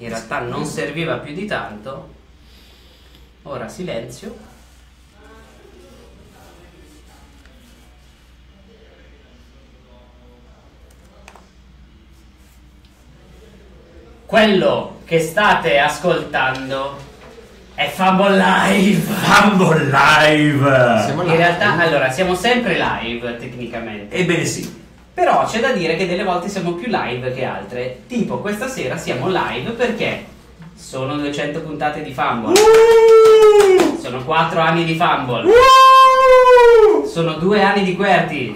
in realtà non serviva più di tanto. Ora silenzio. Quello che state ascoltando è Fumble Live! Fumble Live! Siamo live. In realtà, allora, siamo sempre live tecnicamente. Ebbene sì. Però c'è da dire che delle volte siamo più live che altre. Tipo, questa sera siamo live perché sono 200 puntate di Fumble. Sono 4 anni di Fumble. Sono 2 anni di Querty.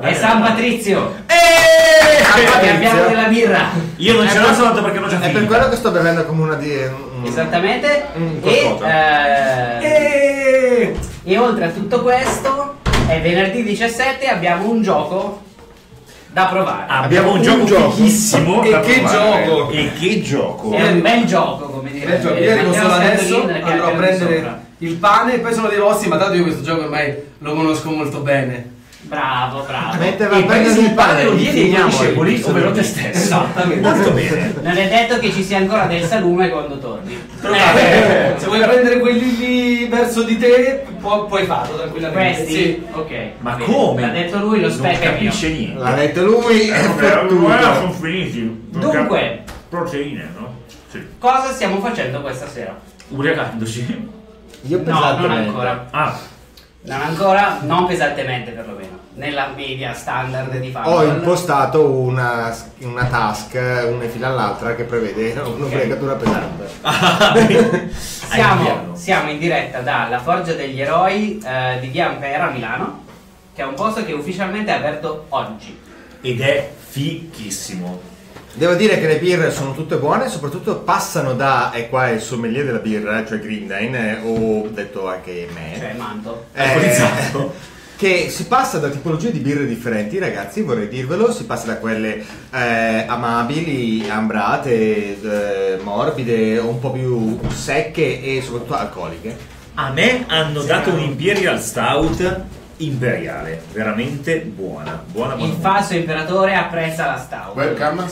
E San Patrizio. Che abbiamo della birra. Io non ce l'ho sotto perché non c'è finita. È per quello che sto bevendo come una di... Esattamente. E oltre a tutto questo, è venerdì 17 e abbiamo un gioco da provare. Abbiamo un gioco fichissimo. E che gioco! E che gioco! È un bel gioco, come dire. Io non sono adesso, andrò a prendere il pane e poi sono dei rossi, ma dato io questo gioco ormai lo conosco molto bene. Bravo, bravo. Mentre va a prendere il pane lo diedi agli ovvero te stesso. Esattamente. Molto bene. Non è detto che ci sia ancora del salume quando torni. Se vuoi prendere quelli lì verso di te, puoi farlo tranquillamente. Questi? Sì. Ok. Ma bene. Come? L'ha detto lui, lo specchio. Non capisce niente. L'ha detto lui. Ora sono finiti. Dunque, proteine, no? Sì. Cosa stiamo facendo questa sera? Ubriacandoci. Io pensavo. No, non ancora. Ah. Non ancora, non pesantemente perlomeno, nella media standard di Fumble. Ho impostato una task, una fila all'altra, che prevede un'ubriacatura pesante. siamo in diretta dalla Forgia degli Eroi di Gianpera a Milano, che è un posto che ufficialmente è aperto oggi. Ed è fichissimo. Devo dire che le birre sono tutte buone, soprattutto passano da, e qua è il sommelier della birra, cioè Green Dine, o detto anche me, cioè Manto, che si passa da tipologie di birre differenti, ragazzi, vorrei dirvelo, si passa da quelle amabili, ambrate, morbide, un po' più secche e soprattutto alcoliche. A me hanno dato un Imperial Stout imperiale, veramente buona, buona. Il falso imperatore apprezza la stout. Webcam.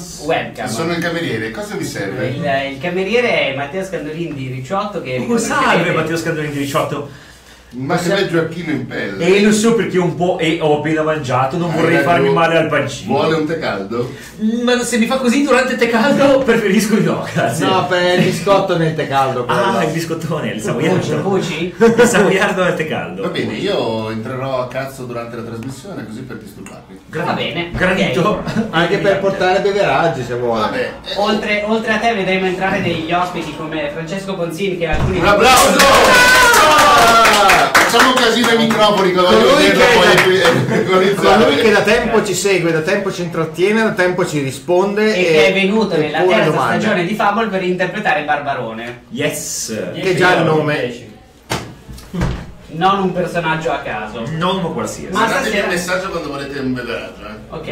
Sono il cameriere, cosa vi serve? Il cameriere è Matteo Scandolin di Ricciotto. Salve Matteo Scandolin di Ricciotto. Ma se è gioacchino in pelle. E lo so perché un po' ho appena mangiato, non vorrei farmi male al pancino. Vuole un tè caldo? Ma se mi fa così durante il tè caldo preferisco di no, grazie. No, per il biscotto nel tè caldo. Ah, il biscottone, il savoiardo. Voci? Il savoiardo nel tè caldo. Va bene, io entrerò a cazzo durante la trasmissione così per disturbarvi. Va bene. Granito. Anche per portare beveraggi se vuole. Vabbè. Oltre a te vedremo entrare degli ospiti come Francesco Ponzini che ha alcuni... Un applauso! Facciamo un casino ai microfoni con lui che da tempo ci segue, da tempo ci intrattiene, da tempo ci risponde e che è venuto nella terza stagione di Fumble per interpretare Barbarone. Yes! Che già è il nome. Non un personaggio a caso. Non uno qualsiasi. Ma stasera... un messaggio quando volete un beveraggio. Ok.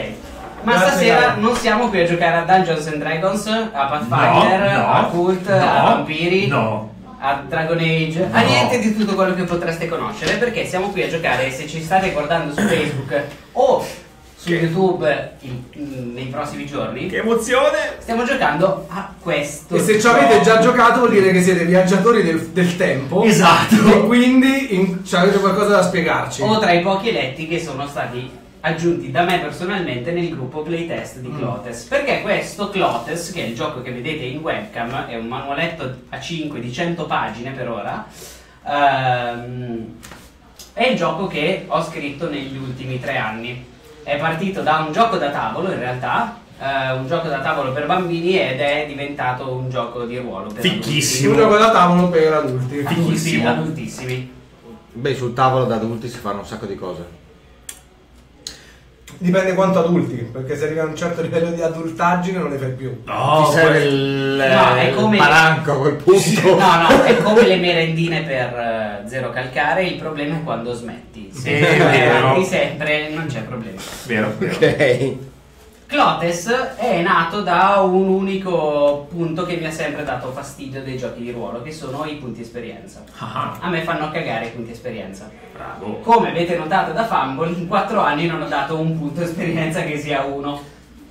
Ma stasera non siamo qui a giocare a Dungeons and Dragons, a Pathfinder, a Cult, a Vampiri. No. A Dragon Age, a niente di tutto quello che potreste conoscere, perché siamo qui a giocare. Se ci state guardando su Facebook o su YouTube nei prossimi giorni, che emozione! Stiamo giocando a questo. E se ci avete già giocato vuol dire che siete viaggiatori del tempo. Esatto. E quindi avete qualcosa da spiegarci. O tra i pochi eletti che sono stati aggiunti da me personalmente nel gruppo playtest di Klothos, perché questo Klothos, che è il gioco che vedete in webcam, è un manualetto a 5 di 100 pagine per ora, è il gioco che ho scritto negli ultimi 3 anni. È partito da un gioco da tavolo, in realtà un gioco da tavolo per bambini, ed è diventato un gioco di ruolo per adulti. Un gioco da tavolo per adulti, adultissimi. Beh, sul tavolo da adulti si fanno un sacco di cose. Dipende quanto adulti, perché se arrivi a un certo livello di adultaggine non ne fai più. No, è come il palanco a quel punto. No, è come le merendine per zero calcare, il problema è quando smetti. Se smetti sempre non c'è problema. Vero. Ok. Klothos è nato da un unico punto che mi ha sempre dato fastidio dei giochi di ruolo, che sono i punti esperienza. A me fanno cagare i punti esperienza. Bravo. Come avete notato da Fumble, in 4 anni non ho dato un punto esperienza che sia uno.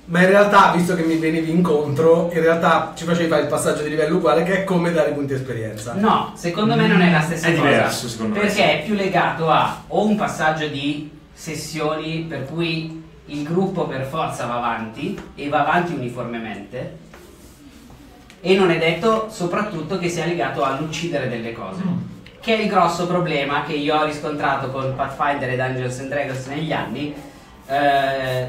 Ma in realtà, visto che mi venivi incontro, in realtà ci facevi fare il passaggio di livello uguale, che è come dare punti esperienza. No, secondo me non è la stessa cosa. È diverso, secondo me. Perché è più legato a o un passaggio di sessioni per cui il gruppo per forza va avanti e va avanti uniformemente, e non è detto soprattutto che sia legato all'uccidere delle cose, che è il grosso problema che io ho riscontrato con Pathfinder e Dungeons and Dragons negli anni.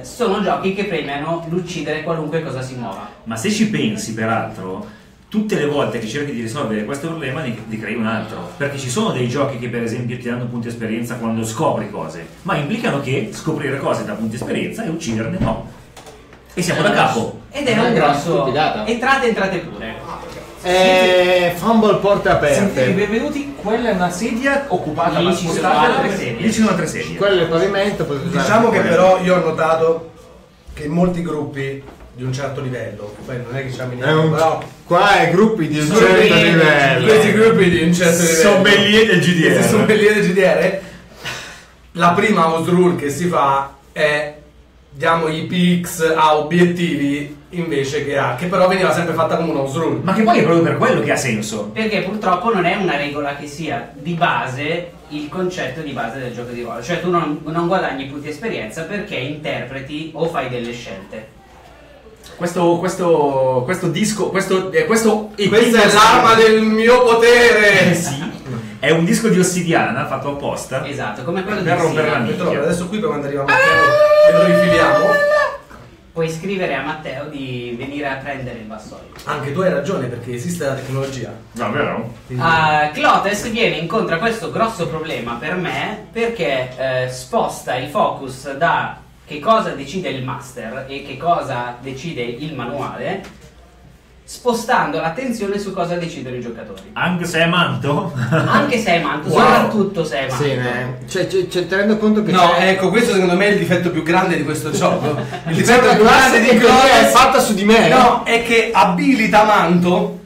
Sono giochi che premiano l'uccidere qualunque cosa si muova. Ma se ci pensi, peraltro, tutte le volte che cerchi di risolvere questo problema ne crei un altro. Perché ci sono dei giochi che per esempio ti danno punti esperienza quando scopri cose, ma implicano che scoprire cose dà punti esperienza e ucciderne no. E siamo da capo. Ed è un grosso... Entrate pure. Fumble porte aperte. Senti, benvenuti. Quella è una sedia occupata, ma spostata. Lì ci sono altre sedie. Quello è il pavimento. Diciamo che però io ho notato che in molti gruppi di un certo livello, beh, non è che ci amminiamo, però qua è gruppi di un certo livello. Questi gruppi di un certo livello. Sommelier del GDR. Questi sommelier del GDR. La prima house rule che si fa è: diamo i PX a obiettivi invece che a... che però veniva sempre fatta come una house rule. Ma che poi è proprio per quello che ha senso. Perché purtroppo non è una regola che sia di base il concetto di base del gioco di ruolo. Cioè tu non guadagni punti esperienza perché interpreti o fai delle scelte. Questa è l'arma del mio potere! Sì. È un disco di ossidiana fatto apposta. Esatto, come quello per rompere la mia. Adesso qui per quando arriva Matteo e lo rifiliamo. Puoi scrivere a Matteo di venire a prendere il vassoio. Anche tu hai ragione, perché esiste la tecnologia. Davvero? Klothos viene incontro a questo grosso problema per me, perché sposta il focus da che cosa decide il master e che cosa decide il manuale, spostando l'attenzione su cosa decidono i giocatori. Anche se è manto? Anche se è manto, wow. Soprattutto se è manto. Sì, cioè, tenendo conto che... No, ecco, questo secondo me è il difetto più grande di questo gioco. Il difetto più grande di quello è fatta su di me. No, è che abilita manto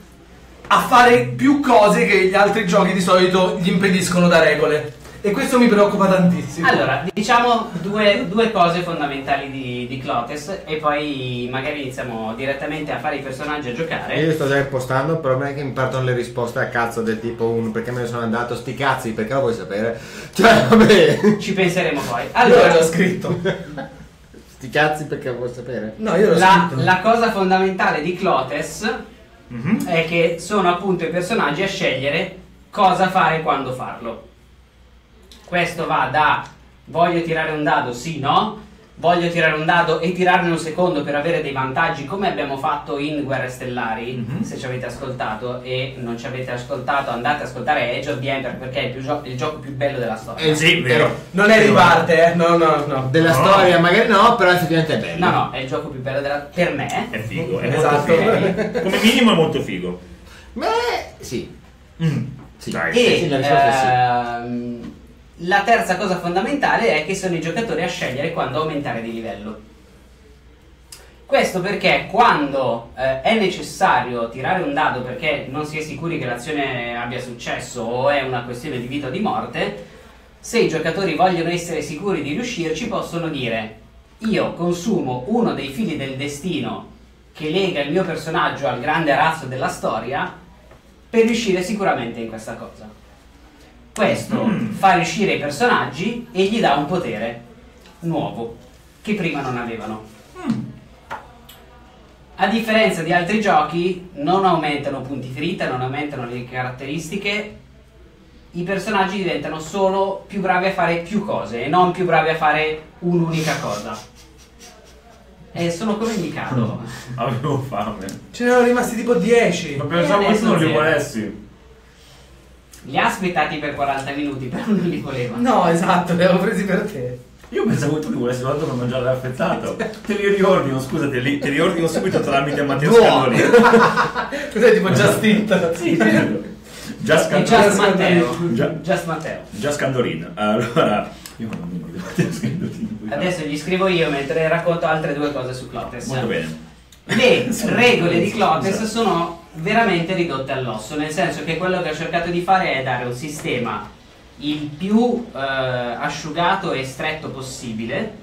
a fare più cose che gli altri giochi di solito gli impediscono da regole. E questo mi preoccupa tantissimo. Allora, diciamo due cose fondamentali di Klothos, e poi magari iniziamo direttamente a fare i personaggi a giocare. Io sto già impostando, però non è che mi partono le risposte a cazzo del tipo perché me ne sono andato, sti cazzi, perché lo vuoi sapere? Cioè, vabbè. Ci penseremo poi. Allora, io l'ho già scritto. Sti cazzi, perché lo vuoi sapere? No, io l'ho scritto. La cosa fondamentale di Klothos è che sono appunto i personaggi a scegliere cosa fare e quando farlo. Questo va da voglio tirare un dado, sì, no, voglio tirare un dado e tirarne un secondo per avere dei vantaggi, come abbiamo fatto in Guerre Stellari, se ci avete ascoltato, e non ci avete ascoltato andate ad ascoltare Age of the Empire, perché è il gioco più bello della storia. Sì, vero. Non è di parte, no. Della storia magari no, però effettivamente è bello. No, è il gioco più bello per me. È figo, è esatto. Molto figo. Come minimo è molto figo. Beh, sì. Sì. Dai, e sì, la terza cosa fondamentale è che sono i giocatori a scegliere quando aumentare di livello. Questo perché quando è necessario tirare un dado perché non si è sicuri che l'azione abbia successo o è una questione di vita o di morte, se i giocatori vogliono essere sicuri di riuscirci possono dire: io consumo uno dei fili del destino che lega il mio personaggio al grande arazzo della storia per riuscire sicuramente in questa cosa. Questo fa riuscire i personaggi e gli dà un potere nuovo che prima non avevano. A differenza di altri giochi, non aumentano punti ferita, non aumentano le caratteristiche. I personaggi diventano solo più bravi a fare più cose e non più bravi a fare un'unica cosa. E sono come indicato. Avevo fame. Ce n'erano rimasti tipo 10. Ma pensavo che non li volessi. Li ha aspettati per 40 minuti, però non li voleva. No, esatto, li avevo presi per te. Io pensavo che tu li volessi tanto per mangiare l'affettato. Te li riordino, scusa, te li riordino subito tramite Matteo Scandolin. Cos'è, tipo Just It? Sì, già Matteo. Già Scandolin. Allora, io non mi ricordo Matteo Scandolin. Adesso gli scrivo io mentre racconto altre due cose su Klothos. Molto bene. Le regole di Klothos sono veramente ridotte all'osso, nel senso che quello che ho cercato di fare è dare un sistema il più asciugato e stretto possibile,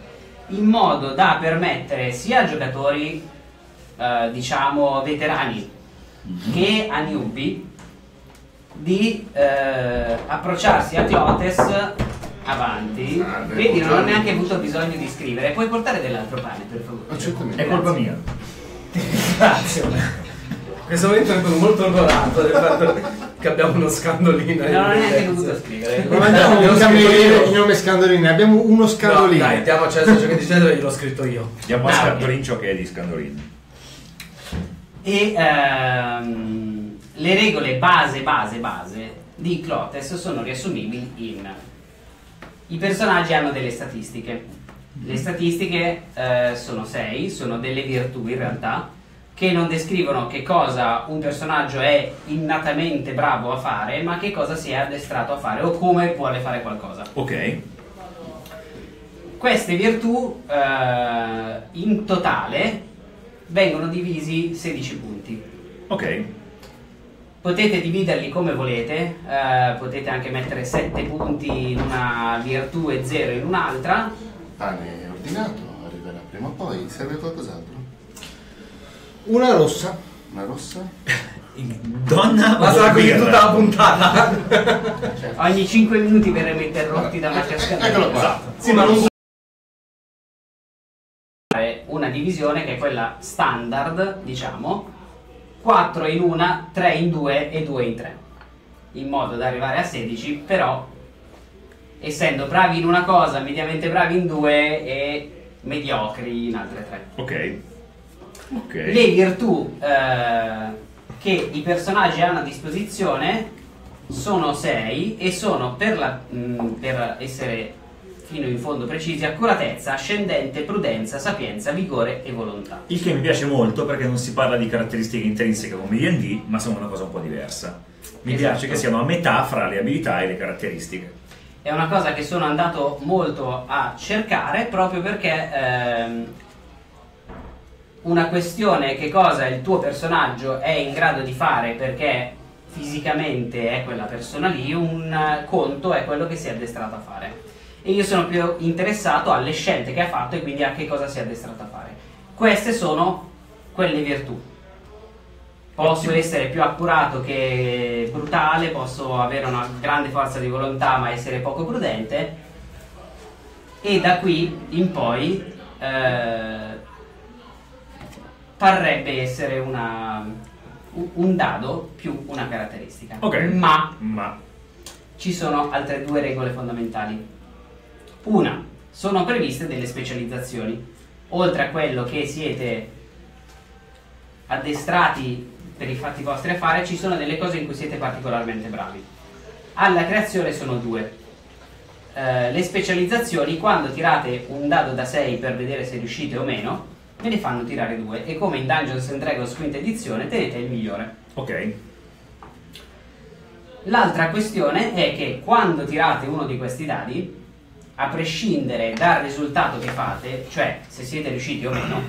in modo da permettere sia a giocatori diciamo veterani che a newbie di approcciarsi a Klothos avanti. Vedi, non ho neanche avuto bisogno di scrivere. Puoi portare dell'altro pane, per favore? È colpa mia. Grazie. In questo momento sono molto onorato del fatto che abbiamo uno Scandolino. No, non è neanche dovuto scrivere. Non abbiamo il nome Scandolino, abbiamo uno Scandolino. No, dai, diamo a Cesare ciò che dice, l'ho scritto io. Diamo a Scandolinccio che è di Scandolino. E le regole base di Klothos sono riassumibili in: i personaggi hanno delle statistiche. Le statistiche sono 6, sono delle virtù in realtà, che non descrivono che cosa un personaggio è innatamente bravo a fare, ma che cosa si è addestrato a fare o come vuole fare qualcosa. Ok. Queste virtù in totale vengono divisi 16 punti. Ok. Potete dividerli come volete, potete anche mettere 7 punti in una virtù e 0 in un'altra. Pane ordinato, arriverà prima o poi, serve qualcos'altro? Una rossa. Una rossa? Donna, ma sarà qui tutta la puntata. Certo. Ogni 5 minuti verremo interrotti da una cascata. Eccolo qua. Esatto. Sì, ma non fare una divisione che è quella standard, diciamo, 4 in una, 3 in 2 e 2 in 3. In modo da arrivare a 16, però essendo bravi in una cosa, mediamente bravi in 2 e mediocri in altre 3. Ok. Okay. Le virtù che i personaggi hanno a disposizione sono 6 e sono, per essere fino in fondo precisi, accuratezza, ascendente, prudenza, sapienza, vigore e volontà. Il che mi piace molto perché non si parla di caratteristiche intrinseche come D&D, ma sono una cosa un po' diversa. Mi piace che siano a metà fra le abilità e le caratteristiche. È una cosa che sono andato molto a cercare proprio perché... una questione è che cosa il tuo personaggio è in grado di fare perché fisicamente è quella persona lì, un conto è quello che si è addestrato a fare. E io sono più interessato alle scelte che ha fatto e quindi a che cosa si è addestrato a fare. Queste sono quelle virtù. Posso essere più accurato che brutale, posso avere una grande forza di volontà ma essere poco prudente. E da qui in poi... parrebbe essere un dado più una caratteristica. Ok. Ma ci sono altre due regole fondamentali. Una, sono previste delle specializzazioni. Oltre a quello che siete addestrati per i fatti vostri a fare, ci sono delle cose in cui siete particolarmente bravi. Alla creazione sono due. Le specializzazioni, quando tirate un dado da 6 per vedere se riuscite o meno, ve ne fanno tirare due e come in Dungeons and Dragons quinta edizione tenete il migliore. Ok. L'altra questione è che quando tirate uno di questi dadi, a prescindere dal risultato che fate, cioè se siete riusciti o meno,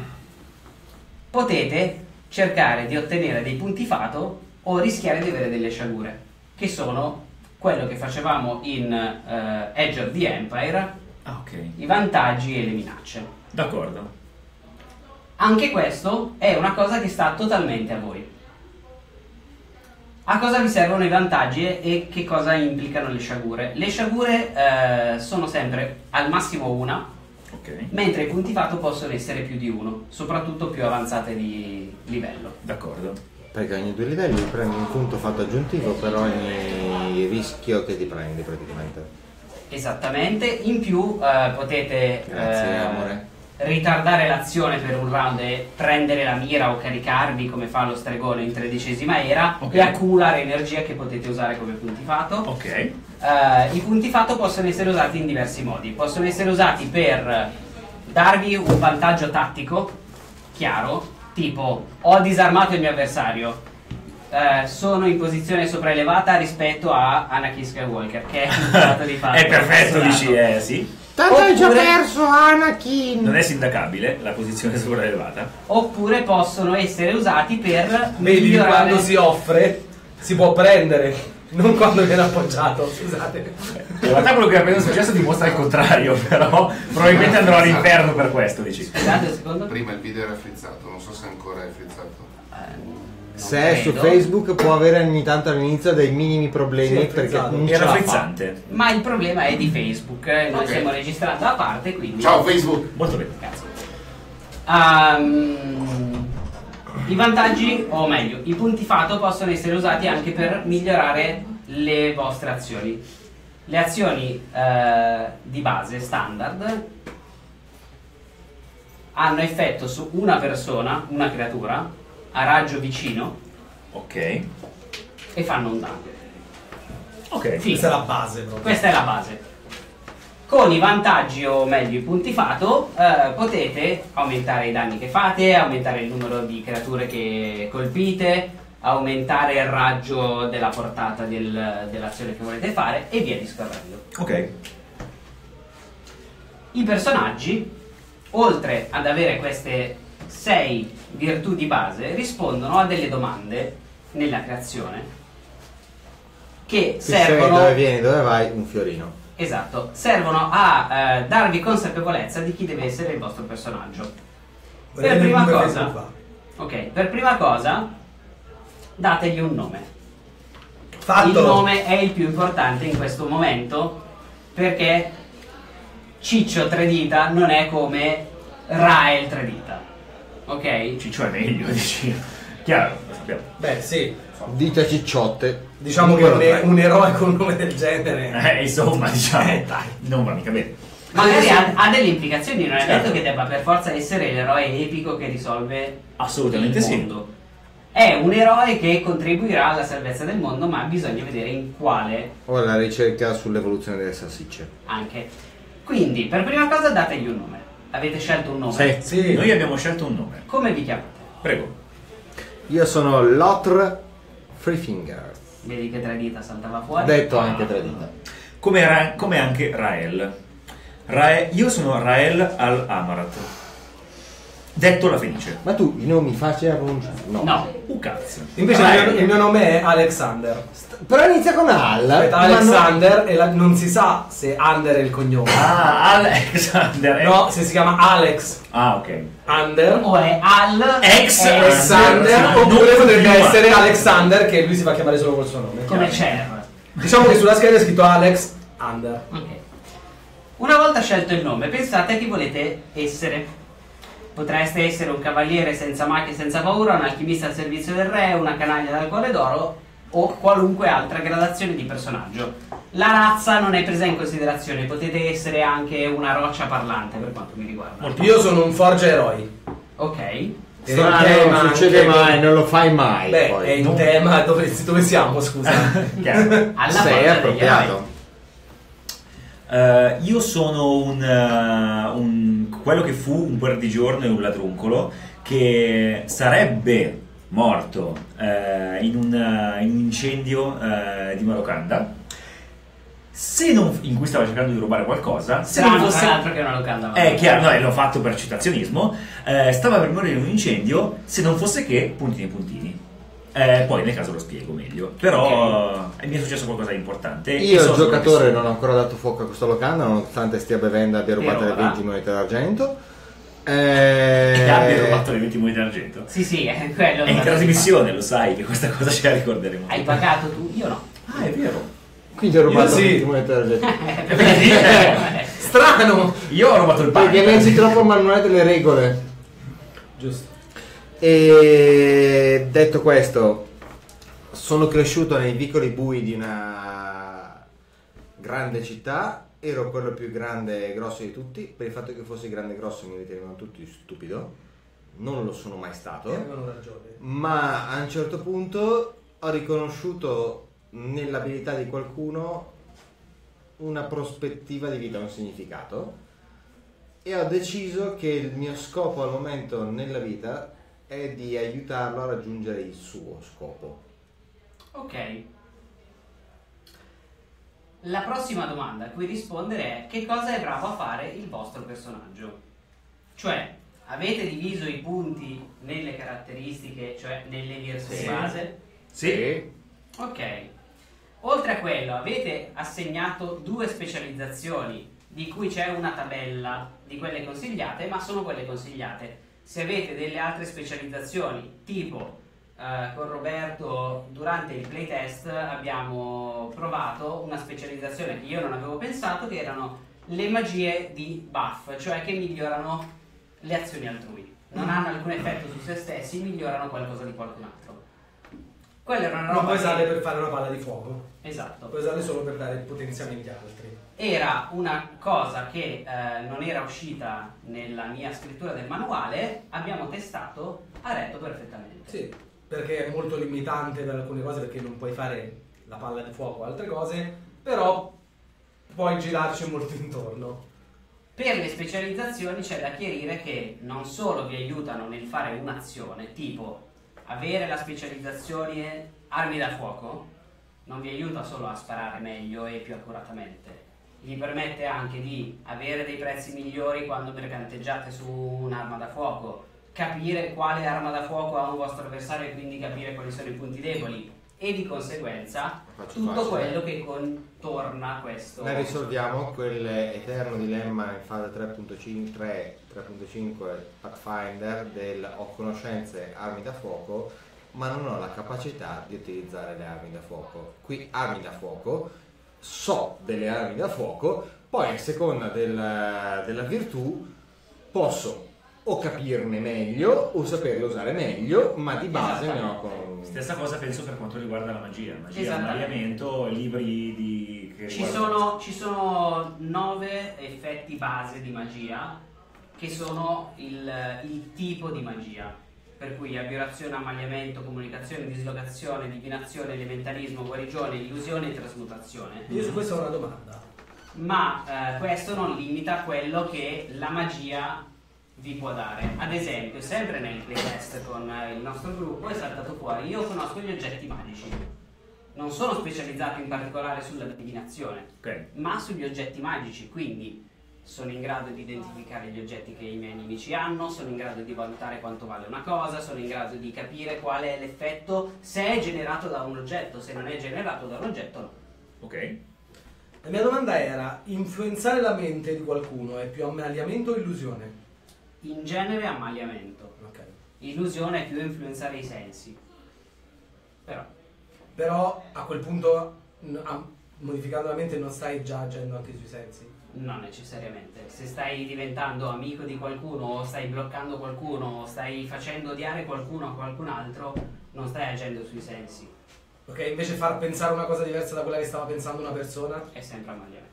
potete cercare di ottenere dei punti fato o rischiare di avere delle sciagure, che sono quello che facevamo in Age of the Empire, okay, i vantaggi e le minacce. D'accordo. Anche questo è una cosa che sta totalmente a voi. A cosa vi servono i vantaggi e che cosa implicano le sciagure? Le sciagure sono sempre al massimo una, okay, mentre i punti fatto possono essere più di uno, soprattutto più avanzate di livello. D'accordo. Perché ogni due livelli prendi un punto fatto aggiuntivo per ogni rischio che ti prendi praticamente. Esattamente, in più potete... Grazie, amore. Ritardare l'azione per un round e prendere la mira o caricarvi come fa lo stregone in 13ª era, okay, e accumulare energia che potete usare come punti fatto. Ok. I punti fatto possono essere usati in diversi modi. Possono essere usati per darvi un vantaggio tattico chiaro, tipo ho disarmato il mio avversario, sono in posizione sopraelevata rispetto a Anakin Skywalker, che è un dato di fatto. È perfetto, dici, sì. Tanto hai già perso, Anakin! Non è sindacabile la posizione sopraelevata. Oppure possono essere usati per migliorare... Vedi, quando si offre, si può prendere. non quando viene appoggiato, scusate. In realtà quello che è appena successo dimostra il contrario, però probabilmente andrò all'inferno per questo, dici. Prima il video era frizzato, non so se ancora è frizzato. Se è su Facebook può avere ogni tanto all'inizio dei minimi problemi, perché non era frizzante. Ma il problema è di Facebook, noi siamo registrati a parte, quindi... Ciao Facebook! Molto bene. Cazzo. I vantaggi, o meglio, i punti fato possono essere usati anche per migliorare le vostre azioni. Le azioni di base, standard, hanno effetto su una persona, una creatura, a raggio vicino. Ok. E fanno un danno. Ok, sì. Questa è la base proprio. Questa è la base. Con i vantaggi, o meglio i punti fato, potete aumentare i danni che fate, aumentare il numero di creature che colpite, aumentare il raggio della portata dell'azione che volete fare e via discorrendo. Ok. I personaggi, oltre ad avere queste 6 virtù di base, rispondono a delle domande nella creazione che servono... Dove vieni, dove vai, un fiorino. Esatto, servono a darvi consapevolezza di chi deve essere il vostro personaggio. Per prima cosa, dategli un nome. Fatto. Il nome è il più importante in questo momento, perché Ciccio Tredita non è come Rael Tredita. Ok? Ciccio è meglio, dici. Chiaro, lo sappiamo. Beh, sì. Dite Cicciotte. Diciamo che un eroe con un nome del genere, insomma, diciamo, dai, non va mica bene. Magari ha delle implicazioni, non è detto che debba per forza essere l'eroe epico che risolve assolutamente il mondo. È un eroe che contribuirà alla salvezza del mondo, ma bisogna vedere in quale. O la ricerca sull'evoluzione delle salsicce. Anche. Quindi, per prima cosa dategli un nome. Avete scelto un nome? Sì, sì. Noi abbiamo scelto un nome. Come vi chiamate? Prego. Io sono Lotr Freefinger. Vedi che Tredita saltava fuori. Detto anche Tredita. Come anche Rael. Io sono Rael Al-Amarat. Detto la Fenice. Ma tu i nomi facili a pronunciare? No. No. Cazzo. Invece il mio nome è Alexander. Però inizia con Al. Alexander, e non si sa se Under è il cognome. Ah, Alexander. No, se si chiama Alex. Ah, ok. Under. O è Al. Alexander. Oppure potrebbe essere Alexander, che lui si fa chiamare solo col suo nome. Come c'è. Diciamo che sulla scheda è scritto Alex Under. Ok. Una volta scelto il nome, pensate a chi volete essere. Potreste essere un cavaliere senza macchie e senza paura, un alchimista al servizio del re, una canaglia dal cuore d'oro o qualunque altra gradazione di personaggio. La razza non è presa in considerazione, potete essere anche una roccia parlante per quanto mi riguarda. Io sono un Forgia Eroi. Ok. Non succede mai, non lo fai mai. Beh, poi. È in tema dove siamo, scusa. Alla sei appropriato. Io sono quello che fu un guardigiorno e un ladruncolo che sarebbe morto in un incendio di Malocanda, in cui stava cercando di rubare qualcosa. Se non fosse altro che una locanda, è chiaro, no, l'ho fatto per citazionismo. Stava per morire in un incendio, se non fosse che puntini. Poi nel caso lo spiego meglio, però okay. Mi è successo qualcosa di importante. Io il giocatore non ho ancora dato fuoco a questa locanda, nonostante stia bevendo e abbia rubato le 20 monete d'argento. E abbia rubato le 20 monete d'argento? Sì, sì, è quello. È in trasmissione, lo sai che questa cosa ce la ricorderemo. Hai pagato tu? Io no. Ah, è vero. Quindi ho rubato le 20 monete d'argento. Strano! Io ho rubato il pane. Perché leggi troppo il manuale delle regole. Giusto. E detto questo, sono cresciuto nei vicoli bui di una grande città, ero quello più grande e grosso di tutti, per il fatto che fossi grande e grosso mi ritenevano tutti stupido, non lo sono mai stato, ma a un certo punto ho riconosciuto nell'abilità di qualcuno una prospettiva di vita, un significato, e ho deciso che il mio scopo al momento nella vita è di aiutarlo a raggiungere il suo scopo. Ok. La prossima domanda a cui rispondere è: che cosa è bravo a fare il vostro personaggio? Cioè, avete diviso i punti nelle caratteristiche, cioè nelle virtù di base? Sì. Ok. Oltre a quello avete assegnato 2 specializzazioni, di cui c'è una tabella di quelle consigliate, ma sono quelle consigliate. Se avete delle altre specializzazioni, tipo con Roberto durante il playtest abbiamo provato una specializzazione che io non avevo pensato, che erano le magie di buff, cioè che migliorano le azioni altrui, non hanno alcun effetto su se stessi, migliorano qualcosa di qualcun altro. Quella era una roba. Non puoi usare per fare una palla di fuoco. Esatto. Puoi usare solo per dare potenziamenti altri. Era una cosa che non era uscita nella mia scrittura del manuale, abbiamo testato, ha retto perfettamente. Sì. Perché è molto limitante per alcune cose, perché non puoi fare la palla di fuoco o altre cose, però puoi girarci molto intorno. Per le specializzazioni c'è da chiarire che non solo vi aiutano nel fare un'azione, tipo avere la specializzazione armi da fuoco non vi aiuta solo a sparare meglio e più accuratamente, vi permette anche di avere dei prezzi migliori quando mercanteggiate su un'arma da fuoco, capire quale arma da fuoco ha un vostro avversario e quindi capire quali sono i punti deboli, e di conseguenza tutto quello che contorna questo. Noi risolviamo quell'eterno dilemma in fase 3.5 Pathfinder del ho conoscenze armi da fuoco ma non ho la capacità di utilizzare le armi da fuoco. Qui armi da fuoco, so delle armi da fuoco, poi a seconda della virtù posso o capirne meglio o saperle usare meglio, ma di base ne ho con... Stessa cosa penso per quanto riguarda la magia, variamento, libri di... Ci sono 9 effetti base di magia, che sono il tipo di magia, per cui aberrazione, ammaliamento, comunicazione, dislocazione, divinazione, elementalismo, guarigione, illusione e trasmutazione. Io su questo ho una domanda. Ma questo non limita quello che la magia vi può dare. Ad esempio, sempre nel playtest con il nostro gruppo è saltato fuori: io conosco gli oggetti magici, non sono specializzato in particolare sulla divinazione, okay, ma sugli oggetti magici, quindi sono in grado di identificare gli oggetti che i miei nemici hanno, sono in grado di valutare quanto vale una cosa, sono in grado di capire qual è l'effetto, se è generato da un oggetto, se non è generato da un oggetto no. Ok. La mia domanda era: influenzare la mente di qualcuno è più ammaliamento o illusione? In genere ammaliamento, okay. Illusione è più influenzare i sensi. Però a quel punto, modificando la mente, non stai già agendo anche sui sensi? Non necessariamente. Se stai diventando amico di qualcuno, o stai bloccando qualcuno, o stai facendo odiare qualcuno a qualcun altro, non stai agendo sui sensi. Ok, invece far pensare una cosa diversa da quella che stava pensando una persona è sempre ammaliamento.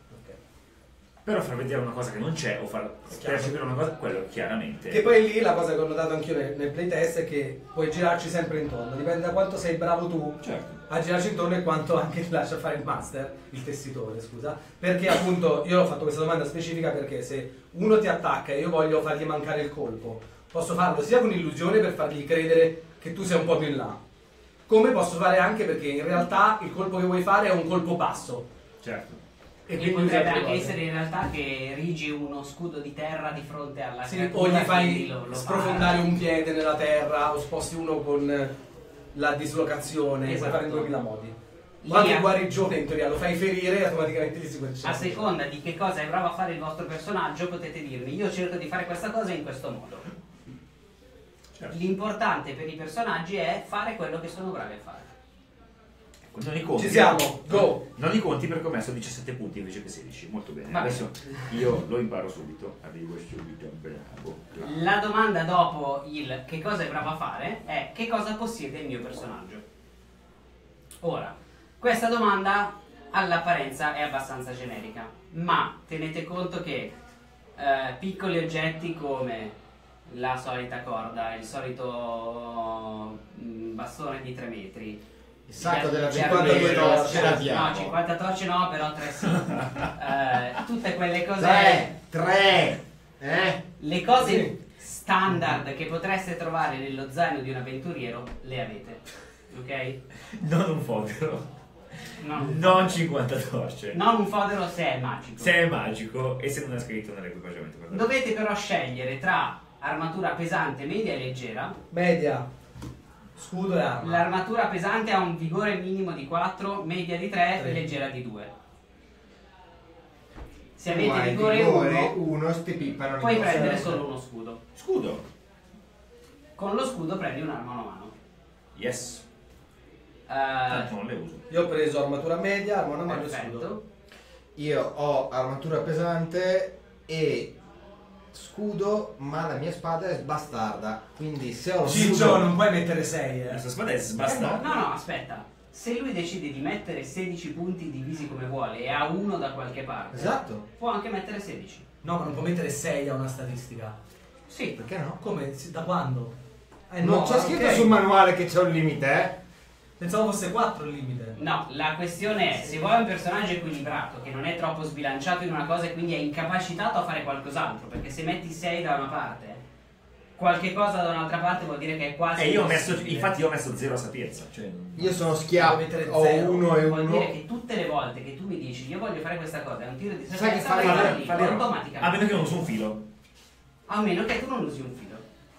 Però far vedere una cosa che non c'è o far percepire una cosa, quello chiaramente. Che poi lì la cosa che ho notato anch'io nel playtest è che puoi girarci sempre intorno, dipende da quanto sei bravo tu, certo, a girarci intorno e quanto anche lascia fare il master, il tessitore, scusa. Perché appunto io ho fatto questa domanda specifica perché se uno ti attacca e io voglio fargli mancare il colpo, posso farlo sia con illusione per fargli credere che tu sia un po' più in là, come posso fare anche perché in realtà il colpo che vuoi fare è un colpo basso. Certo. E potrebbe anche essere in realtà che erigi uno scudo di terra di fronte alla creatura, o gli fai sprofondare un piede nella terra, o sposti uno con la dislocazione, esatto, puoi fare in 2000 modi. Ma anche guarigione in teoria, lo fai ferire e automaticamente gli si guarisce. A seconda di che cosa è bravo a fare il vostro personaggio potete dirmi: io cerco di fare questa cosa in questo modo. Certo. L'importante per i personaggi è fare quello che sono bravi a fare. Non i conti. Ci siamo, go! Non i conti perché ho messo 17 punti invece che 16, molto bene. Vabbè. Adesso io lo imparo subito, arrivo subito, bravo. La domanda dopo il che cosa è bravo a fare è: che cosa possiede il mio personaggio? Ora, questa domanda all'apparenza è abbastanza generica, ma tenete conto che piccoli oggetti come la solita corda, il solito bastone di 3 metri, il sacco della 52 torce, no, 50 torce no, però 3 sì. Tutte quelle cose, 3 le cose sì, standard che potreste trovare nello zaino di un avventuriero le avete, ok? Non un fodero, non 50 torce, non un fodero se è magico, se è magico e se non è scritto nell'equipaggiamento. Dovete però scegliere tra armatura pesante, media e leggera. Media. Scudo e arma. L'armatura pesante ha un vigore minimo di 4, media di 3 e leggera di 2. Se avete vigore 1, puoi prendere solo uno scudo. Scudo? Con lo scudo prendi un'arma a mano. Yes. Tanto non le uso. Io ho preso armatura media, arma a mano e scudo. Io ho armatura pesante e scudo, ma la mia spada è sbastarda. Quindi se ho scudo... Ciccio, non puoi mettere 6. La sua spada è sbastarda. No, no, aspetta. Se lui decide di mettere 16 punti divisi come vuole e ha uno da qualche parte, esatto, può anche mettere 16. No, ma non può mettere 6 a una statistica. Sì. Perché no? Come? Da quando? Non c'è scritto sul manuale che c'è un limite, eh? Pensavo fosse 4 il limite. No, la questione è, se vuoi un personaggio equilibrato, che non è troppo sbilanciato in una cosa e quindi è incapacitato a fare qualcos'altro, perché se metti 6 da una parte, qualche cosa da un'altra parte vuol dire che è quasi io ho messo, infatti io ho messo 0 a sapienza, cioè, io sono schiavo, ho 1 e 1. Vuol dire che tutte le volte che tu mi dici io voglio fare questa cosa, è un tiro di sapienza, automaticamente. A meno che non uso un filo. A meno che tu non usi un filo.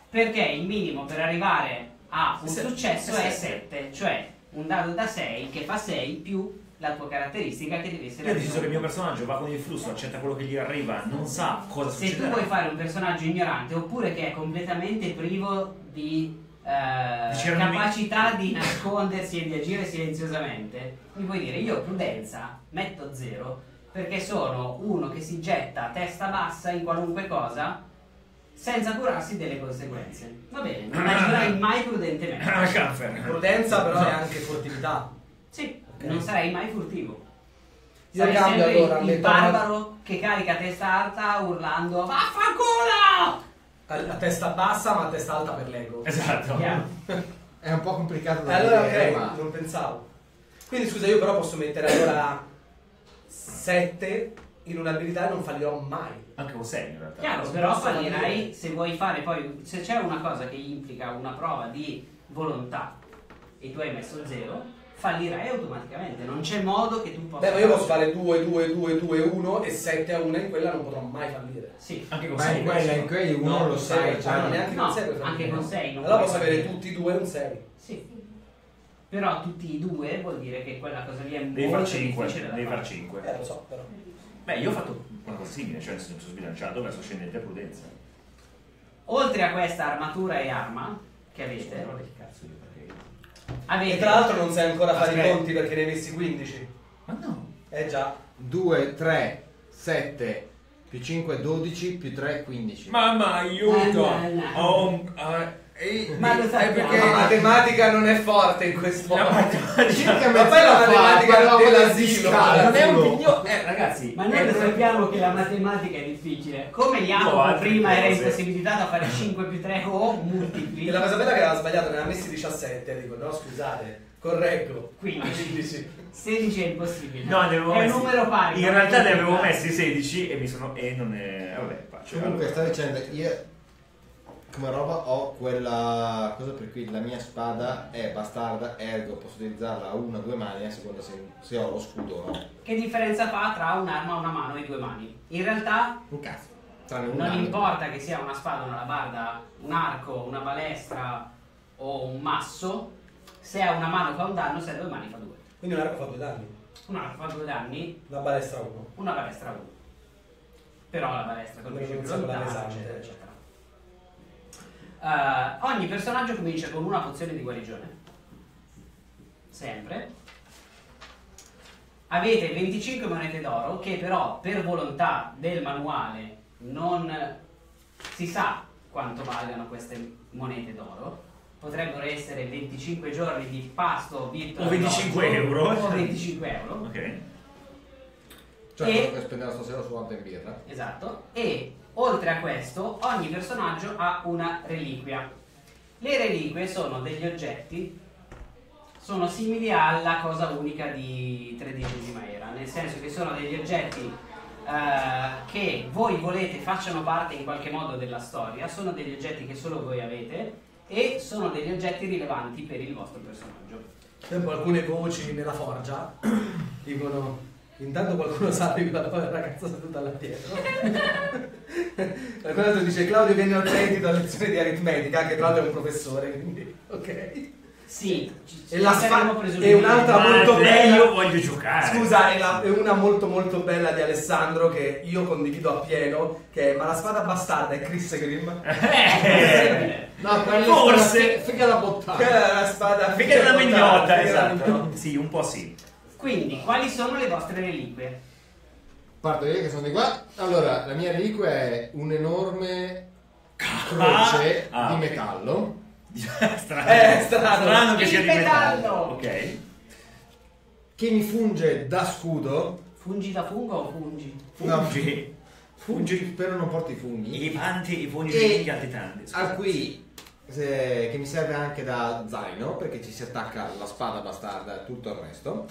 Perché il minimo per arrivare... Ah, un successo è 7, cioè un dado da 6 che fa 6 più la tua caratteristica che deve essere... Io ho deciso che il mio personaggio va con il flusso, accetta quello che gli arriva, non sa cosa succederà. Se tu vuoi fare un personaggio ignorante oppure che è completamente privo di capacità di nascondersi e di agire silenziosamente, mi puoi dire io prudenza metto 0 perché sono uno che si getta a testa bassa in qualunque cosa... senza curarsi delle conseguenze. Va bene, non agirai mai prudentemente. Prudenza però è anche furtività. Sì, okay. Non sarai mai furtivo. Io sarai cambio sempre allora il barbaro che carica testa alta urlando vaffanculo! A testa bassa ma a testa alta per l'ego. Esatto. È un po' complicato da dire, ok, ma non pensavo. Quindi scusa, io però posso mettere allora 7 in un'abilità e non fallirò mai. Anche un 6 in realtà. Chiaro, però fallirai se vuoi fare poi... Se c'è una cosa che implica una prova di volontà e tu hai messo 0, fallirai automaticamente. Non c'è modo che tu possa... Beh, ma io posso fare 2, 2, 2, 2, 1 e 7 a 1 in quella non potrò mai fallire. Sì. Anche con 6. Ma in quella in 1 lo sai. Neanche con 6. Anche con 6. Allora posso avere tutti e due un 6. Sì. Però tutti e due vuol dire che quella cosa lì è molto difficile da fare. Devi far 5. Lo so, però... Beh, io ho fatto una cosa simile, cioè mi sono sbilanciato verso scendente e prudenza. Oltre a questa armatura e arma che avete, e tra l'altro non sai ancora fare i conti perché ne hai messi 15. Ma no. Eh già. 2, 3, 7, più 5, 12, più 3, 15. Mamma, aiuto! Ma lo sai perché la matematica non è forte in questo modo. Ma poi la matematica dell'asilo non è un pignolo. Ragazzi, ma noi sappiamo che la matematica è difficile. Come gli altri prima era impossibilità da fare 5 più 3 o multipli. E la cosa bella che aveva sbagliato, ne aveva messi 17, dico no scusate, correggo 15. 16 è impossibile. No, è un numero pari. In realtà ne avevo messi 16 e mi sono non è vabbè, faccio. Comunque sta dicendo io come roba ho quella cosa per cui la mia spada è bastarda, ergo posso utilizzarla a una o due mani a seconda se ho lo scudo o no. Che differenza fa tra un'arma, una mano e due mani? In realtà un cazzo. Non importa che sia una spada, una alabarda, un arco, una balestra o un masso, se ha una mano fa un danno, se ha due mani fa due. Quindi un arco fa due danni? Un arco fa due danni. Una balestra uno? Una balestra uno. Però la balestra colpisce più lontano, eccetera, eccetera. Ogni personaggio comincia con una pozione di guarigione. Sempre. Avete 25 monete d'oro che però per volontà del manuale non si sa quanto valgano queste monete d'oro. Potrebbero essere 25 giorni di pasto o 25 euro. O 25 euro. Ok. Cioè per spendere stasera su un'altra in birra. Esatto. E oltre a questo, ogni personaggio ha una reliquia. Le reliquie sono degli oggetti, sono simili alla cosa unica di tredicesima era, nel senso che sono degli oggetti che voi volete facciano parte in qualche modo della storia, sono degli oggetti che solo voi avete e sono degli oggetti rilevanti per il vostro personaggio. Tempo alcune voci nella forgia dicono... Intanto qualcuno sa che la ragazza seduta là dietro. Qualcuno dice Claudio viene al credito a lezione di aritmetica, che tra l'altro è un professore, quindi ok. Sì, e la è un'altra molto bella. Io voglio giocare. Scusa, è una molto bella di Alessandro che io condivido appieno, che è Ma la spada bastarda è Chris Grimm. No, forse figa da bottata. La spada figa da mignotta, esatto. No? Sì, un po' sì. Quindi, quali sono le vostre reliquie? Parto io che sono di qua. Allora, la mia reliquia è un'enorme croce di metallo. Strano. Strano che sia di metallo. Ok. Che mi funge da scudo. Fungi da fungo o fungi? Fungi. Fungi, però non porti funghi. I funghi sono piccati tanti. Al qui che mi serve anche da zaino, perché ci si attacca la spada bastarda e tutto il resto.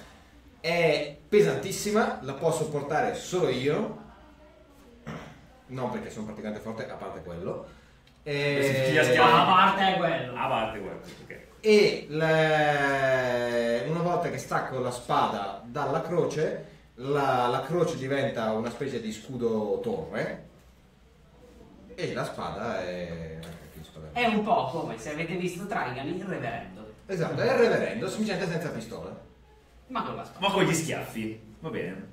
È pesantissima, la posso portare solo io. Non perché sono praticamente forte, a parte quello. A parte quello. Okay. E una volta che stacco la spada dalla croce, la croce diventa una specie di scudo torre e la spada è un po' come se avete visto Trigun, il reverendo. Esatto, è il reverendo, semplicemente senza pistola, ma con la spada, ma con gli schiaffi. Va bene,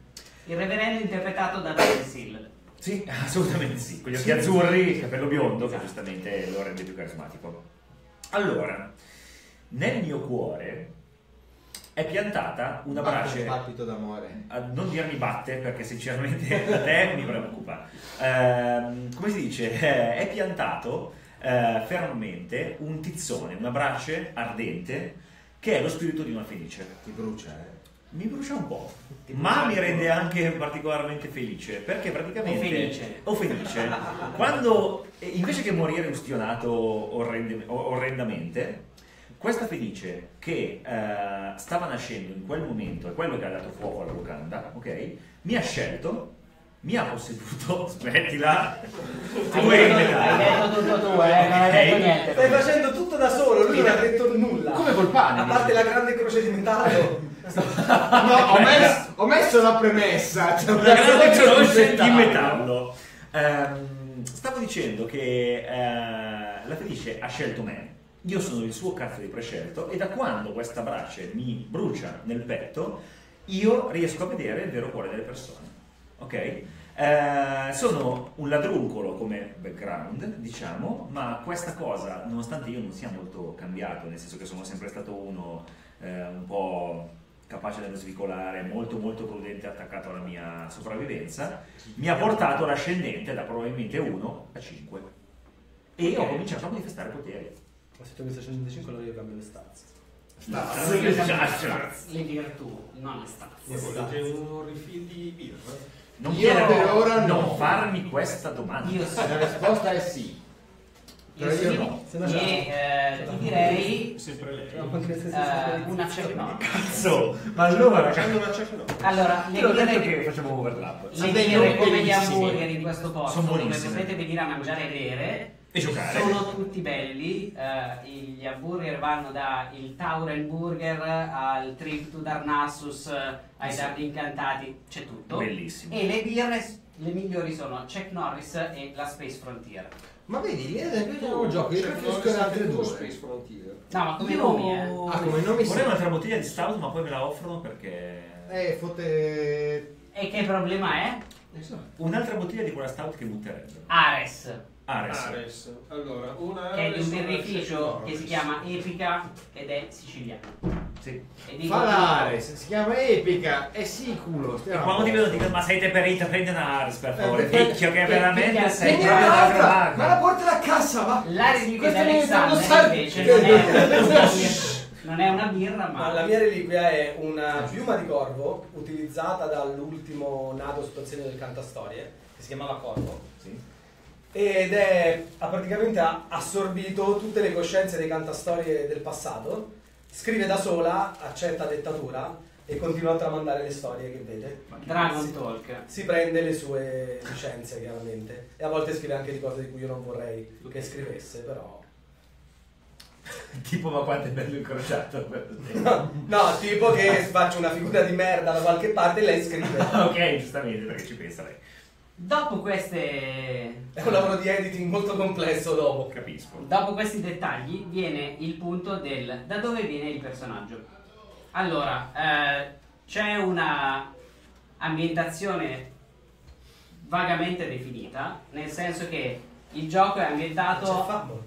il reverendo interpretato da Terence Hill. Sì, assolutamente sì, con gli occhi azzurri, il capello biondo, esatto, che giustamente lo rende più carismatico. Allora, nel mio cuore è piantata una brace. Un palpito d'amore. Non dirmi batte, perché sinceramente da te mi preoccupa. Come si dice? È piantato fermamente un tizzone, una brace ardente, che è lo spirito di una fenice. Ti brucia, Mi brucia un po', ma mi rende anche particolarmente felice, perché praticamente... O felice. Quando, invece che morire ustionato orrendamente, questa fenice che stava nascendo in quel momento, è quello che ha dato fuoco alla locanda, ok? Mi ha scelto, mi ha posseduto, smettila, hai detto tutto tu, non hai detto niente. Stai facendo tutto da solo, lui non ha detto nulla. Come col pane. A parte la grande croce di metallo. No, ho messo la premessa, cioè una grande di metallo. Stavo dicendo che la felice ha scelto me, io sono il suo cazzo di prescelto, e da quando questa brace mi brucia nel petto io riesco a vedere il vero cuore delle persone, ok? Sono un ladruncolo come background, diciamo, ma questa cosa, nonostante io non sia molto cambiato, nel senso che sono sempre stato uno un po' capace dello svicolare, molto prudente, attaccato alla mia sopravvivenza, mi ha portato l'ascendente da probabilmente 1 a 5 e ho cominciato a manifestare poteri. Ma se tu avessi ascendente 5 allora io cambio le stazze, le virtù, non le stazze. Volete un refill di birra? Non io per ora non farmi questa domanda. La risposta è sì. Ti direi sempre lei. Una cerno. Cazzo, ma allora allora le direi che facciamo overlap. Le direi come gli hamburger in questo posto dove potete venire a mangiare e bere e giocare. Sono tutti belli. Gli hamburger vanno da il Taurenburger al Trip to Darnassus ai Dardi Incantati, c'è tutto. Bellissimo. E le birre le migliori sono Chuck Norris e la Space Frontier. Ma vedi, io gioco, io preferisco le altre due. Space Frontier. No, ma come nomi, come nomi. Vorrei un'altra bottiglia di stout, ma poi me la offrono perché... E che problema è? Un'altra bottiglia di quella stout che butterebbero. Ares. Allora, una che è di un birrificio che si chiama Epica ed è siciliano. Sì. Ares, si chiama Epica, è sicuro. E quando ti vedo ti dico, ma sei deperita, prendi una Ares per favore, vecchio che veramente sei proprio la... Ma la porta la cassa, va! La reliquia di Alexander invece non è una birra, ma la mia reliquia è una piuma di corvo utilizzata dall'ultimo nato situazione del Cantastorie, che si chiamava Corvo. Sì. Ed è praticamente ha assorbito tutte le coscienze dei cantastorie del passato, scrive da sola, accetta dettatura e continua a tramandare le storie che vede. Dragon Talk. Si prende le sue licenze chiaramente e a volte scrive anche di cose di cui io non vorrei che scrivesse, però... Tipo ma quanto è bello incrociato per te. No, tipo che faccio una figura di merda da qualche parte e lei scrive. Ok, giustamente, perché ci pensa lei. Dopo queste... È un lavoro di editing molto complesso dopo. Capisco. Dopo questi dettagli viene il punto del da dove viene il personaggio. Allora, c'è una ambientazione vagamente definita, nel senso che il gioco è ambientato...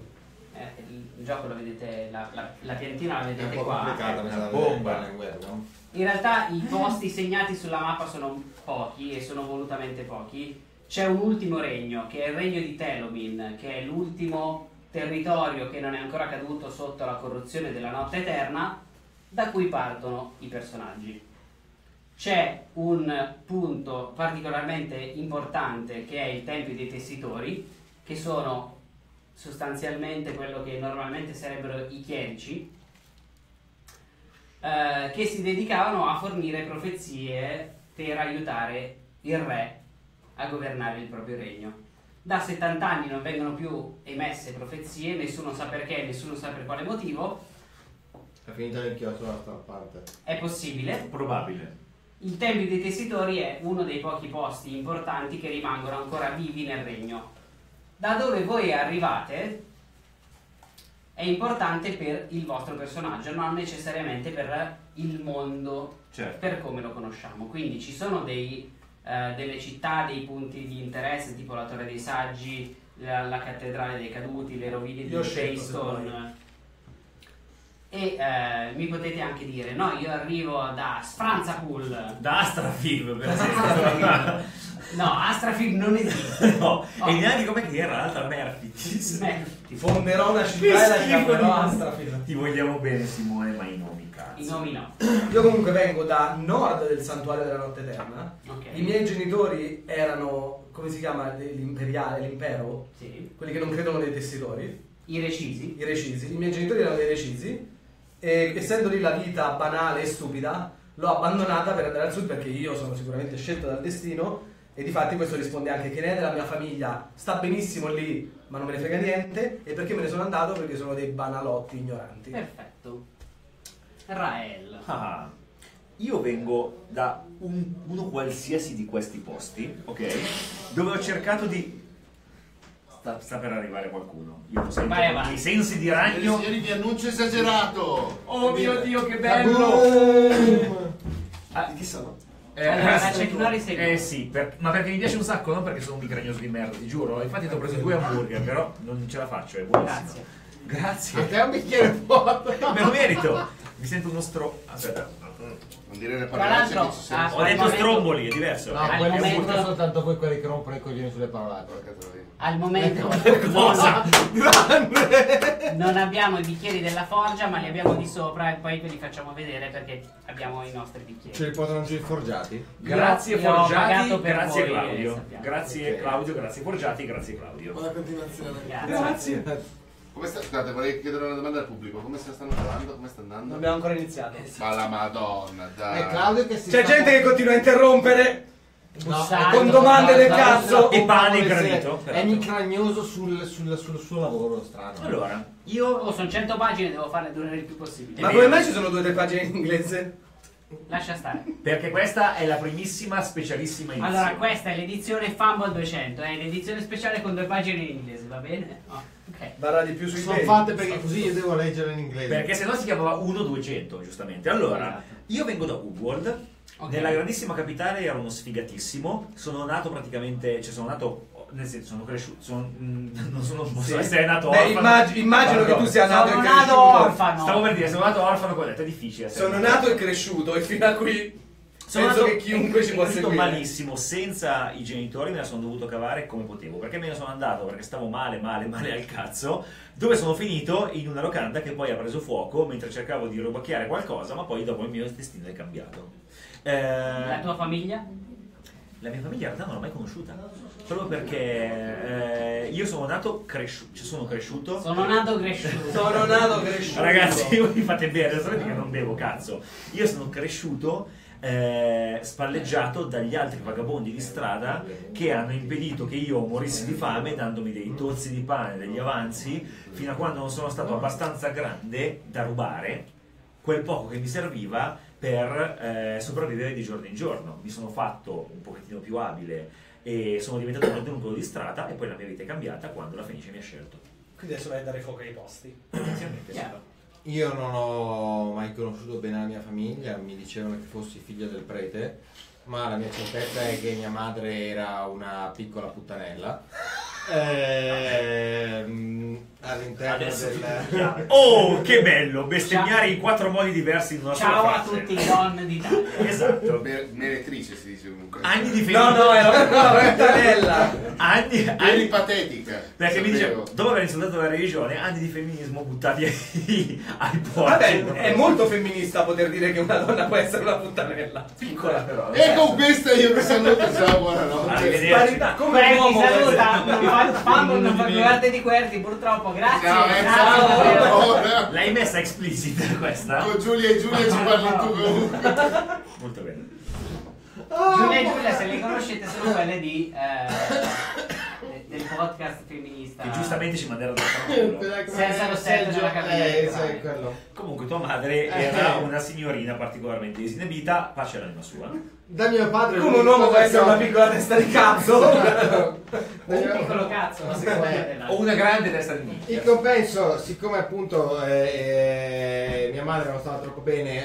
il gioco lo vedete, la piantina la vedete qua. Una bomba nel web, no? In realtà i posti segnati sulla mappa sono pochi e sono volutamente pochi. C'è un ultimo regno, che è il regno di Telomin, che è l'ultimo territorio che non è ancora caduto sotto la corruzione della Notte Eterna, da cui partono i personaggi. C'è un punto particolarmente importante che è il Tempio dei Tessitori, che sono sostanzialmente quello che normalmente sarebbero i chierici, che si dedicavano a fornire profezie per aiutare il re a governare il proprio regno. Da 70 anni non vengono più emesse profezie, nessuno sa perché, nessuno sa per quale motivo. È finita nel chiostro dall'altra parte. È possibile. Probabile. Il Tempio dei Tessitori è uno dei pochi posti importanti che rimangono ancora vivi nel regno. Da dove voi arrivate è importante per il vostro personaggio, non necessariamente per il mondo, certo, per come lo conosciamo. Quindi ci sono delle città, dei punti di interesse, tipo la Torre dei Saggi, la Cattedrale dei Caduti, le rovine di Shaystone. E mi potete anche dire, no, io arrivo da Sfranzapool. Da Astrafib, per esempio. No, Astrafib non esiste. No, oh, e neanche com'è che era l'altra Merfitis. Ti fonderò una città e la chiamerò Astrafib. Ti vogliamo bene, Simone, ma i nomi cazzo. I nomi no. Io comunque vengo da nord del santuario della Notte Eterna. Okay. I miei genitori erano, come si chiama, l'imperiale, l'impero? Sì. Quelli che non credono dei tessitori. I Recisi. I Recisi. I miei genitori erano dei Recisi. E essendo lì la vita banale e stupida, l'ho abbandonata per andare al sud, perché io sono sicuramente scelto dal destino, e difatti questo risponde anche che ne è della mia famiglia, sta benissimo lì ma non me ne frega niente. E perché me ne sono andato? Perché sono dei banalotti ignoranti. Perfetto. Rael. Ah, io vengo da uno qualsiasi di questi posti, ok? Dove ho cercato di... Sta per arrivare qualcuno. Io sento i sensi di ragno. Signori, vi annuncio esagerato. Oh mio Dio, che bello! Ah, chi sono? Sì, ma perché mi piace un sacco, non perché sono un cragnoso di merda, ti giuro. Infatti ti ho preso 2 hamburger, però non ce la faccio, è buonissimo. Grazie. A te un bicchiere forte. Me lo merito. Mi sento uno stro... Aspetta. Non dire le parolacce. Ho detto stromboli, è diverso. No, quelli sono soltanto voi, quelli che rompono i coglioni sulle parolacce. Al momento cosa? Non abbiamo i bicchieri della forgia, ma li abbiamo di sopra e poi ve li facciamo vedere perché abbiamo i nostri bicchieri. Ce li possono anche i forgiati? Grazie forgiati, grazie Claudio. Grazie Claudio, grazie forgiati, grazie Claudio. Buona continuazione. Grazie. Come sta, scusate, vorrei chiedere una domanda al pubblico. Come se stanno parlando? Come sta andando? Non abbiamo ancora iniziato. Ma la madonna, dai. È Claudio che si... C'è gente che continua a interrompere. No, con domande del cazzo. E pane e granito. È micragnoso sul suo lavoro strano. Allora, io sono 100 pagine, devo farle durare il più possibile. Ma come mai ci sono 2 o 3 pagine in inglese? Lascia stare. Perché questa è la primissima, specialissima edizione. Allora, questa è l'edizione Fumble 200, è l'edizione speciale con 2 pagine in inglese, va bene? Oh, ok. Barra di più sui sono page. Fatte perché così io devo leggere in inglese. Perché se no si chiamava 1-200, giustamente. Allora, io vengo da Ughwold, okay, nella grandissima capitale ero uno sfigatissimo, sono nato praticamente, cioè sono nato... Nel senso, sono cresciuto, non posso essere nato orfano. Beh, immagino che tu sia nato e cresciuto. Sono nato orfano. Stavo per dire, sono nato orfano, ho detto, è difficile. Sono nato e cresciuto e fino a qui sono penso che chiunque ci possa seguire. Sono malissimo, senza i genitori me la sono dovuto cavare come potevo. Perché me ne sono andato? Perché stavo male al cazzo. Dove sono finito? In una locanda che poi ha preso fuoco mentre cercavo di rubacchiare qualcosa, ma poi dopo il mio destino è cambiato. La tua famiglia? La mia famiglia in realtà non l'ho mai conosciuta. Solo perché io sono nato cresciuto, cioè sono cresciuto. Sono nato cresciuto. Sono nato cresciuto. Ragazzi, voi mi fate bere, sapete che non bevo cazzo. Io sono cresciuto spalleggiato dagli altri vagabondi di strada che hanno impedito che io morissi di fame dandomi dei tozzi di pane, degli avanzi, fino a quando non sono stato abbastanza grande da rubare quel poco che mi serviva per sopravvivere di giorno in giorno. Mi sono fatto un pochettino più abile e sono diventato veramente un polo di strada e poi la mia vita è cambiata quando la Fenice mi ha scelto. Quindi adesso vai a dare fuoco ai posti. Io non ho mai conosciuto bene la mia famiglia, mi dicevano che fossi figlio del prete, ma la mia certezza è che mia madre era una piccola puttanella. All'interno adesso del... Oh, che bello! Bestemmiare in quattro modi diversi in una sola frase. Ciao a tutti i donne d'Italia. Esatto. Meretrice si dice comunque. Anni di felice. No, era una puttanella. Anni patetica. Perché mi dice, dopo aver insultato la religione, anni di femminismo buttati ai porti. Vabbè, è molto femminista poter dire che una donna può essere una puttanella. Piccola però. E con questa io mi saluto, ciao, buonanotte. Sparità. Come uomo. Fumble non fa più parte di Querty, purtroppo. Grazie. Ciao. L'hai messa explicit questa? Con Giulia e Giulia ci parli tu. Molto bene. Giulia e Giulia, se li conoscete, sono quelle di del podcast femminista che giustamente ci manderanno senza lo stesso della cabina. Comunque tua madre era una signorina particolarmente disinibita, pace all'anima sua. Da mio padre come un uomo può essere una piccola testa di cazzo un piccolo cazzo o una grande testa di minchia. In compenso, siccome appunto mia madre non stava troppo bene,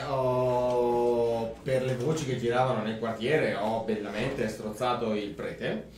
per le voci che giravano nel quartiere ho bellamente strozzato il prete.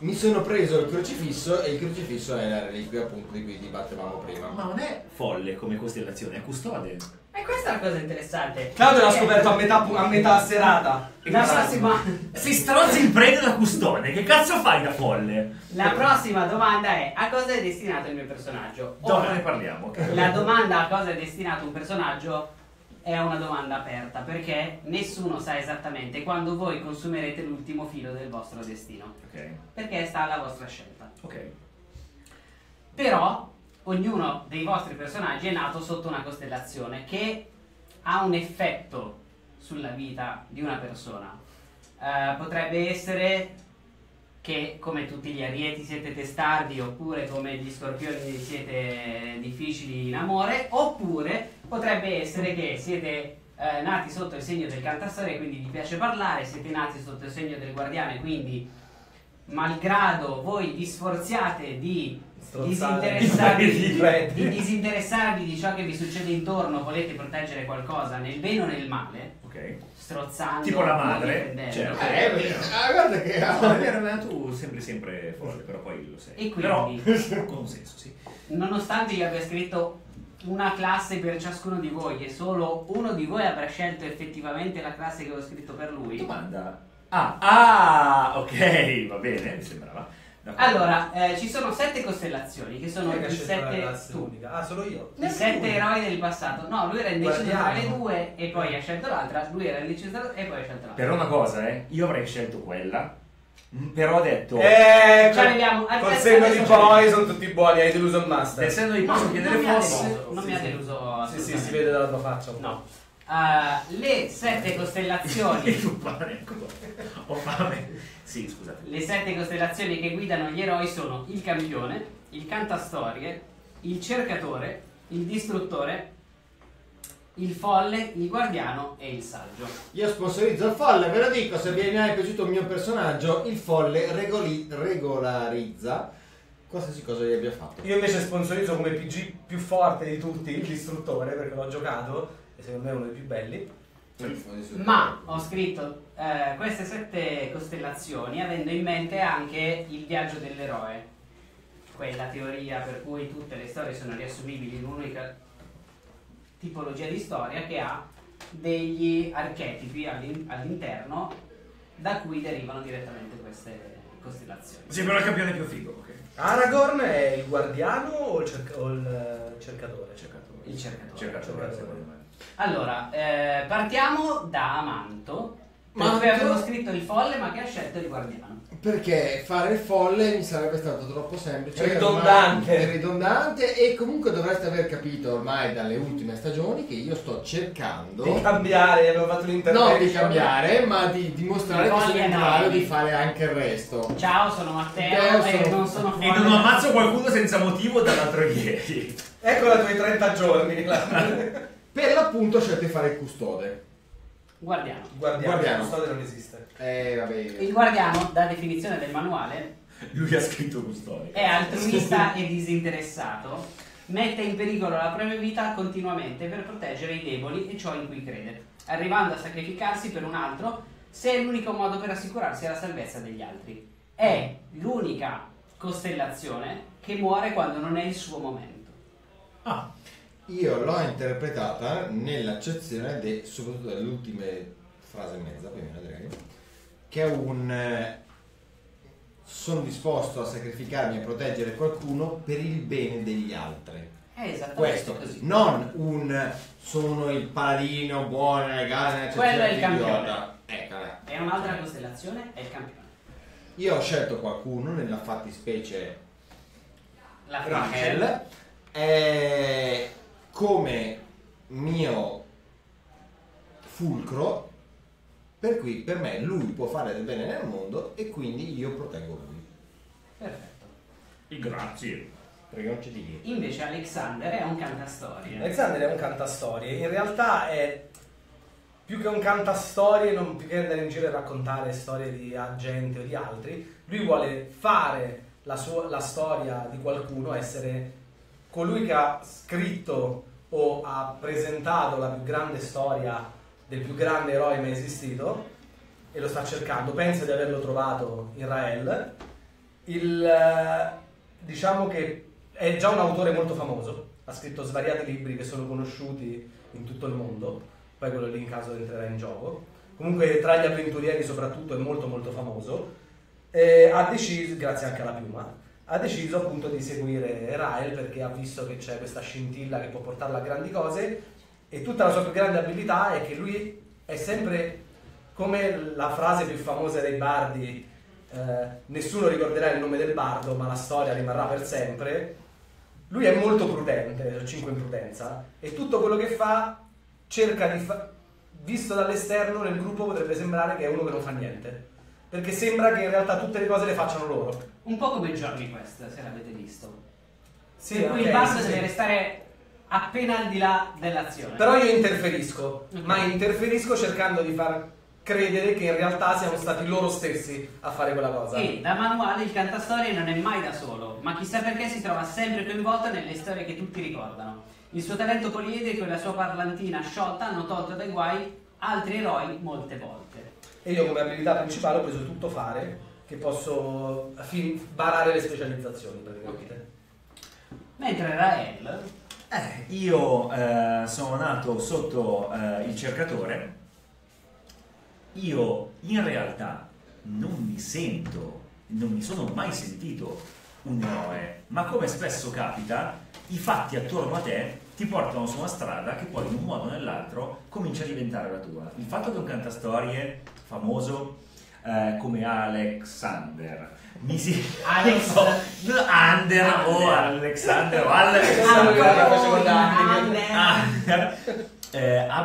Mi sono preso il crocifisso, e il crocifisso è la reliquia appunto di cui dibattevamo prima. Ma non è folle come costellazione, è custode. E questa è la cosa interessante. Claudio l'ha scoperto a metà serata. La prossima... Si strozza il prete da custode, che cazzo fai da folle? La prossima domanda è: a cosa è destinato il mio personaggio? Ora ne parliamo. La domanda a cosa è destinato un personaggio è una domanda aperta, perché nessuno sa esattamente quando voi consumerete l'ultimo filo del vostro destino. Okay. Perché sta alla vostra scelta. Okay. Però ognuno dei vostri personaggi è nato sotto una costellazione che ha un effetto sulla vita di una persona. Potrebbe essere che come tutti gli arieti siete testardi, oppure come gli scorpioni siete difficili in amore, oppure potrebbe essere che siete nati sotto il segno del cantastorie, quindi vi piace parlare, siete nati sotto il segno del guardiano, quindi malgrado voi vi sforziate di disinteressarvi di ciò che vi succede intorno, volete proteggere qualcosa nel bene o nel male, okay, strozzando tipo la madre, certo. Guarda che tu sembri sempre folle, però poi lo sei, e quindi però, con senso, sì. Nonostante io abbia scritto una classe per ciascuno di voi e solo uno di voi avrà scelto effettivamente la classe che avevo scritto per lui. Domanda. Ok, va bene, mi sembrava. Allora, ci sono 7 costellazioni che sono i 7 unica. Solo io. I 7 eroi del passato. No, lui era indeciso tra le 2 e poi ha scelto l'altra. Lui era indeciso e poi ha scelto l'altra. Però una cosa, io avrei scelto quella. Però ho detto col senno di poi sono tutti buoni, hai deluso il master. Nel senno di poi sono chiedere fosse. Non mi ha deluso. Sì, si vede dalla tua faccia. No. Le 7 costellazioni. Ho fame. Sì, scusate. Le 7 costellazioni che guidano gli eroi sono il campione, il cantastorie, il cercatore, il distruttore, il folle, il guardiano e il saggio. Io sponsorizzo il folle, ve lo dico, se vi è piaciuto il mio personaggio, il folle regolarizza qualsiasi cosa gli abbia fatto. Io invece sponsorizzo come PG più forte di tutti il distruttore, perché l'ho giocato e secondo me è uno dei più belli. Ma ho scritto queste 7 costellazioni avendo in mente anche il viaggio dell'eroe, quella teoria per cui tutte le storie sono riassumibili in un'unica tipologia di storia che ha degli archetipi all'interno da cui derivano direttamente queste costellazioni. Sì, però il campione è più figo, ok. Aragorn è il guardiano o il cercatore? Il cercatore. Secondo me. Allora, partiamo da Amanto, dove avevo scritto il folle ma che ha scelto il guardiano. Perché fare il folle mi sarebbe stato troppo semplice, ridondante, e comunque dovreste aver capito ormai dalle ultime stagioni che io sto cercando di cambiare, avevo fatto l'intervento. Non di cambiare, ma di dimostrare che sono in grado di fare anche il resto. Ciao, sono Matteo e non sono folle. E non ammazzo qualcuno senza motivo dall'altro ieri. Ecco la tua 30 giorni. Per l'appunto ho scelto di fare il custode. Guardiano. Custode non esiste. Vabbè. Il guardiano, da definizione del manuale, lui ha scritto custode, è altruista e disinteressato. Mette in pericolo la propria vita continuamente per proteggere i deboli e ciò in cui crede, arrivando a sacrificarsi per un altro se è l'unico modo per assicurarsi la salvezza degli altri. È l'unica costellazione che muore quando non è il suo momento. Ah, io l'ho interpretata nell'accezione soprattutto dell'ultima frase e mezza, poi me la direi, che è un sono disposto a sacrificarmi e proteggere qualcuno per il bene degli altri. Questo così. Non un sono il paladino buono, legale, quello è il campione. È un'altra costellazione, è il campione. Io ho scelto qualcuno, nella fattispecie la Rael, come mio fulcro, per cui per me lui può fare del bene nel mondo e quindi io proteggo lui. Perfetto. E grazie. Perché non c'è di io. Invece Alexander è un cantastorie. Alexander è un cantastorie. In realtà è più che un cantastorie, non più che andare in giro e raccontare storie di gente o di altri. Lui vuole fare la storia di qualcuno, essere colui che ha scritto o ha presentato la più grande storia del più grande eroe mai esistito, e lo sta cercando, pensa di averlo trovato in Rael. Diciamo che è già un autore molto famoso, ha scritto svariati libri che sono conosciuti in tutto il mondo, poi quello lì in caso entrerà in gioco. Comunque tra gli avventurieri soprattutto è molto molto famoso, e ha deciso, grazie anche alla piuma, ha deciso appunto di seguire Rael perché ha visto che c'è questa scintilla che può portarla a grandi cose. E tutta la sua più grande abilità è che lui è sempre, come la frase più famosa dei bardi, nessuno ricorderà il nome del bardo ma la storia rimarrà per sempre. Lui è molto prudente, 5 in prudenza, e tutto quello che fa cerca di fare, visto dall'esterno nel gruppo potrebbe sembrare che è uno che non fa niente, perché sembra che in realtà tutte le cose le facciano loro. Un po' come Gianni, questa, se l'avete visto. Sì, per cui il bardo deve restare appena al di là dell'azione. Però io interferisco, okay, ma interferisco cercando di far credere che in realtà siano stati loro stessi a fare quella cosa. E da manuale il cantastorie non è mai da solo, ma chissà perché si trova sempre coinvolto nelle storie che tutti ricordano. Il suo talento poliedrico e la sua parlantina sciolta hanno tolto dai guai altri eroi molte volte. E io come abilità principale ho preso tutto fare, che posso barare le specializzazioni praticamente. Okay. Mentre Rael... io sono nato sotto il cercatore. Io in realtà non mi sono mai sentito un eroe, ma come spesso capita, i fatti attorno a te ti portano su una strada che poi in un modo o nell'altro comincia a diventare la tua. Il fatto che un cantastorie famoso come Alexander abbia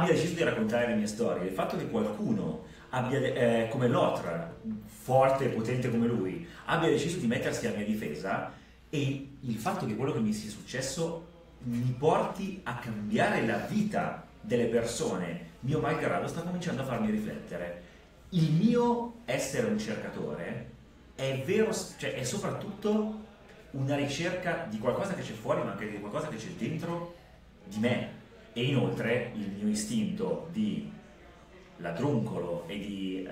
deciso di raccontare le mie storie, il fatto che qualcuno abbia, come Lotloth, forte e potente come lui, abbia deciso di mettersi alla mia difesa, e il fatto che quello che mi sia successo mi porti a cambiare la vita delle persone mio malgrado, sta cominciando a farmi riflettere. Il mio essere un cercatore è vero, cioè è soprattutto una ricerca di qualcosa che c'è fuori, ma anche di qualcosa che c'è dentro di me. E inoltre il mio istinto di ladruncolo e di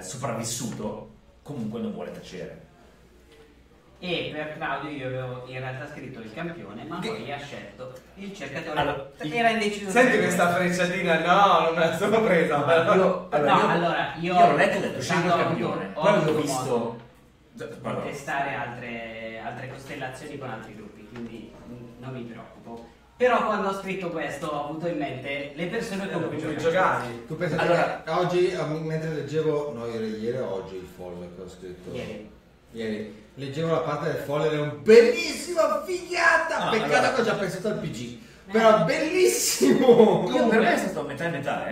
sopravvissuto comunque non vuole tacere. E per Claudio io avevo in realtà scritto il campione, ma poi ha scelto il cercatore. Allora, era indeciso. Senti questa frecciatina, no, non me la sono presa. No, io ho letto e ho detto scelgo il campione. Poi ho visto testare altre costellazioni con altri gruppi, quindi non mi preoccupo. Però quando ho scritto questo ho avuto in mente le persone che ho giocato. Tu pensi che oggi, mentre leggevo, no, ieri o oggi il folle che ho scritto? Ieri. Leggevo la parte del folle ed è un bellissima figata! No, peccato che ho già pensato al PG. Però bellissimo! Io per me è stato metà e metà,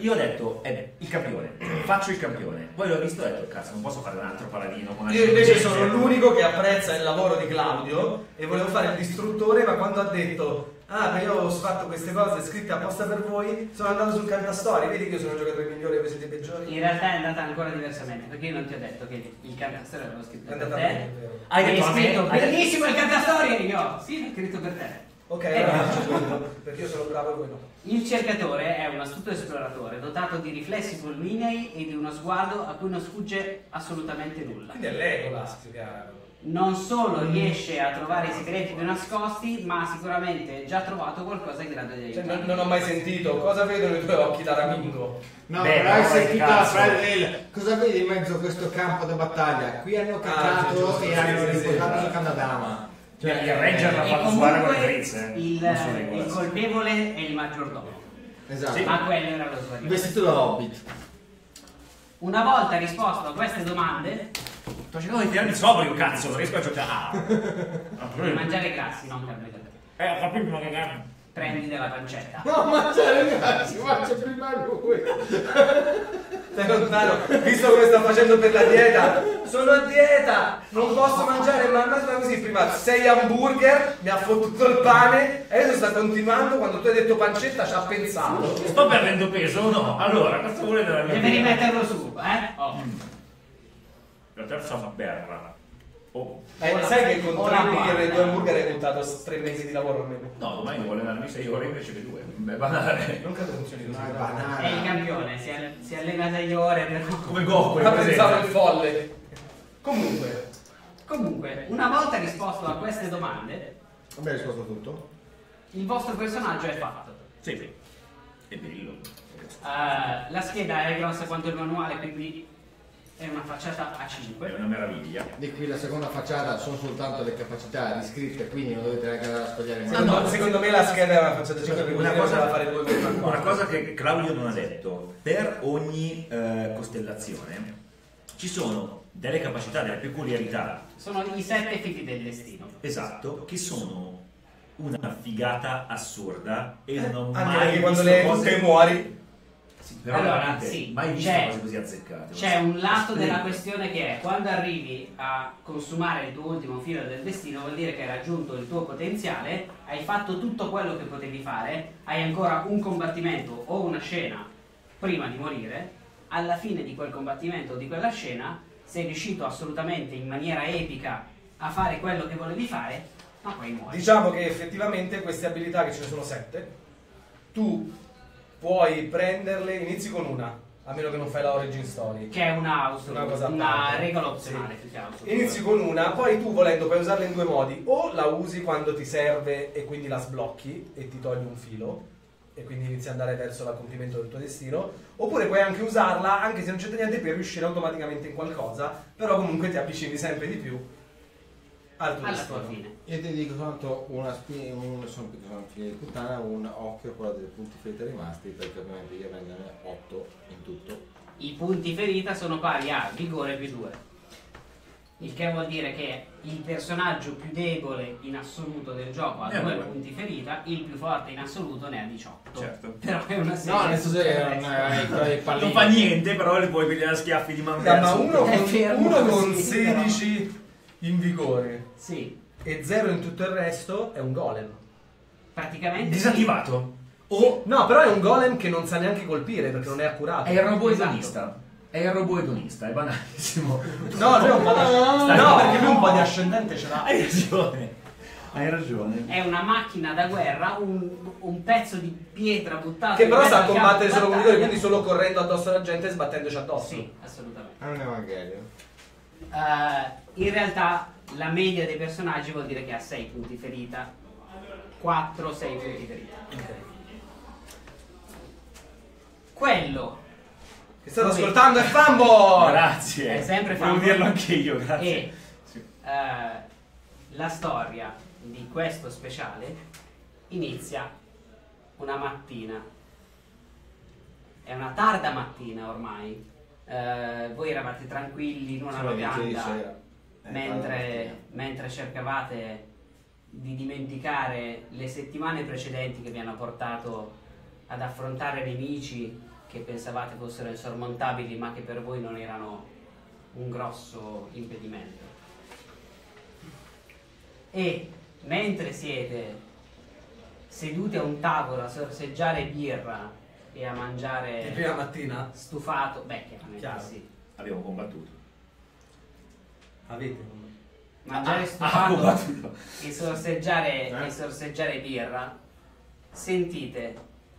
Io ho detto, il campione, faccio il campione. Poi l'ho visto e ho detto, cazzo, non posso fare un altro paladino. Io invece sono l'unico che apprezza il lavoro di Claudio e volevo fare il distruttore, ma quando ha detto ah, ma io ho fatto queste cose scritte apposta per voi, sono andato sul cantastorie, vedi che io sono il giocatore migliore e voi siete peggiori. In realtà è andata ancora diversamente, perché io non ti ho detto che il cantastorie l'avevo scritto per te. Bene, hai scritto bellissimo il cantastorie, io sì, l'ho scritto per te. Ok, allora, perché io sono bravo e voi no. Il cercatore è un astuto esploratore dotato di riflessi fulminei e di uno sguardo a cui non sfugge assolutamente nulla. Quindi è l'Egolas, chiaro. Non solo riesce a trovare i segreti più nascosti, ma sicuramente già trovato qualcosa in grado di aiutare. Non ho mai sentito, cosa vedono i tuoi occhi da ramingo? No, però hai sentito la fratelli. Cosa vedi in mezzo a questo campo da battaglia? Qui hanno cacciato e hanno riportato la Canadama. Cioè, il Ranger l'ha fatto suonare con le frizze. Il colpevole è il maggiordomo. Esatto. Sì. Ma quello era lo sbaglio. Vestito da Hobbit. Una volta risposto a queste domande... sto cercando di tirarmi sobrio, cazzo, non riesco a giocare. Devi mangiare grassi, non capito. Ho capito, ma che prendi della pancetta. No, mangiare grassi, mangia prima lui. Stai lontano, visto come sta facendo per la dieta. Sono a dieta, non posso mangiare, ma mangiare così prima. 6 hamburger, mi ha fottuto il pane e adesso sta continuando. Quando tu hai detto pancetta ci ha pensato. Sto perdendo peso o no? Allora, cosa vuole della mia vita? Devi rimetterlo su, eh? Oh. La terza berra. Oh. Sai che con 3 birre e 2 hamburger hai contato 3 mesi di lavoro almeno? No, domani mi vuole darmi 6 ore invece che 2. È banale. Non credo funzioni così. È il campione, si allena 6 ore per... come Goku. Ma pensavo il folle. Comunque, una volta risposto a queste domande... non mi hai risposto a tutto? Il vostro personaggio è fatto. Sì. È bello. La scheda è grossa quanto il manuale, quindi... è una facciata a 5. È una meraviglia. Di qui la seconda facciata sono soltanto le capacità riscritte, quindi non dovete neanche andare a sbagliare. No, secondo me la scheda è una facciata a 5 perché una cosa da fare 2 una cosa che Claudio non ha detto: per ogni costellazione ci sono delle capacità, delle peculiarità. Sono i 7 figli del destino. Esatto, che sono una figata assurda e non ho mai visto le cose e muori. Sì, però allora, sì, mai visto cose così azzeccate. C'è un lato della questione che è quando arrivi a consumare il tuo ultimo filo del destino, vuol dire che hai raggiunto il tuo potenziale, hai fatto tutto quello che potevi fare, hai ancora un combattimento o una scena prima di morire. Alla fine di quel combattimento o di quella scena sei riuscito assolutamente in maniera epica a fare quello che volevi fare, ma poi muori. Diciamo che effettivamente queste abilità, che ce ne sono 7, tu puoi prenderle, inizi con una, a meno che non fai la origin story, che è una regola opzionale. Sì. Inizi con una, poi tu volendo puoi usarla in 2 modi, o la usi quando ti serve e quindi la sblocchi e ti togli un filo e quindi inizi ad andare verso l'accompimento del tuo destino, oppure puoi anche usarla anche se non c'entra niente per riuscire automaticamente in qualcosa, però comunque ti avvicini sempre di più al tuo destino. Fine. Io ti dico tanto sono figli di puttana, un occhio a quello dei punti ferita rimasti, perché ovviamente io vengono 8 in tutto. I punti ferita sono pari a vigore più 2, il che vuol dire che il personaggio più debole in assoluto del gioco ha 2 punti ferita, il più forte in assoluto ne ha 18. Certo. Però è una serie. No, nel senso che non fa niente, però le puoi pigliare a schiaffi di mancanza. Ma uno con 16 in vigore, sì, e 0 in tutto il resto è un golem praticamente disattivato. O no, però è un golem che non sa neanche colpire perché non è accurato. È il robot edonista. È il robot edonista, è banalissimo. No, perché lui un po' di ascendente ce l'ha. Hai ragione. È una macchina da guerra, un pezzo di pietra buttato. Che però sa combattere solo con lui, quindi solo correndo addosso alla gente e sbattendoci addosso. Sì, assolutamente. È un evangelio. In realtà la media dei personaggi vuol dire che ha 6 punti ferita, 4-6 punti ferita. Okay. Quello che state ascoltando è Fumble! Grazie! È sempre Fumble. Volevo dirlo anche io, grazie. E la storia di questo speciale inizia una mattina. È una tarda mattina ormai. Voi eravate tranquilli in una locanda mentre cercavate di dimenticare le settimane precedenti che vi hanno portato ad affrontare nemici che pensavate fossero insormontabili ma che per voi non erano un grosso impedimento. E mentre siete seduti a un tavolo a sorseggiare birra e a mangiare. Di prima mattina? Stufato. Beh, chiaramente sì. Abbiamo combattuto. Avete combattuto. Mangiare stufato e sorseggiare birra. Sentite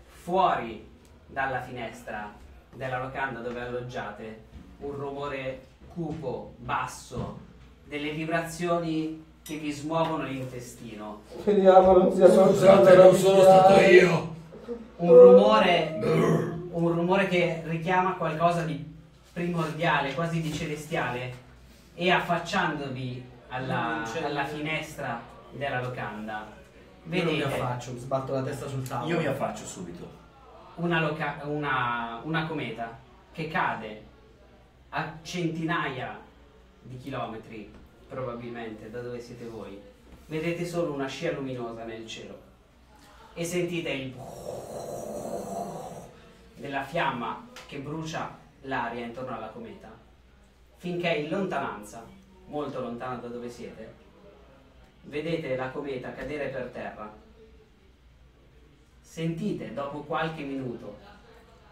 fuori dalla finestra della locanda dove alloggiate un rumore cupo, basso, delle vibrazioni che vi smuovono l'intestino. Vediamo, non sia scusate, non sono stato io. Un rumore che richiama qualcosa di primordiale, quasi di celestiale, e affacciandovi alla finestra della locanda vedete, io mi affaccio, mi sbatto la testa sul tavolo. Io mi affaccio subito. Una cometa che cade a centinaia di chilometri probabilmente da dove siete voi. Vedete solo una scia luminosa nel cielo e sentite il della fiamma che brucia l'aria intorno alla cometa, finché in lontananza, molto lontana da dove siete, vedete la cometa cadere per terra. Sentite dopo qualche minuto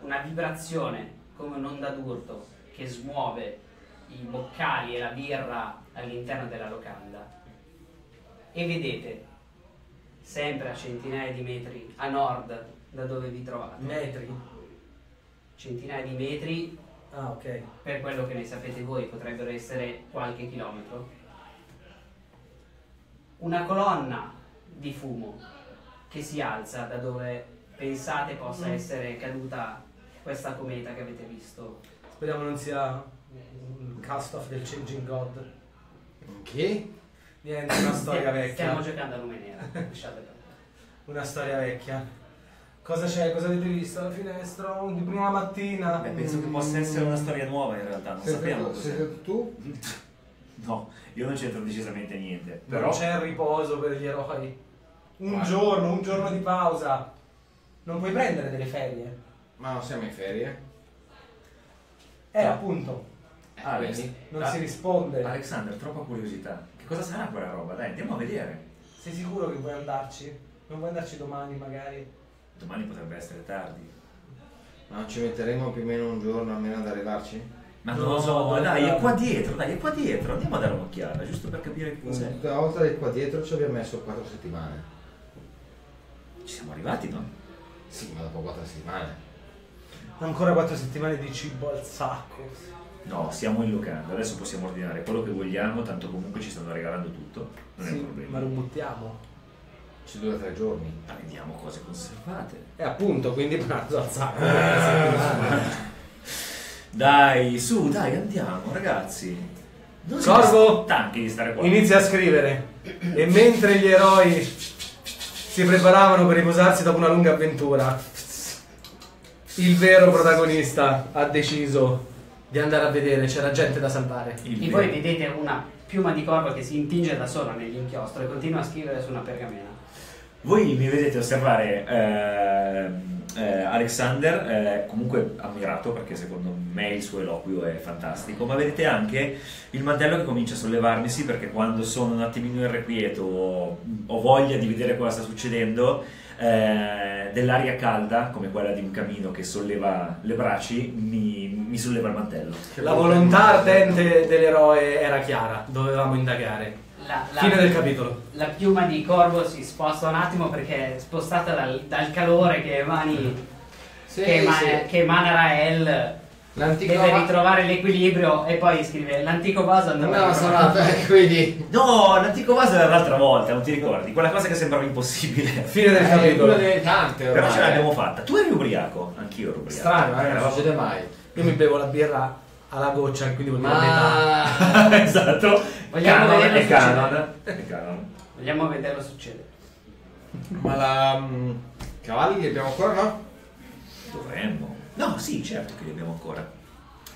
una vibrazione come un'onda d'urto che smuove i boccali e la birra all'interno della locanda, e vedete sempre a centinaia di metri a nord da dove vi trovate. Metri? Centinaia di metri. Ah, ok. Per quello che ne sapete voi potrebbero essere qualche chilometro. Una colonna di fumo che si alza da dove pensate possa essere caduta questa cometa che avete visto. Speriamo non sia un cast-off del Changing God. Che? Niente, una storia vecchia. Stiamo giocando a lume nera. Una storia vecchia. Cosa c'è? Cosa avete visto alla finestra? Di prima mattina? Beh, penso che possa essere una storia nuova in realtà, non sappiamo cos'è. Sei credo tu? No, io non c'entro decisamente niente. Però non c'è il riposo per gli eroi. Un giorno di pausa. Non puoi prendere delle ferie. Ma non siamo in ferie? Appunto. Alex, non si risponde. Alexander, troppa curiosità. Che cosa sarà quella roba? Dai, andiamo a vedere. Sei sicuro che vuoi andarci? Non vuoi andarci domani magari? Domani potrebbe essere tardi. Ma non ci metteremo più o meno un giorno almeno ad arrivarci? Ma non lo so, dai, è qua dietro, andiamo a dare un'occhiata, giusto per capire che cos'è. Una volta che qua dietro ci abbiamo messo 4 settimane. Ci siamo arrivati, no? Sì, ma dopo 4 settimane. Ancora 4 settimane di cibo al sacco. No, siamo in locanda, adesso possiamo ordinare quello che vogliamo, tanto comunque ci stanno regalando tutto, non sì, è un problema. Ma lo buttiamo? Ci dura 3 giorni. Ma vediamo cose conservate. E appunto, quindi pranzo al sacco. Dai, su, dai, andiamo, ragazzi. Corvo, tanchi di stare qua. Inizia a scrivere. E mentre gli eroi si preparavano per riposarsi dopo una lunga avventura, il vero protagonista ha deciso di andare a vedere, c'era gente da salvare. E voi vedete una piuma di corvo che si intinge da sola nell'inchiostro e continua a scrivere su una pergamena. Voi mi vedete osservare Alexander, comunque ammirato perché secondo me il suo eloquio è fantastico, ma vedete anche il mantello che comincia a sollevarmisi, perché quando sono un attimino irrequieto o ho voglia di vedere cosa sta succedendo, dell'aria calda come quella di un camino che solleva le braci mi solleva il mantello. La volontà ardente dell'eroe era chiara, dovevamo indagare. Fine del capitolo. La piuma di corvo si sposta un attimo perché è spostata dal calore che emani, sì, che emana Rael. Deve ritrovare l'equilibrio e poi scrive l'antico vaso andava. No, sono quindi. No, l'antico vaso era l'altra volta, non ti ricordi? Quella cosa che sembrava impossibile. Fine del capitolo. Però ce l'abbiamo fatta. Tu eri ubriaco, anch'io ero ubriaco. Strano, non succede mai. Io mi bevo la birra alla goccia, quindi vuol dire metà. Esatto. Vogliamo vederlo succedere. Ma la cavalli li abbiamo ancora, no? Dovremmo. No, sì, certo che li abbiamo ancora.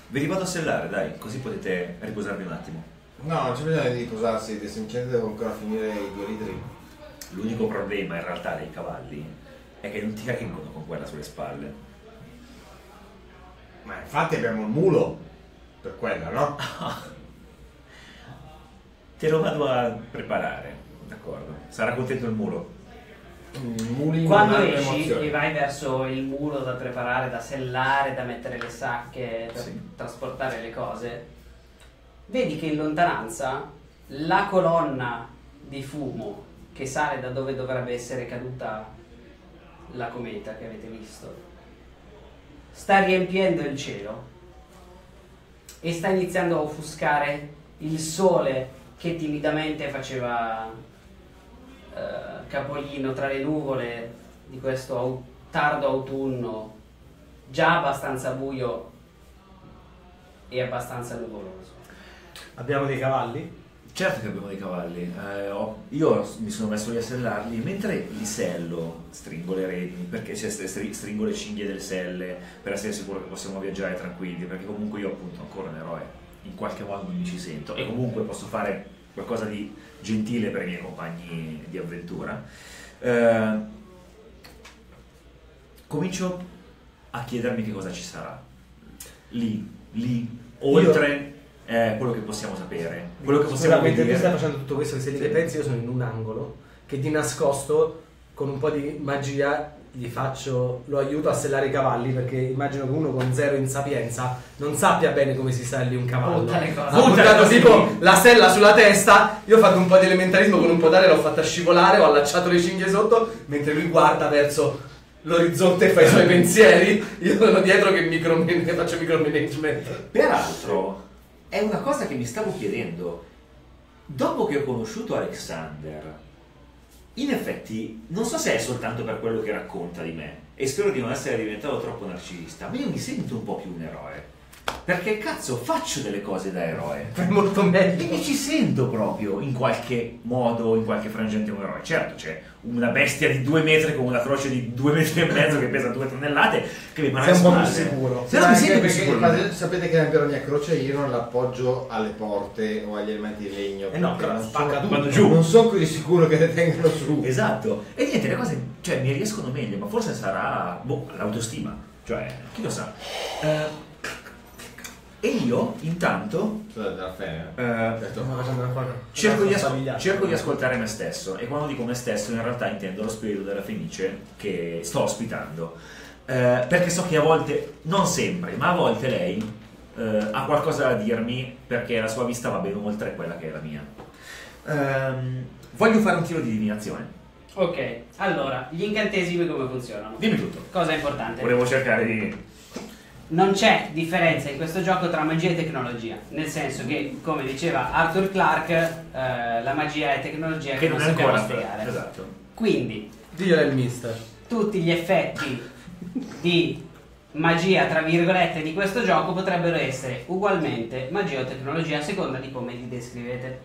Ve li vado a sellare, dai, così potete riposarvi un attimo. No, non c'è bisogno di riposarsi, semplicemente devo ancora finire i 2 litri. L'unico problema in realtà dei cavalli è che non ti reggono con quella sulle spalle. Ma infatti abbiamo il mulo per quella, no? Te lo vado a preparare, d'accordo? Sarà contento il mulo? Quando esci e vai verso il muro da preparare, da sellare, da mettere le sacche, da trasportare le cose, vedi che in lontananza la colonna di fumo che sale da dove dovrebbe essere caduta la cometa che avete visto sta riempiendo il cielo e sta iniziando a offuscare il sole che timidamente faceva capolino tra le nuvole di questo tardo autunno già abbastanza buio e abbastanza nuvoloso. Abbiamo dei cavalli? Certo che abbiamo dei cavalli, io mi sono messo lì a sellarli, mentre li sello stringo le redini, perché cioè, stringo le cinghie del selle per essere sicuro che possiamo viaggiare tranquilli, perché comunque io appunto ancora un eroe, in qualche modo mi ci sento e comunque posso fare qualcosa di gentile per i miei compagni di avventura. Comincio a chiedermi che cosa ci sarà lì, oltre... Io... quello che possiamo sapere, quello che possiamo vedere. Mentre tu stai facendo tutto questo, che se li pensi, io sono in un angolo che di nascosto con un po' di magia lo aiuto a sellare i cavalli, perché immagino che uno con zero in sapienza non sappia bene come si selli un cavallo. Ha buttato tipo la sella sulla testa, io ho fatto un po' di elementarismo con un podale, l'ho fatta scivolare, ho allacciato le cinghie sotto, mentre lui guarda verso l'orizzonte, fa i suoi pensieri, io sono dietro che faccio micromanagement. Peraltro è una cosa che mi stavo chiedendo, dopo che ho conosciuto Alexander, in effetti non so se è soltanto per quello che racconta di me, e spero di non essere diventato troppo narcisista, ma io mi sento un po' più un eroe, perché cazzo faccio delle cose da eroe, è molto meglio, e mi ci sento proprio in qualche modo, in qualche frangente un eroe. Certo, c'è una bestia di 2 metri con una croce di 2,5 metri che pesa 2 tonnellate che mi pare un po' più sicuro. Se no mi sento più sicuro. Perché sapete che per ogni croce io non l'appoggio alle porte o agli elementi di legno, no, però spacca tutto giù, non sono così sicuro che le tengano su. Esatto, e niente, le cose cioè mi riescono meglio, ma forse sarà l'autostima, cioè chi lo sa. E io intanto cerco di ascoltare me stesso, e quando dico me stesso in realtà intendo lo spirito della Fenice che sto ospitando, perché so che a volte, non sempre, ma a volte lei ha qualcosa da dirmi, perché la sua vista va ben oltre quella che è la mia. Voglio fare un tiro di divinazione. Ok, allora gli incantesimi come funzionano? Dimmi tutto. Cosa è importante? Volevo cercare di... Non c'è differenza in questo gioco tra magia e tecnologia, nel senso che, come diceva Arthur Clarke, la magia è tecnologia che non sappiamo spiegare. Esatto. Quindi, Dio è il mister. Tutti gli effetti di magia, tra virgolette, di questo gioco potrebbero essere ugualmente magia o tecnologia a seconda di come li descrivete.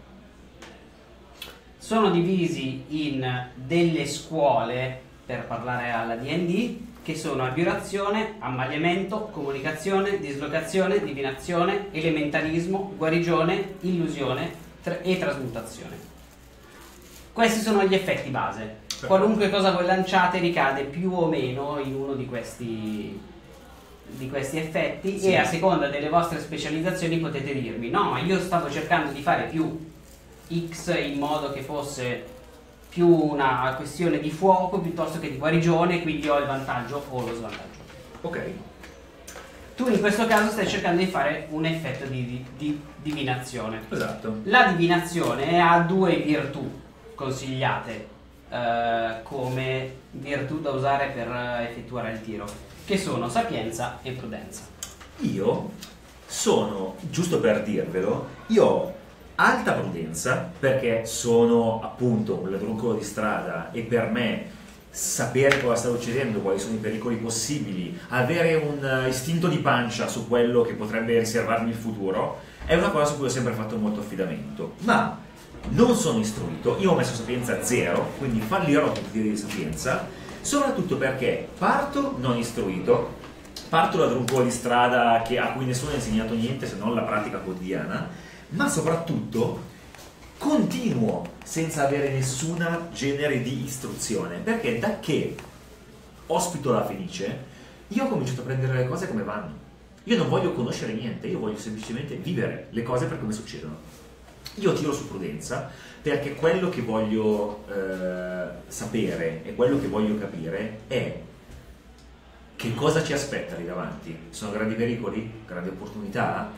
Sono divisi in delle scuole, per parlare alla D&D, che sono abiurazione, ammaliamento, comunicazione, dislocazione, divinazione, elementalismo, guarigione, illusione e trasmutazione. Questi sono gli effetti base. Qualunque cosa voi lanciate ricade più o meno in uno di questi effetti, sì. E a seconda delle vostre specializzazioni potete dirmi: no, ma io stavo cercando di fare più X in modo che fosse più una questione di fuoco piuttosto che di guarigione, quindi ho il vantaggio o lo svantaggio. Ok. Tu in questo caso stai cercando di fare un effetto di divinazione. Esatto. La divinazione ha 2 virtù consigliate come virtù da usare per effettuare il tiro, che sono sapienza e prudenza. Io sono, giusto per dirvelo, io ho alta prudenza, perché sono appunto un ladruncolo di strada e per me sapere cosa sta succedendo, quali sono i pericoli possibili, avere un istinto di pancia su quello che potrebbe riservarmi il futuro, è una cosa su cui ho sempre fatto molto affidamento. Ma non sono istruito, io ho messo sapienza 0, quindi fallirò tutti i tiri di sapienza, soprattutto perché parto non istruito, parto ladruncolo di strada a cui nessuno ha insegnato niente se non la pratica quotidiana, ma soprattutto continuo senza avere nessuna genere di istruzione, perché da che ospito la Fenice io ho cominciato a prendere le cose come vanno. Io non voglio conoscere niente, io voglio semplicemente vivere le cose per come succedono. Io tiro su prudenza perché quello che voglio sapere e quello che voglio capire è che cosa ci aspetta lì davanti. Sono grandi pericoli? Grandi opportunità?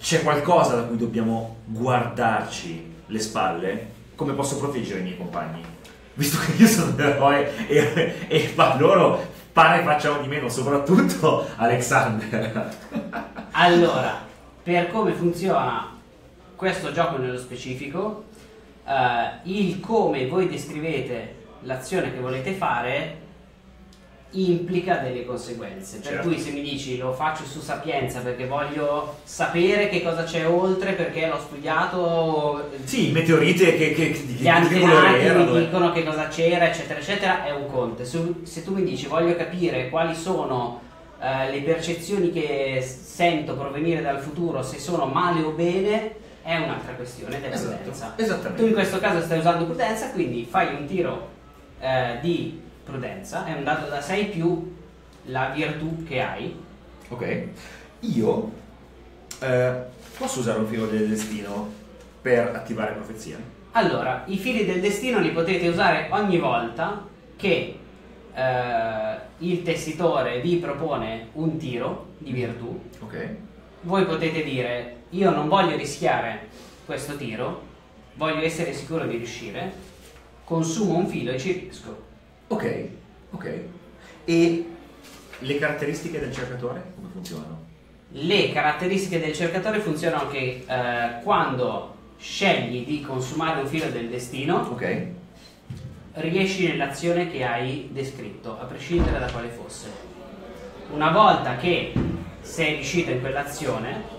C'è qualcosa da cui dobbiamo guardarci le spalle? Come posso proteggere i miei compagni? Visto che io sono un eroe e loro pare facciamo di meno, soprattutto Alexander. Allora, per come funziona questo gioco nello specifico, il come voi descrivete l'azione che volete fare implica delle conseguenze, certo. Per cui se mi dici lo faccio su sapienza perché voglio sapere che cosa c'è oltre perché l'ho studiato, sì, meteorite gli antenati mi dicono che cosa c'era eccetera eccetera, è un conto. Se tu mi dici voglio capire quali sono le percezioni che sento provenire dal futuro, se sono male o bene, è un'altra questione della prudenza. Esattamente. Tu in questo caso stai usando prudenza, quindi fai un tiro di prudenza, è un dato da 6 più la virtù che hai. Ok, io posso usare un filo del destino per attivare profezia? Allora, i fili del destino li potete usare ogni volta che il tessitore vi propone un tiro di virtù. Ok. Voi potete dire io non voglio rischiare questo tiro, voglio essere sicuro di riuscire, consumo un filo e ci riesco. Ok, ok. E le caratteristiche del cercatore come funzionano? Le caratteristiche del cercatore funzionano che quando scegli di consumare un filo del destino, ok, riesci nell'azione che hai descritto, a prescindere da quale fosse. Una volta che sei riuscito in quell'azione,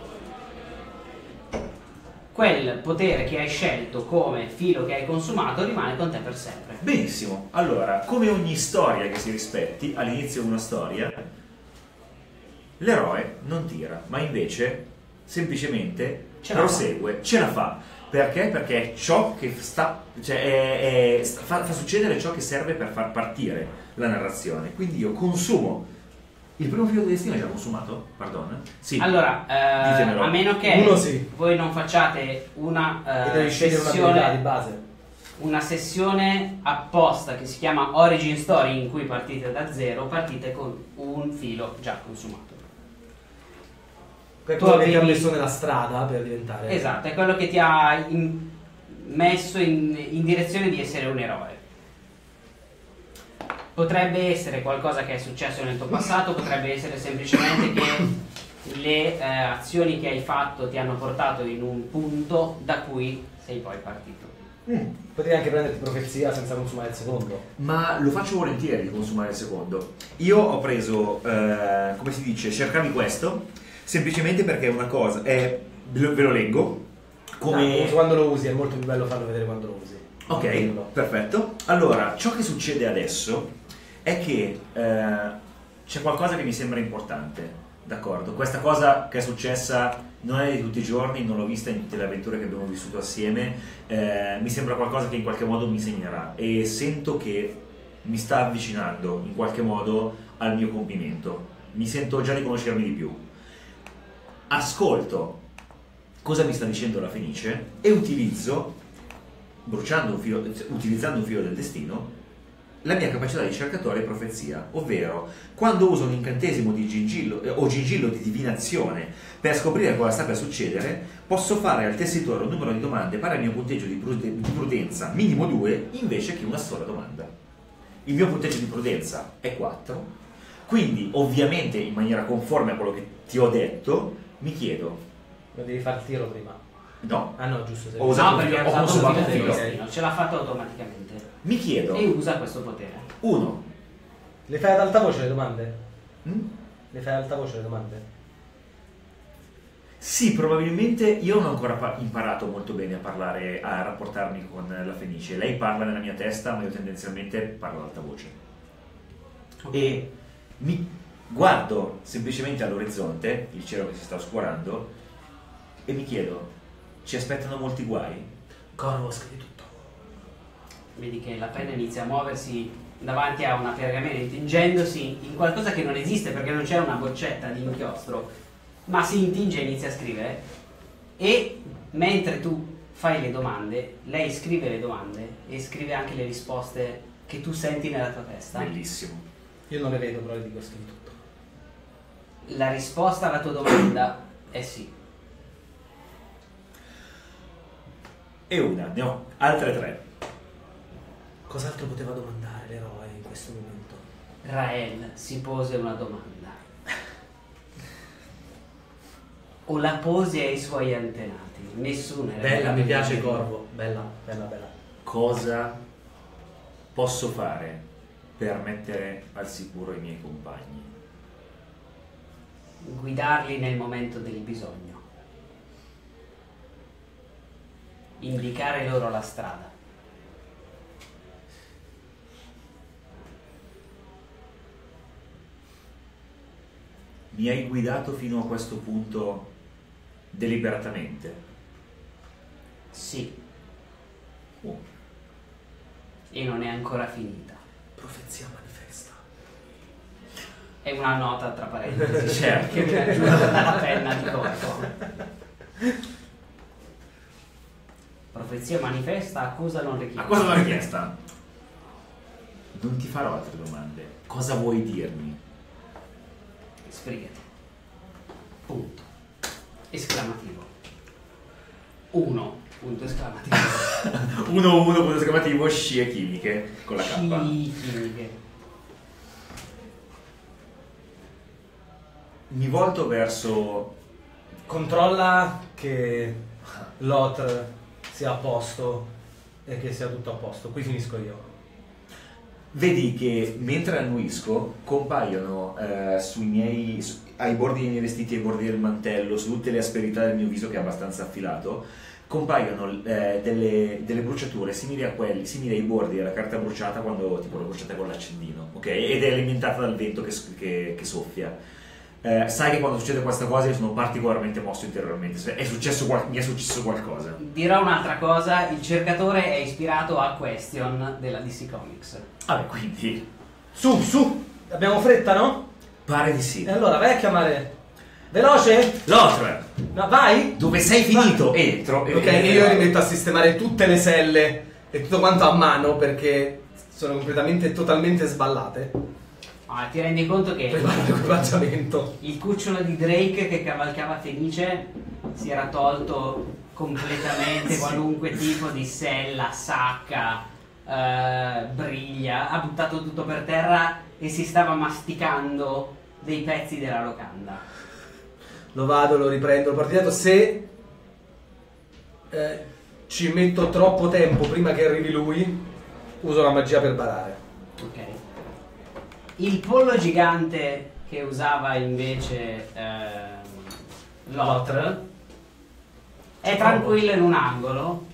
quel potere che hai scelto come filo che hai consumato rimane con te per sempre. Benissimo. Allora, come ogni storia che si rispetti, all'inizio di una storia, l'eroe non tira, ma invece semplicemente prosegue, ce la fa. Perché? Perché è ciò che sta, cioè fa succedere ciò che serve per far partire la narrazione. Quindi io consumo. Il primo filo del destino è già consumato? Pardon? Sì. Allora, a meno che voi non facciate una sessione di base, una sessione apposta che si chiama Origin Story, in cui partite da zero, partite con un filo già consumato. Quello che ti ha messo nella strada per diventare... Esatto, è quello che ti ha messo in direzione di essere un eroe. Potrebbe essere qualcosa che è successo nel tuo passato, potrebbe essere semplicemente che le azioni che hai fatto ti hanno portato in un punto da cui sei poi partito. Potrei anche prenderti profezia senza consumare il secondo. Ma lo faccio volentieri di consumare il secondo. Io ho preso, come si dice, cercavi questo, semplicemente perché è una cosa, ve lo leggo. Come... No, quando lo usi, è molto più bello farlo vedere quando lo usi. Ok, perfetto. Allora, ciò che succede adesso... è che c'è qualcosa che mi sembra importante, d'accordo? Questa cosa che è successa non è di tutti i giorni, non l'ho vista in tutte le avventure che abbiamo vissuto assieme, mi sembra qualcosa che in qualche modo mi segnerà e sento che mi sta avvicinando in qualche modo al mio compimento, mi sento già di conoscermi di più. Ascolto cosa mi sta dicendo la Fenice e utilizzo, utilizzando un filo del destino, la mia capacità di cercatore è profezia, ovvero quando uso un incantesimo di gingillo o gingillo di divinazione per scoprire cosa sta per succedere, posso fare al tessitore un numero di domande pari al mio punteggio di prudenza minimo 2 invece che una sola domanda. Il mio punteggio di prudenza è 4, quindi ovviamente in maniera conforme a quello che ti ho detto mi chiedo... Ma devi fare il tiro prima. No. Ah no, giusto. Ho usato il filo. Ce l'ha fatto automaticamente. Mi chiedo... E usa questo potere. 1. Le fai ad alta voce le domande? Le fai ad alta voce le domande? Sì, probabilmente io non ho ancora imparato molto bene a parlare, a rapportarmi con la Fenice. Lei parla nella mia testa, ma io tendenzialmente parlo ad alta voce. Okay. E mi guardo semplicemente all'orizzonte, il cielo che si sta oscurando, e mi chiedo... Ci aspettano molti guai? Corvo, scrivi tutto. Vedi che la penna inizia a muoversi davanti a una pergamena, intingendosi in qualcosa che non esiste perché non c'è una boccetta di inchiostro, ma si intinge e inizia a scrivere. E mentre tu fai le domande, lei scrive le domande e scrive anche le risposte che tu senti nella tua testa. Bellissimo. Io non le vedo, però le dico scrivi tutto. La risposta alla tua domanda è sì. E una, ne ho altre tre. Cos'altro poteva domandare l'eroe in questo momento? Rael si pose una domanda. O la pose ai suoi antenati. Nessuno era... Bella, mi piace il corvo. Bella, bella, bella. Cosa posso fare per mettere al sicuro i miei compagni? Guidarli nel momento del bisogno. Indicare loro la strada. Mi hai guidato fino a questo punto deliberatamente? Sì. Oh. E non è ancora finita. Profezia manifesta. È una nota tra parentesi, certo, che mi è aggiunta dalla penna di corpo. Profezia manifesta, accusa non richiesta. Accusa non richiesta. Non ti farò altre domande. Cosa vuoi dirmi? Sbrigati. Punto. Esclamativo. 1. Punto esclamativo. 1-1 punto esclamativo, scie chimiche con la K. Scie chimiche. Mi volto verso... Controlla che Lot sia a posto e che sia tutto a posto. Qui finisco io. Vedi che mentre annuisco compaiono ai bordi dei miei vestiti, ai bordi del mantello, su tutte le asperità del mio viso che è abbastanza affilato, compaiono delle bruciature simili ai bordi della carta bruciata quando tipo la bruciata con l'accendino, ok? Ed è alimentata dal vento che soffia. Sai che quando succede questa cosa io sono particolarmente mosso interiormente. Mi è successo qualcosa. Dirò un'altra cosa: il cercatore è ispirato a Question della DC Comics. Vabbè, quindi su, abbiamo fretta, no? Pare di sì. E allora vai a chiamare veloce Lothar. No, vai. Dove sei finito? Entro. Ok, io mi metto a sistemare tutte le selle e tutto quanto a mano, perché sono completamente e totalmente sballate. Ah, ti rendi conto che il cucciolo di Drake che cavalcava Fenice si era tolto completamente sì, qualunque tipo di sella, sacca, briglia, ha buttato tutto per terra e si stava masticando dei pezzi della locanda. Lo vado, lo riprendo, partidato. Se ci metto troppo tempo prima che arrivi lui, uso la magia per barare. Ok. Il pollo gigante che usava invece Lotr è tranquillo in un angolo,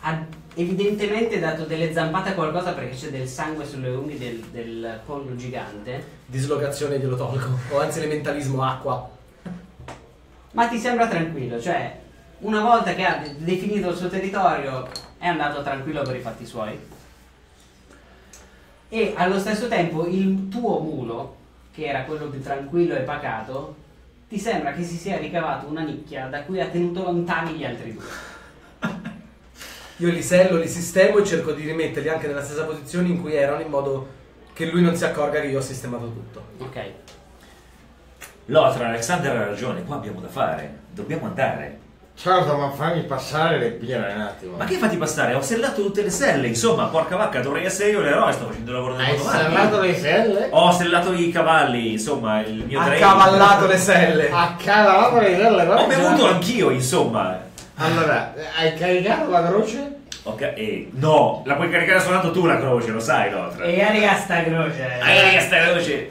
ha evidentemente dato delle zampate a qualcosa perché c'è del sangue sulle unghie del pollo gigante. Dislocazione glielo tolgo, o anzi elementalismo acqua. Ma ti sembra tranquillo, cioè una volta che ha definito il suo territorio è andato tranquillo per i fatti suoi. E allo stesso tempo il tuo mulo, che era quello più tranquillo e pacato, ti sembra che si sia ricavato una nicchia da cui ha tenuto lontani gli altri due. Io li sello, li sistemo e cerco di rimetterli anche nella stessa posizione in cui erano, in modo che lui non si accorga che io ho sistemato tutto. Ok. Lothar, Alexander ha ragione, qua abbiamo da fare, dobbiamo andare. Certo, ma fammi passare le birre un attimo. Ma che fatti passare? Ho sellato tutte le selle, insomma, porca vacca, dovrei essere io l'eroe, sto facendo il lavoro del mondo. Hai sellato le selle? Ho sellato i cavalli, insomma, il mio drake. Accavallato le selle. Accavallato le selle, ma ho bevuto anch'io, insomma. Allora, hai caricato la croce? Ok, no, la puoi caricare soltanto tu la croce, lo sai, Lothar. E raga sta croce. Raga sta croce,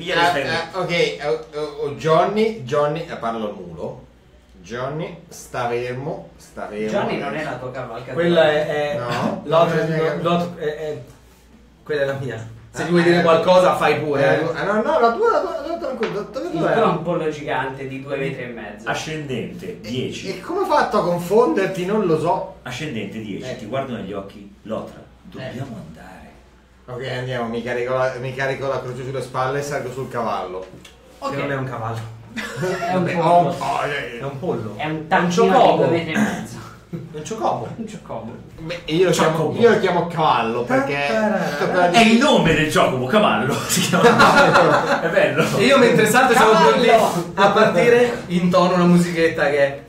ok, Johnny, parlo al mulo. Johnny, sta fermo. Johnny non è la tua cavalcatura. Quella è... No? L'altra è... Quella è la mia. Se ti vuoi dire qualcosa, fai pure. No, la tua è un pollo gigante di 2,5 metri. Ascendente, 10. E come hai fatto a confonderti? Non lo so. Ascendente, 10. Ti guardo negli occhi. Lothar, dobbiamo andare. Ok, andiamo. Mi carico la croce sulle spalle e salgo sul cavallo. Ok. Che non è un cavallo. È un pollo. È un pollo. È un tantino di 2,5 metri. Un ciocobo. Un ciocobo. Beh, io lo chiamo cavallo perché è il nome del gioco, cavallo si chiama. È bello. E io mentre salto stavo a partire in tono una musichetta che è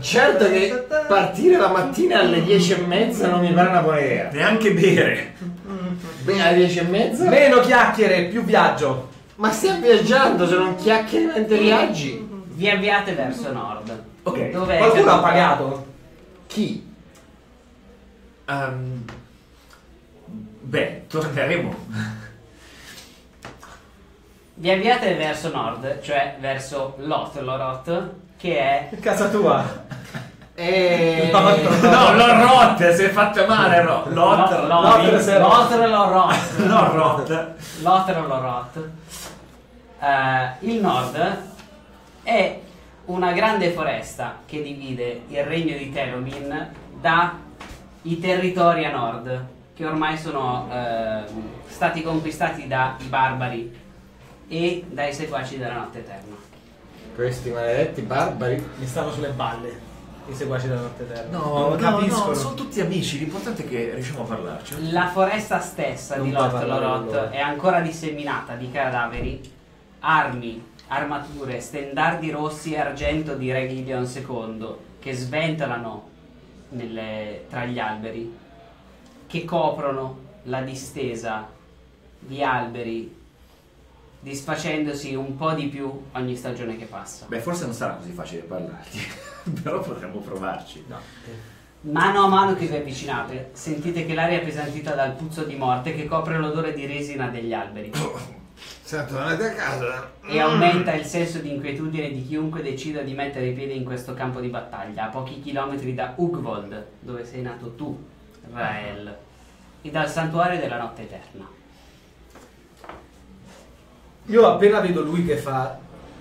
certo che partire la mattina alle 10:30 non mi pare una buona idea. Neanche bere. Bene, alle 10:30. Meno chiacchiere, più viaggio. Ma stiamo viaggiando, se non chiacchieri mentre viaggi. Vi avviate verso nord. Ok. Dove qualcuno ha pagato? Chi? Beh, torneremo. Vi avviate verso nord, cioè verso Lotloth, che è... casa tua. No, Lotloth, si è fatta male, no. Lotloth. Il nord è una grande foresta che divide il regno di Telomin dai territori a nord, che ormai sono stati conquistati dai barbari e dai seguaci della Notte Eterna. Questi maledetti barbari mi stanno sulle balle. I seguaci della Notte Eterna. No, sono tutti amici, l'importante è che riusciamo a parlarci. La foresta stessa non di Lotloth è ancora disseminata di cadaveri, armi, armature, stendardi rossi e argento di Re Gideon II che sventolano tra gli alberi, che coprono la distesa di alberi, disfacendosi un po' di più ogni stagione che passa. Beh, forse non sarà così facile parlarti, però potremmo provarci. No. Mano a mano che vi avvicinate, sentite che l'aria è appesantita dal puzzo di morte che copre l'odore di resina degli alberi. Tornate a casa. E aumenta il senso di inquietudine di chiunque decida di mettere i piedi in questo campo di battaglia, a pochi chilometri da Ughwold, dove sei nato tu, Rael, e dal santuario della Notte Eterna. Io appena vedo lui che fa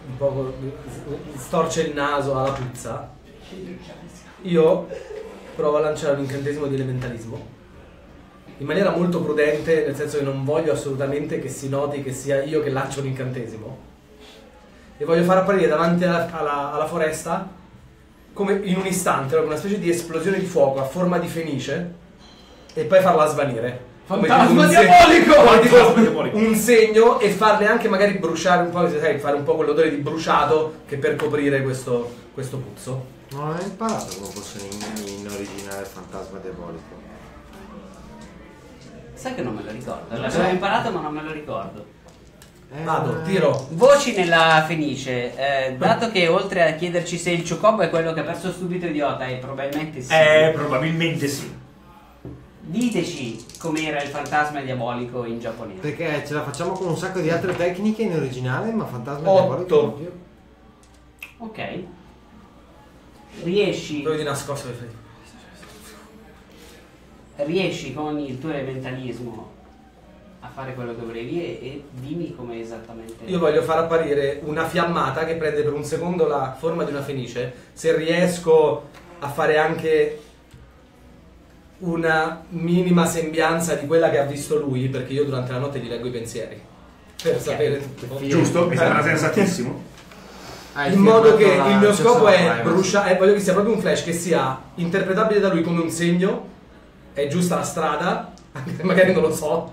un po', storce il naso alla puzza, io provo a lanciare un incantesimo di elementalismo in maniera molto prudente, nel senso che non voglio assolutamente che si noti che sia io che lancio un incantesimo, e voglio far apparire davanti alla foresta, come in un istante, una specie di esplosione di fuoco a forma di fenice, e poi farla svanire. Fantasma diabolico! Un segno, e farle anche magari bruciare un po', sai, fare un po' quell'odore di bruciato che per coprire questo puzzo. Non ho imparato come possono in originale fantasma diabolico. Sai che non me lo ricordo, l'avevo imparato ma non me lo ricordo. Vado, tiro. Voci nella fenice, dato che oltre a chiederci se il ciocobo è quello che ha perso subito idiota, e probabilmente sì. Probabilmente sì. Diteci com'era il fantasma diabolico in giapponese. Perché ce la facciamo con un sacco di altre tecniche in originale, ma fantasma diabolico... Ok. Riesci... Dove di nascosto le fai? Riesci con il tuo elementalismo a fare quello che volevi, e dimmi come esattamente... Io voglio far apparire una fiammata che prende per un secondo la forma di una fenice, se riesco a fare anche una minima sembianza di quella che ha visto lui, perché io durante la notte gli leggo i pensieri, per sapere tutto. Giusto, mi sembra sensatissimo. In modo che il mio scopo è bruciare, voglio che sia proprio un flash che sia interpretabile da lui come un segno, è giusta la strada, magari non lo so,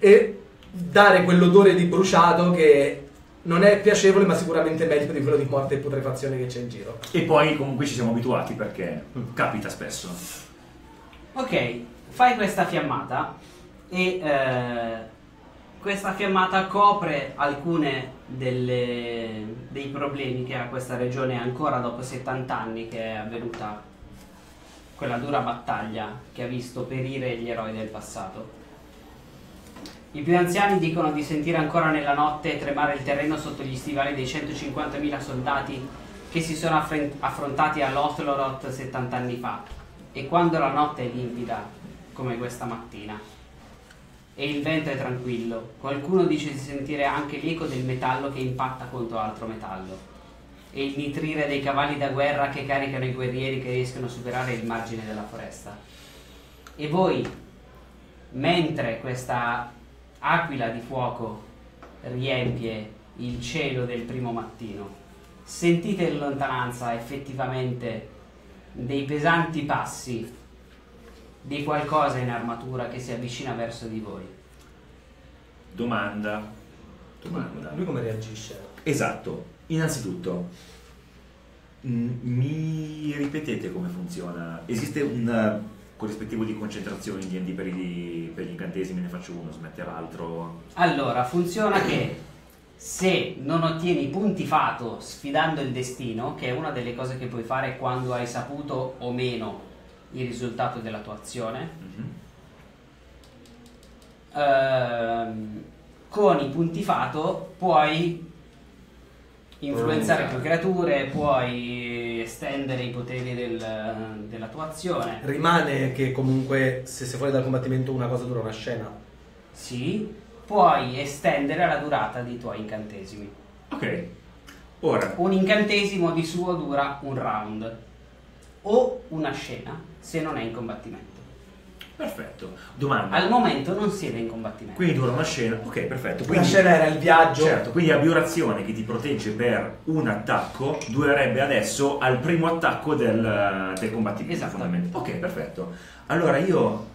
e dare quell'odore di bruciato che non è piacevole ma sicuramente meglio di quello di morte e putrefazione che c'è in giro. E poi comunque ci siamo abituati perché capita spesso. Ok, fai questa fiammata e questa fiammata copre alcune dei problemi che ha questa regione ancora dopo 70 anni che è avvenuta quella dura battaglia che ha visto perire gli eroi del passato. I più anziani dicono di sentire ancora nella notte tremare il terreno sotto gli stivali dei 150.000 soldati che si sono affrontati a Lotloth 70 anni fa, e quando la notte è limpida come questa mattina e il vento è tranquillo, qualcuno dice di sentire anche l'eco del metallo che impatta contro altro metallo, e il nitrire dei cavalli da guerra che caricano i guerrieri che riescono a superare il margine della foresta. E voi, mentre questa aquila di fuoco riempie il cielo del primo mattino, sentite in lontananza effettivamente dei pesanti passi di qualcosa in armatura che si avvicina verso di voi. Domanda. Lui come reagisce? Esatto. Innanzitutto, mi ripetete come funziona? Esiste un corrispettivo di concentrazione in D&D per gli incantesimi? Ne faccio uno, smetterò altro? Allora, funziona che se non ottieni punti fato sfidando il destino, che è una delle cose che puoi fare quando hai saputo o meno il risultato della tua azione, con i punti fato puoi influenzare più creature, puoi estendere i poteri della tua azione. Rimane che comunque se sei fuori dal combattimento una cosa dura una scena. Sì. Puoi estendere la durata dei tuoi incantesimi. Ok. Ora, un incantesimo di suo dura un round o una scena se non è in combattimento. Perfetto. Domanda. Al momento non siete in combattimento. Quindi dura una scena. Ok, perfetto. Quindi, la scena era il viaggio. Certo, quindi abiurazione che ti protegge per un attacco durerebbe adesso al primo attacco del combattimento. Esattamente. Ok, perfetto. Allora io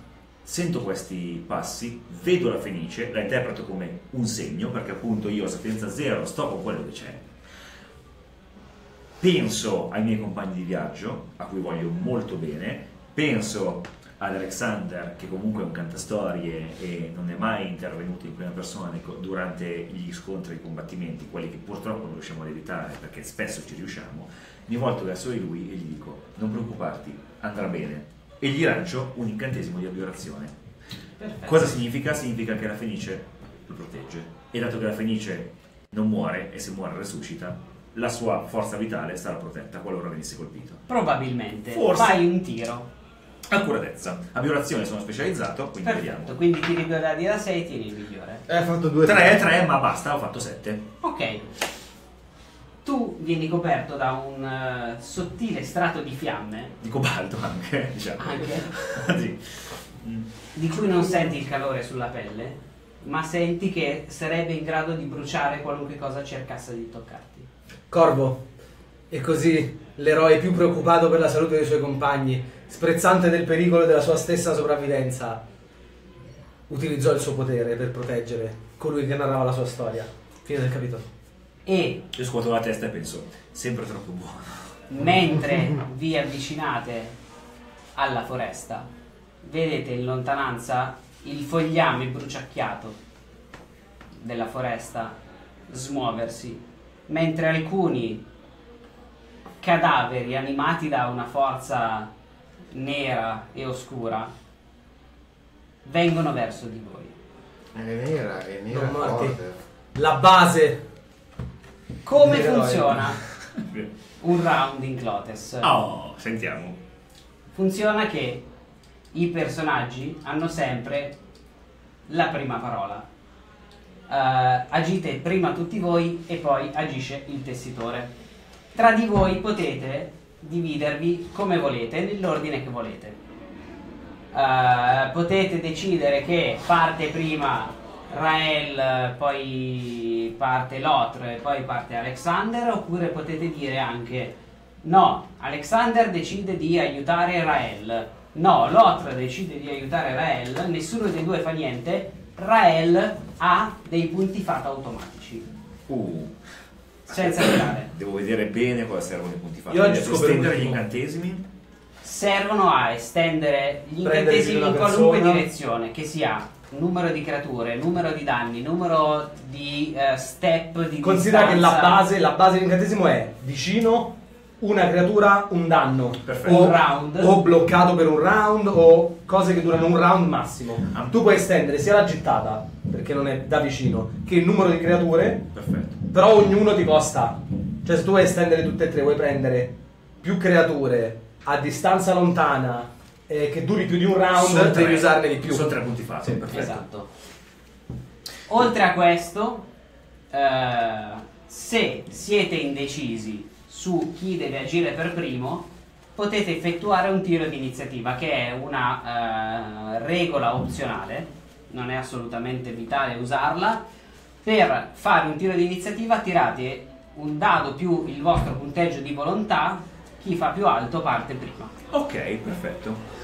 sento questi passi, vedo la Fenice, la interpreto come un segno, perché appunto io a sapienza zero sto con quello che c'è. Penso ai miei compagni di viaggio, a cui voglio molto bene, penso ad Alexander, che comunque è un cantastorie e non è mai intervenuto in prima persona durante gli scontri e i combattimenti, quelli che purtroppo non riusciamo ad evitare, perché spesso ci riusciamo. Mi volto verso di lui e gli dico: non preoccuparti, andrà bene. E gli lancio un incantesimo di abiurazione. Perfetto. Cosa significa? Significa che la Fenice lo protegge. E dato che la Fenice non muore, e se muore resuscita, la sua forza vitale sarà protetta qualora venisse colpito. Probabilmente. Forse. Fai un tiro. Accuratezza. Abiurazione sono specializzato, quindi perfetto. Vediamo. Quindi ti liberati da 6, tieni il migliore. Hai fatto 2. 3, ma basta, ho fatto 7. Ok. Tu vieni coperto da un sottile strato di fiamme. Di cobalto anche, diciamo. Anche. Sì. Di cui non senti il calore sulla pelle, ma senti che sarebbe in grado di bruciare qualunque cosa cercasse di toccarti. Corvo. E così l'eroe più preoccupato per la salute dei suoi compagni, sprezzante del pericolo della sua stessa sopravvivenza, utilizzò il suo potere per proteggere colui che narrava la sua storia. Fine del capitolo. E io scuoto la testa e penso: sempre troppo buono. Mentre vi avvicinate alla foresta, vedete in lontananza il fogliame bruciacchiato della foresta smuoversi, mentre alcuni cadaveri animati da una forza nera e oscura vengono verso di voi. È nera forte. La base. Come funziona un round in Klothos? Oh, sentiamo. Funziona che i personaggi hanno sempre la prima parola. Agite prima tutti voi e poi agisce il tessitore. Tra di voi potete dividervi come volete, nell'ordine che volete. Potete decidere che parte prima Rael, poi parte Lotre, poi parte Alexander, oppure potete dire anche: no, Alexander decide di aiutare Rael, no, Lotre decide di aiutare Rael. Nessuno dei due fa niente. Rael ha dei punti fatta automatici. Senza tirare. Devo vedere bene cosa servono i punti fatta. Io oggi devo estendere gli incantesimi. Servono a estendere gli incantesimi in qualunque direzione che sia. Numero di creature, numero di danni, numero di step di considera distanza. Che la base dell'incantesimo è vicino, una creatura, un danno. Perfetto. Un round. O bloccato per un round o cose che durano un round massimo. Tu puoi estendere sia la gittata, perché non è da vicino, che il numero di creature. Perfetto. Però ognuno ti costa. Cioè se tu vuoi estendere tutte e tre, vuoi prendere più creature a distanza lontana, che duri più di un round, devi usarne di più. Sono 3 punti fatti. Perfetto. Esatto. Oltre a questo, se siete indecisi su chi deve agire per primo, potete effettuare un tiro di iniziativa, che è una regola opzionale, non è assolutamente vitale usarla. Per fare un tiro di iniziativa tirate un dado più il vostro punteggio di volontà, chi fa più alto parte prima. Ok, perfetto.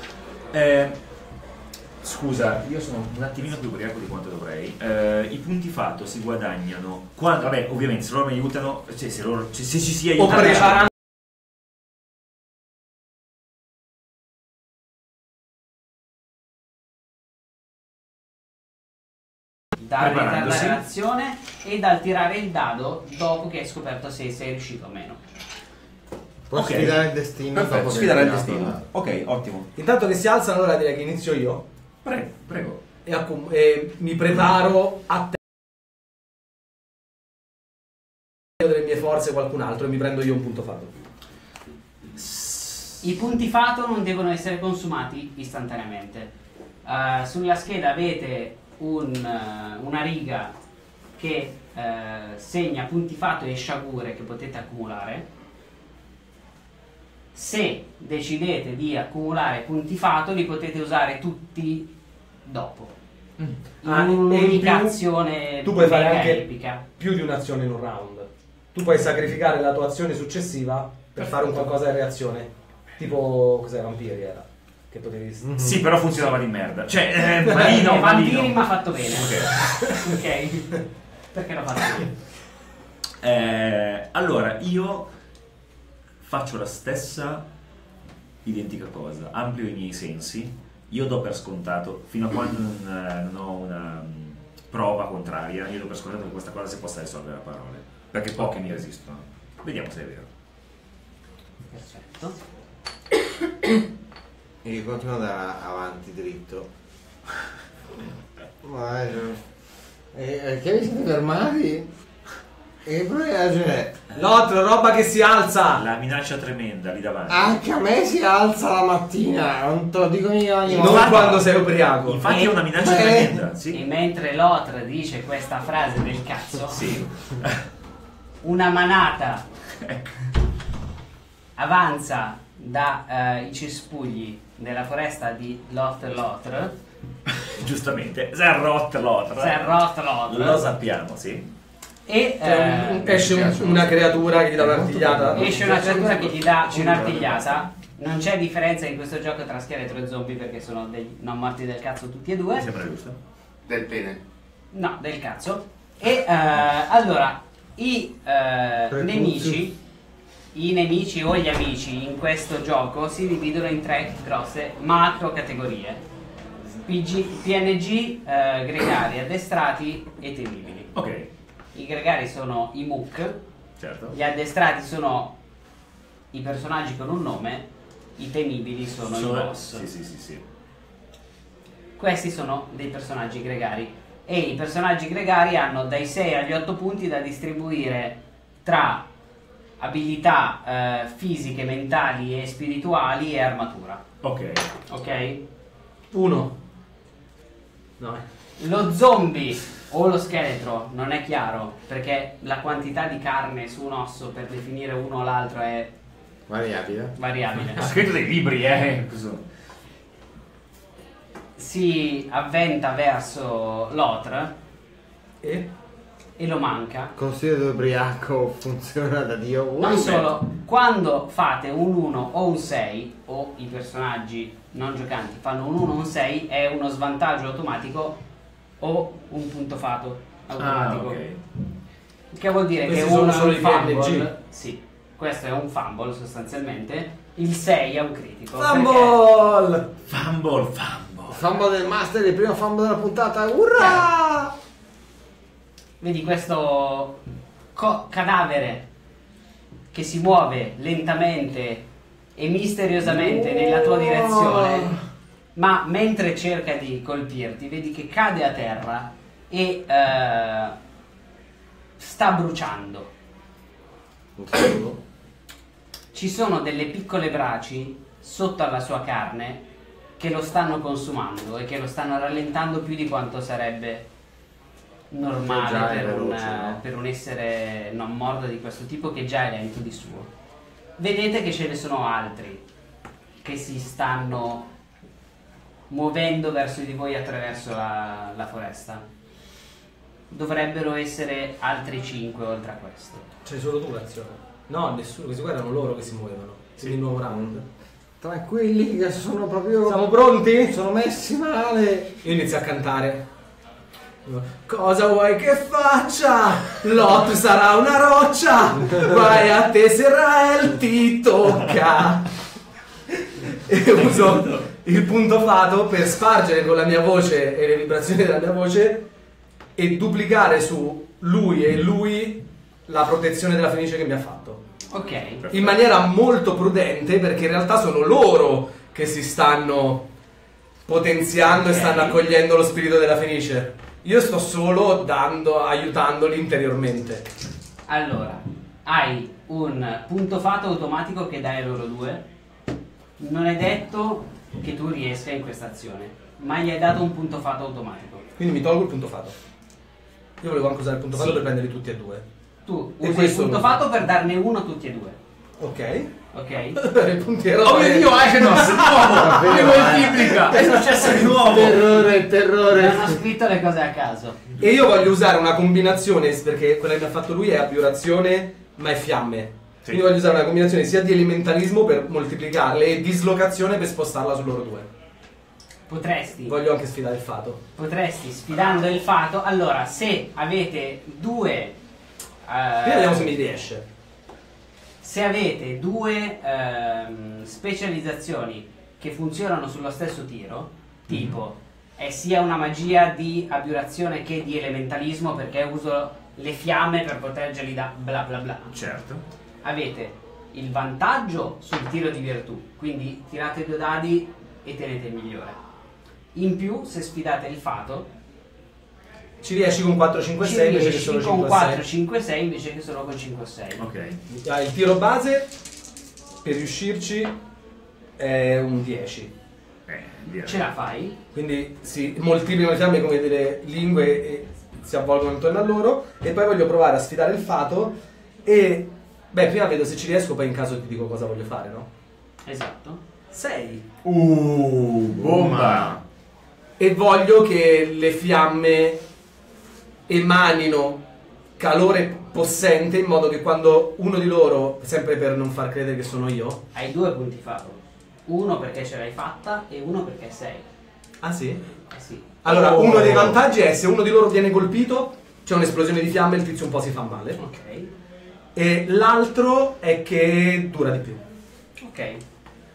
Scusa, io sono un attimino più ubriaco di quanto dovrei. I punti fatto si guadagnano quando, vabbè, ovviamente se loro mi aiutano, cioè se, loro, cioè, se ci si aiuta preparando. Dalla relazione e dal tirare il dado dopo che hai scoperto se sei riuscito o meno. Puoi sfidare il destino. Perfetto, sfidare il destino. Ok, ottimo. Intanto che si alzano, allora direi che inizio io. Prego, prego. E mi preparo a te delle mie forze qualcun altro e mi prendo io un punto fato. I punti fato non devono essere consumati istantaneamente. Sulla scheda avete una riga che segna punti fato e sciagure che potete accumulare. Se decidete di accumulare punti fato li potete usare tutti dopo un'unica azione. Tu puoi fare anche epica. Più di un'azione in un round. Tu puoi sacrificare la tua azione successiva per fare un qualcosa in reazione, tipo cos'è, Vampiri era che potevi... Sì, però funzionava di merda. Cioè, malino, Vampiri mi ha fatto bene. Ok. Ok. Perché l'ha fatto bene? Allora, io faccio la stessa identica cosa. Amplio i miei sensi. Io do per scontato, fino a quando non ho una prova contraria, io do per scontato che questa cosa si possa risolvere a parole. Perché poche mi resistono. Vediamo se è vero. Perfetto. E continua ad andare avanti dritto. Ma che vi siete fermati? E poi cioè, l'altra roba che si alza! La minaccia tremenda lì davanti. Anche a me si alza la mattina, non te lo dico io ogni volta. Non quando sei ubriaco. Infatti è una minaccia tremenda. Sì. E mentre l'altra dice questa frase del cazzo, sì. Una manata avanza dai cespugli nella foresta di Lotloth. Giustamente, Lotloth. Lo sappiamo, sì. E esce una creatura che gli dà un'artigliata. Esce una creatura che gli dà un'artigliata. Non c'è differenza in questo gioco tra scheletro e zombie perché sono dei non morti del cazzo tutti e due. Mi sembra giusto. Del pene. No, del cazzo. E allora i nemici o gli amici in questo gioco si dividono in tre grosse macro categorie: PNG, gregari, addestrati e temibili. Ok. I gregari sono i MUC, certo. Gli addestrati sono i personaggi con un nome, i temibili sono i boss. Sì. Questi sono dei personaggi gregari e i personaggi gregari hanno dai 6 agli 8 punti da distribuire tra abilità fisiche, mentali e spirituali e armatura. Ok. 1. No. Lo zombie o lo scheletro non è chiaro perché la quantità di carne su un osso per definire uno o l'altro è variabile. Ha scritto dei libri, si avventa verso l'otre e lo manca. Consiglio ubriaco funziona da Dio. Non solo, quando fate un 1 o un 6 o i personaggi non giocanti fanno un 1 o un 6 è uno svantaggio automatico o un punto fato automatico. Okay. Che vuol dire questi che uno solo è un fumble. Sì, questo è un fumble sostanzialmente. Il 6 è un critico. Fumble del master, il primo fumble della puntata. Urrà! Vedi questo cadavere che si muove lentamente e misteriosamente nella tua direzione, ma mentre cerca di colpirti vedi che cade a terra e sta bruciando. Ci sono delle piccole braci sotto alla sua carne che lo stanno consumando e che lo stanno rallentando più di quanto sarebbe normale per un essere non morto di questo tipo che già è lento di suo. Vedete che ce ne sono altri che si stanno muovendo verso di voi attraverso la foresta. dovrebbero essere altri 5 oltre a questo. C'è solo tu l'azione? No, nessuno, questi qua erano loro che si muovevano. Sì. Il nuovo round. Tranquilli che sono proprio... Siamo pronti? Sono messi male. Io inizio a cantare. Cosa vuoi che faccia? Lot sarà una roccia. Vai a te se Rael ti tocca. E uso il punto fato per spargere con la mia voce e le vibrazioni della mia voce e duplicare su lui e lui la protezione della fenice che mi ha fatto. Ok. Perfetto. In maniera molto prudente, perché in realtà sono loro che si stanno potenziando, okay, e stanno accogliendo lo spirito della fenice. Io sto solo dando, aiutandoli interiormente. Allora, hai un punto fato automatico che dai loro due. Non è detto che tu riesca in questa azione, ma gli hai dato un punto fato automatico. Quindi mi tolgo il punto fato. Io volevo anche usare il punto, sì, fato per prenderli tutti e due. Tu usi il punto fatto per darne uno a tutti e due. Ok. Ok. Il puntiero. Oh mio Dio, Agenos, nuovo! Che moltiplica! È successo di nuovo! Terrore, terrore! Non ho scritto le cose a caso. E io voglio usare una combinazione, perché quella che ha fatto lui è abiurazione, ma è fiamme. Sì. Quindi voglio usare una combinazione sia di elementalismo per moltiplicarle e dislocazione per spostarla su loro due. Potresti. Voglio anche sfidare il fato. Potresti, sfidando il fato. Allora, se avete due... vediamo se mi riesce. Se avete due specializzazioni che funzionano sullo stesso tiro, tipo è sia una magia di abiurazione che di elementalismo, perché uso le fiamme per proteggerli da bla bla bla. Certo. Avete il vantaggio sul tiro di virtù, quindi tirate due dadi e tenete il migliore. In più, se sfidate il fato, ci riesci con 4-5-6 invece che solo 5-6. Con 4-5-6 invece che solo con 5-6. Ok. Ah, il tiro base per riuscirci è un 10. Ce la fai? Quindi si moltiplicano le fiamme come delle lingue e si avvolgono intorno a loro. E poi voglio provare a sfidare il fato. E beh, prima vedo se ci riesco, poi in caso ti dico cosa voglio fare, no? Esatto. 6. Bomba! E voglio che le fiamme emanino calore possente, in modo che quando uno di loro, sempre per non far credere che sono io... Hai due punti fatto. Uno perché ce l'hai fatta e uno perché sei. Ah sì? Eh sì. Allora, uno dei vantaggi è se uno di loro viene colpito, c'è un'esplosione di fiamme e il tizio un po' si fa male. Ok. E l'altro è che dura di più. Ok,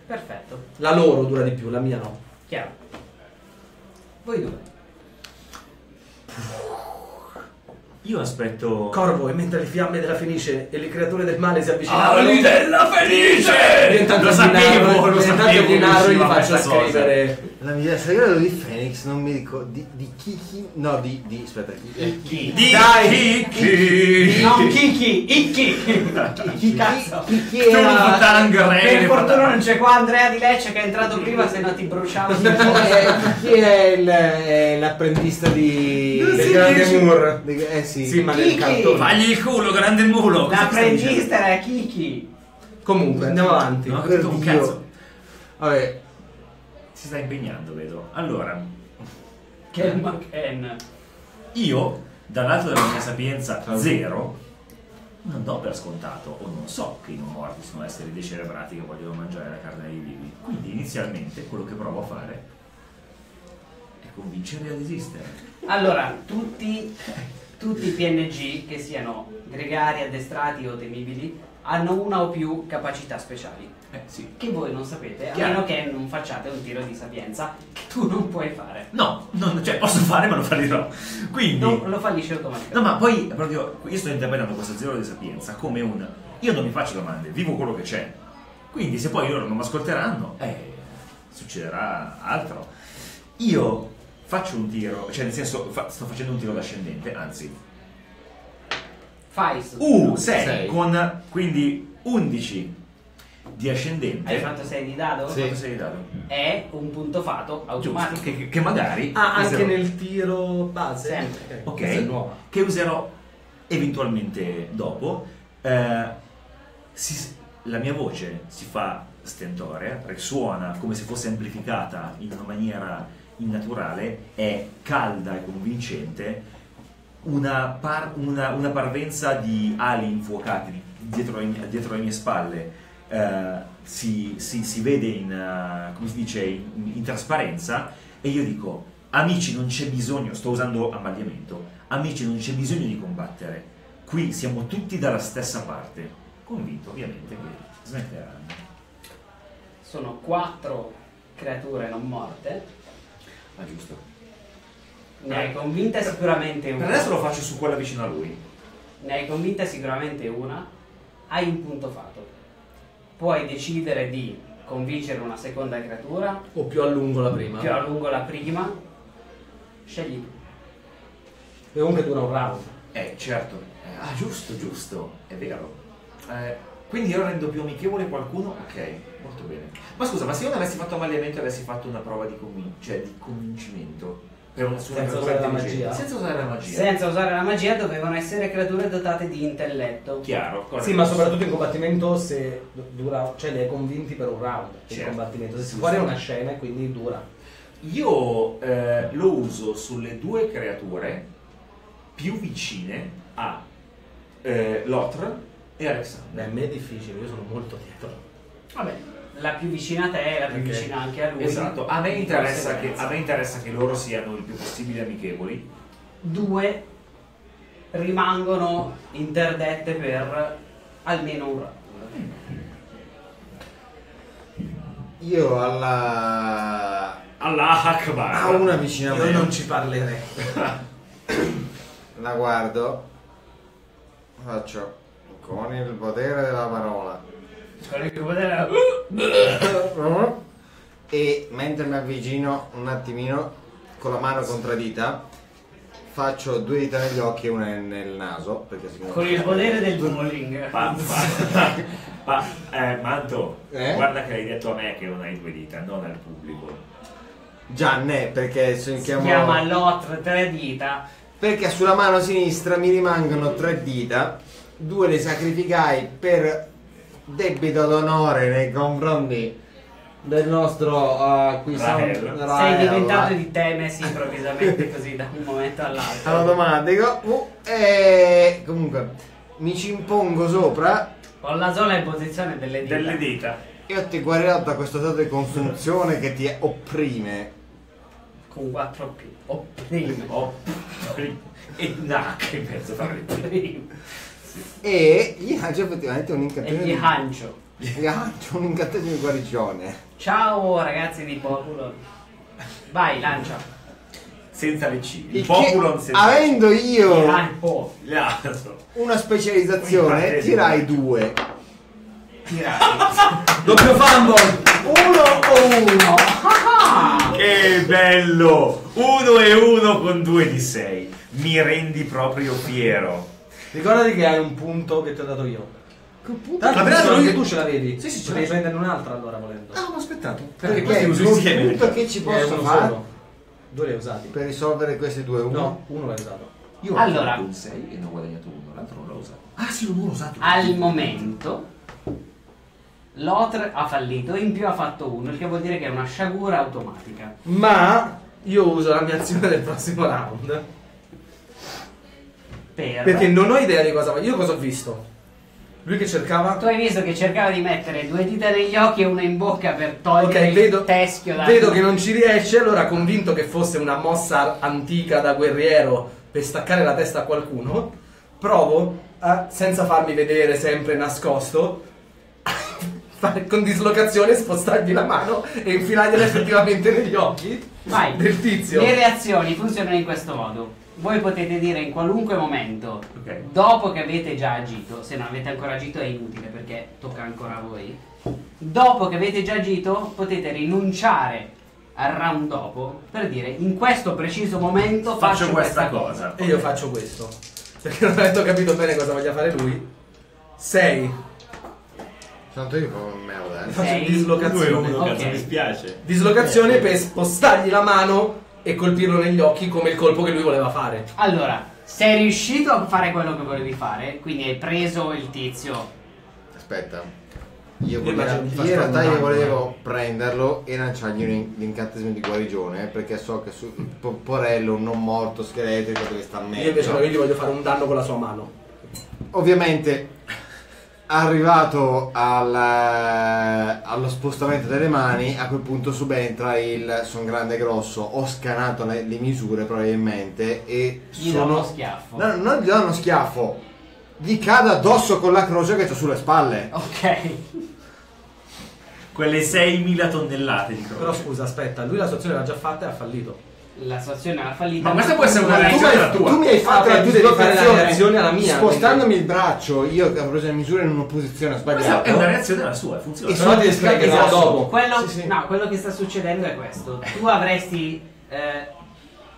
perfetto. La loro dura di più, la mia no. Chiaro. Voi due. Io aspetto... Corvo, e mentre le fiamme della Fenice e le creature del male si avvicinano... Ali della Fenice! Intanto lo sapevo, lo sapevo, gli faccio scrivere... La mia sagrada di Fenix, non mi ricordo... Di Kiki... No, di... aspetta... Kiki... Dai! Kiki! No, Kiki! Kiki! Chi cazzo? Kiki era... Per fortuna non c'è qua Andrea Di Lecce che è entrato prima, se no ti bruciavo... Kiki è l'apprendista di... del grande Moore... Eh sì... Sì, ma nel cartone. Fagli il culo, grande mulo! L'apprendista era Kiki! Comunque, andiamo avanti. No, per un cazzo. Vabbè. Si sta impegnando, vedo. Allora. Ken McKen. Io, dall'alto della mia sapienza zero, non do per scontato, o non so che i non morti sono esseri decerebrati che vogliono mangiare la carne dei vivi. Quindi inizialmente quello che provo a fare è convincerli ad esistere. Allora, tutti i PNG, che siano gregari, addestrati o temibili, hanno una o più capacità speciali. Sì. Che voi non sapete, a meno che non facciate un tiro di sapienza, che tu non puoi fare. No, non, cioè posso fare ma lo fallirò. Quindi... No, lo fallisce automaticamente. No, ma poi proprio io sto interpretando questo zero di sapienza come un... Io non mi faccio domande, vivo quello che c'è. Quindi se poi loro non mi ascolteranno, succederà altro. Io... Faccio un tiro, cioè nel senso sto facendo un tiro d'ascendente, anzi. Fai 6 con quindi 11 di ascendente. Hai fatto 6 di dado? Sì. Ho fatto 6 di dado. È un punto fatto automatico. Che magari. Ah, anche nel tiro base. Sempre. Ok. Che userò eventualmente dopo. La mia voce si fa stentorea, risuona come se fosse amplificata in una maniera innaturale, è calda e convincente, una parvenza di ali infuocate dietro le mie spalle. Si vede in, come si dice, in trasparenza, e io dico: amici, non c'è bisogno, sto usando ammagliamento, amici, non c'è bisogno di combattere, qui siamo tutti dalla stessa parte, convinto ovviamente che smetteranno. Sono 4 creature non morte. Ah, giusto, ne hai convinta sicuramente una. Per adesso lo faccio su quella vicino a lui. Ne hai convinta sicuramente una, hai un punto fatto. Puoi decidere di convincere una seconda creatura o più a lungo la prima. Più a lungo la prima. Scegli tu. E comunque dura un round. Certo. Ah, giusto, è vero. Quindi io rendo più amichevole qualcuno. Ok, molto bene. Ma scusa, ma se io non avessi fatto ammagliamento e avessi fatto una prova di convincimento per una sola creatura intelligente, senza usare la magia. Senza usare la magia dovevano essere creature dotate di intelletto. Chiaro, corretto. Sì, ma soprattutto in combattimento se dura, cioè le hai convinti per un round, certo. In combattimento, se si vuole una scena e quindi dura. Io lo uso sulle 2 creature più vicine a Lotr e Alexander. A me è difficile, io sono molto dietro. Vabbè. La più vicina a te è la più vicina anche a lui. Esatto, a me interessa che loro siano il più possibile amichevoli. 2 rimangono interdette per almeno un round. Io alla Akbar a una vicina a me. Io non ci parlerei. La guardo, faccio con il potere della parola. E mentre mi avvicino un attimino con la mano contraddita faccio 2 dita negli occhi e una nel naso, perché con il potere del bowling. Manto, guarda che hai detto a me che non hai 2 dita, non al pubblico. Gianne, perché si chiama Lotr 3 dita, perché sulla mano sinistra mi rimangono 3 dita, 2 le sacrificai per debito d'onore nei confronti del nostro Rael. Sei diventato di Temesi improvvisamente così da un momento all'altro. Automatico. Comunque mi ci impongo sopra con la sola imposizione delle dita. Io ti guarirò da questo stato di consunzione che ti opprime. Con 4 più. Opprime. E nac in mezzo a fare prima. E gli lancio effettivamente un incantesimo. Gli lancio un incantesimo di guarigione. Ciao ragazzi di Populon. Vai, lancia. Senza le cibi. Populon senza. Avendo io una specializzazione, tirai 2. Tirai. Doppio fumble. 1 o 1. Che bello. 1 e 1 con 2 di 6. Mi rendi proprio fiero. Ricordati che hai un punto che ti ho dato io. Che punto? Tanto che tu ce l'avevi. Sì, ce devi prendere un'altra allora volendo. Ah, ma aspettate. Perché questo è un punto che ci posso fare. 2 li hai usati. Per risolvere questi 2, 1. No, 1 l'hai usato. Io ho allora, un 6 e non ho guadagnato 1, l'altro non l'ho usato. Ah, sì, l'ho usato. Al momento Lotr ha fallito, in più ha fatto 1, il che vuol dire che è una sciagura automatica. Ma io uso la mia azione del prossimo round. Perché non ho idea di cosa fa. Io cosa ho visto? Lui che cercava. Tu hai visto che cercava di mettere 2 dita negli occhi e una in bocca per togliere il teschio. Vedo che non ci riesce, allora convinto che fosse una mossa antica da guerriero per staccare la testa a qualcuno, provo a, senza farmi vedere, sempre nascosto, con dislocazione spostargli la mano e infilargliela effettivamente negli occhi. Vai. Del tizio. Le reazioni funzionano in questo modo. Voi potete dire in qualunque momento, dopo che avete già agito, se non avete ancora agito è inutile perché tocca ancora a voi, dopo che avete già agito potete rinunciare al round dopo per dire in questo preciso momento faccio questa cosa. E io faccio questo, perché non avendo capito bene cosa voglia fare lui. 6. Tanto io come merda. Faccio dislocazione. Cazzo, mi spiace. Dislocazione per spostargli la mano e colpirlo negli occhi come il colpo che lui voleva fare. Allora, sei riuscito a fare quello che volevi fare, quindi hai preso il tizio. Aspetta. Io in realtà volevo prenderlo e lanciargli l'incantesimo di guarigione, perché so che su Porello non morto scheletrico dove sta meglio. Io invece gli voglio fare un danno con la sua mano. Ovviamente arrivato allo spostamento delle mani, a quel punto subentra il son grande e grosso, ho scanato le misure probabilmente e gli do uno schiaffo. No, non gli do uno schiaffo. Gli cado addosso con la croce che ho sulle spalle. Ok. Quelle 6.000 tonnellate di croce. Però scusa, aspetta, lui la sua azione l'ha già fatta e ha fallito. La sua azione l'ha fallita. Ma questa può essere una reazione tua. Tu mi hai fatto la reazione alla mia. Spostandomi il braccio, io ho preso le misure in una posizione sbagliata. Questa è una reazione alla sua, funziona. E sono descritto dopo. Quello che sta succedendo è questo. Tu avresti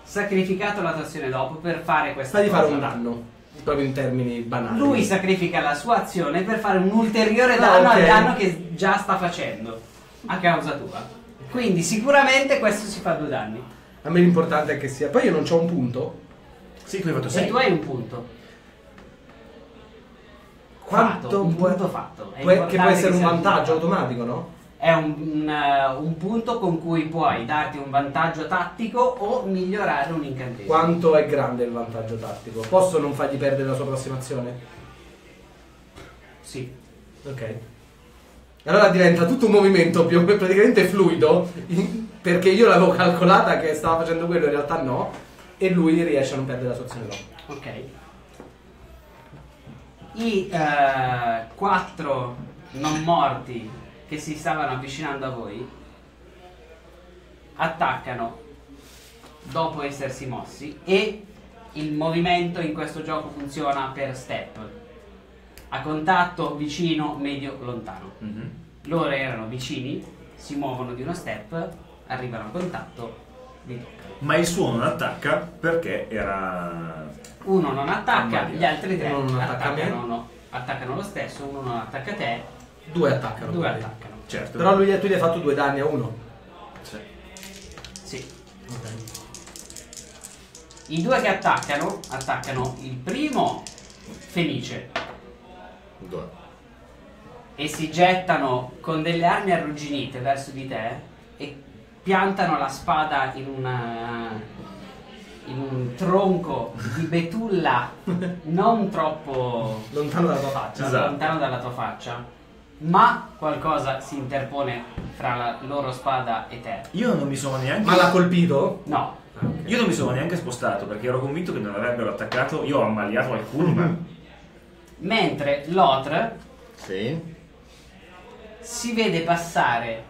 sacrificato la tua azione dopo per fare questa cosa. Fare un danno. Proprio in termini banali. Lui sacrifica la sua azione per fare un ulteriore danno al danno che già sta facendo a causa tua. Quindi sicuramente questo si fa 2 danni. A me l'importante è che sia. Poi io non c'ho un punto. Sì, tu hai fatto 6. E tu hai un punto. Un punto fatto. Che può essere un vantaggio automatico, no? È un punto con cui puoi darti un vantaggio tattico o migliorare un incantesimo. Quanto è grande il vantaggio tattico? Posso non fargli perdere la sua prossima azione? Sì. Ok. Allora diventa tutto un movimento più praticamente fluido, perché io l'avevo calcolata che stava facendo quello, in realtà no, e lui riesce a non perdere la sua azione dopo. Ok. I 4 non morti che si stavano avvicinando a voi attaccano dopo essersi mossi, e il movimento in questo gioco funziona per step: a contatto, vicino, medio, lontano. Loro erano vicini, si muovono di uno step, arrivano a contatto, li toccano. Ma il suo non attacca perché era... Uno non attacca, gli altri 3 attaccano lo stesso, uno non attacca te. 2 attaccano. 2 attaccano. Certo. Però tu gli hai fatto 2 danni a uno. Sì. Sì. Okay. I 2 che attaccano, attaccano il primo Fenice. 2. E si gettano con delle armi arrugginite verso di te e piantano la spada in un tronco di betulla non troppo lontano dalla tua faccia. Esatto. Lontano dalla tua faccia. Ma qualcosa si interpone fra la loro spada e te. Io non mi sono neanche... Ma l'ha colpito? No. Okay. Io non mi sono neanche spostato perché ero convinto che non avrebbero attaccato. Io ho ammaliato qualcuno, ma... Mentre Lotr... Sì? Si vede passare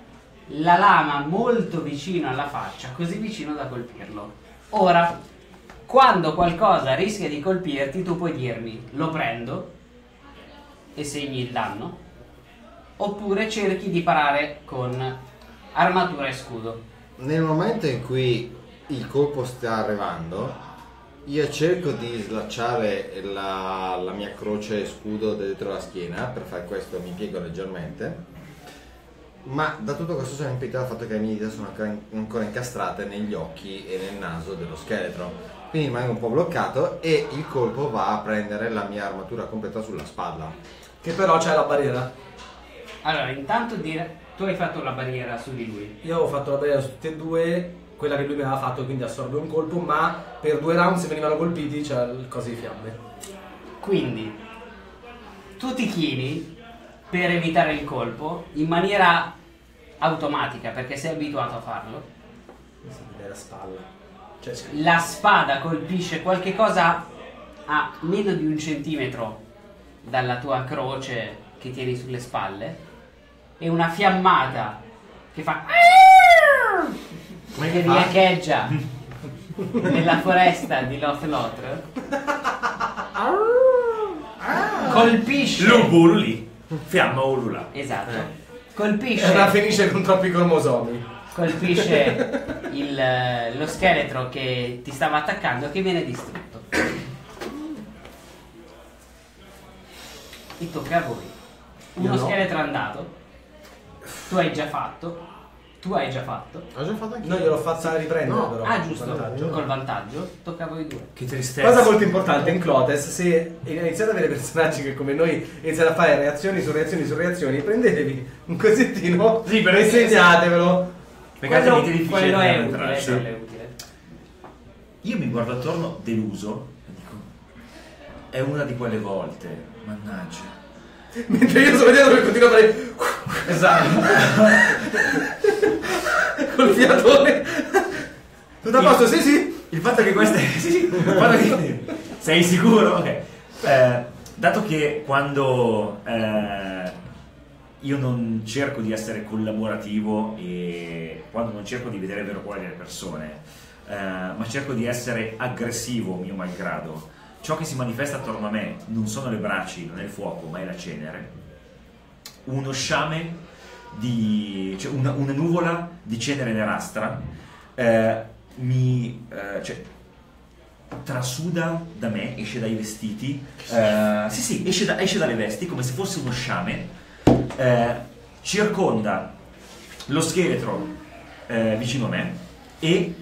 la lama molto vicino alla faccia, così vicino da colpirlo. Ora, quando qualcosa rischia di colpirti, tu puoi dirmi lo prendo e segni il danno, oppure cerchi di parare con armatura e scudo. Nel momento in cui il colpo sta arrivando, io cerco di slacciare la mia croce e scudo dentro la schiena. Per fare questo mi piego leggermente, ma da tutto questo sono impedito dal fatto che le mie dita sono ancora incastrate negli occhi e nel naso dello scheletro, quindi rimango un po' bloccato e il colpo va a prendere la mia armatura completa sulla spalla, che però c'è la barriera. Allora, intanto tu hai fatto la barriera su di lui. Io ho fatto la barriera su tutte e 2, quella che lui mi aveva fatto, quindi assorbe un colpo, ma per 2 round se venivano colpiti c'è il coso di fiamme. Quindi, tu ti chini per evitare il colpo in maniera automatica, perché sei abituato a farlo. Mi sembra la spalla. Cioè, la spada colpisce qualche cosa a meno di 1 centimetro dalla tua croce che tieni sulle spalle, e una fiammata che fa che riecheggia nella foresta di Lotloth colpisce l'Ubulli, fiamma ulula, esatto, colpisce la Fenice con troppi cromosomi, colpisce lo scheletro che ti stava attaccando, che viene distrutto. Ti tocca a voi. Uno scheletro andato, tu hai già fatto, Tu hai già fatto. Ho già fatto anch'io. No, gliel'ho fatta riprendere, no, però. Ah, giusto, vantaggio. Col vantaggio toccavo i due. Che tristezza. Cosa molto importante in Klothos: se iniziate ad avere personaggi che come noi iniziate a fare reazioni su reazioni su reazioni, prendetevi un cossettino, sì, e insegnatevelo. Perché quello è utile, quello è utile. Io mi guardo attorno deluso e dico, è una di quelle volte, mannaggia. Mentre io sono dietro che continuo a fare. Esatto. Col fiatone. Tutto a posto, sì sì. Il fatto che questa. Sì, sì. Che... Sei sicuro? Ok. Dato che quando io non cerco di essere collaborativo e quando non cerco di vedere il vero cuore delle persone, ma cerco di essere aggressivo mio malgrado. Ciò che si manifesta attorno a me non sono le braci, non è il fuoco, ma è la cenere. Uno sciame di... cioè una nuvola di cenere nerastra mi... cioè, trasuda da me, esce dai vestiti, sì sì, esce dalle vesti come se fosse uno sciame, circonda lo scheletro vicino a me e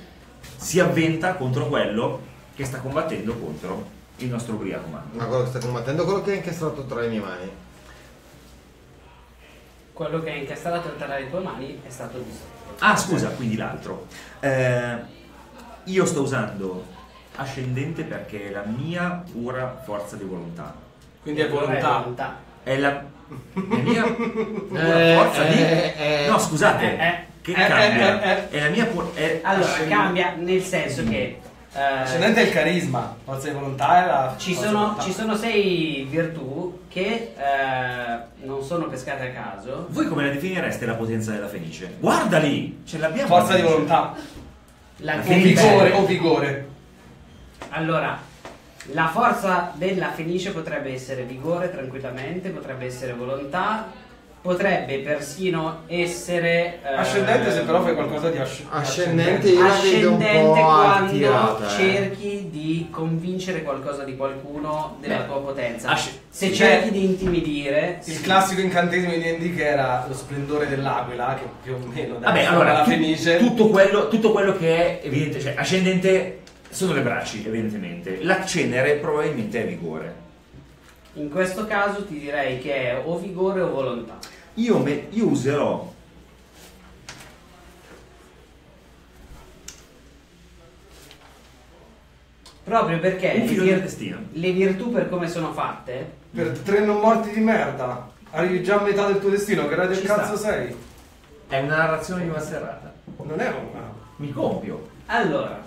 si avventa contro quello che sta combattendo contro il nostro ubriaco umano. Ma quello che sta combattendo, quello che è incastrato tra le mie mani. Quello che è incastrato tra le tue mani è stato distrutto. Ah, scusa, quindi l'altro. Io sto usando ascendente perché è la mia pura forza di volontà. Quindi è volontà. È la mia pura forza di... no, scusate, che cambia? È la mia pura... allora, cambia nel senso che... ascendente è il carisma, forza di volontà è la ci sono sei virtù che non sono pescate a caso. Voi come la definireste la potenza della Fenice? Guarda lì, ce l'abbiamo. Forza di volontà, la vigore o vigore. Allora, la forza della Fenice potrebbe essere vigore tranquillamente, potrebbe essere volontà, potrebbe persino essere ascendente, se però fai qualcosa di ascendente quando tirata, cerchi di convincere qualcosa di qualcuno della tua potenza, se cerchi di intimidire il classico incantesimo di D&D che era lo splendore dell'aquila, che più o meno vabbè, allora la Fenice, tutto quello che è evidente, cioè ascendente sono le braci evidentemente, la cenere probabilmente è vigore. In questo caso ti direi che è o vigore o volontà. Io userò proprio perché le virtù per come sono fatte. Per tre non morti di merda arrivi già a metà del tuo destino. Che radio cazzo sei? È una narrazione di una serata. Non è una. Mi compio. Allora,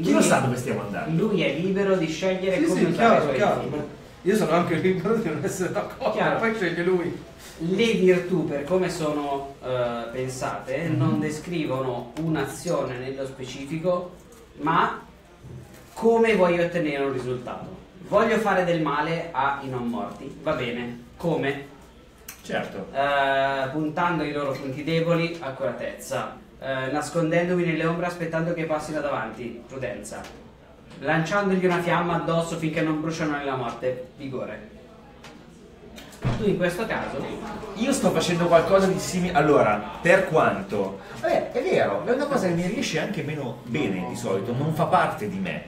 chi lo sa dove stiamo andando? Lui è libero di scegliere come usare i suoi destini. Io sono anche libero di non essere d'accordo, poi sceglie lui. Le virtù per come sono pensate non descrivono un'azione nello specifico, ma come voglio ottenere un risultato. Voglio fare del male ai non morti, va bene, come? Certo. Puntando i loro punti deboli, accuratezza. Nascondendomi nelle ombre aspettando che passino davanti, prudenza. Lanciandogli una fiamma addosso finché non bruciano nella morte, vigore. Tu in questo caso... Io sto facendo qualcosa di simile... Allora, per quanto... Vabbè, è vero, è una cosa che mi riesce anche meno bene di solito, non fa parte di me,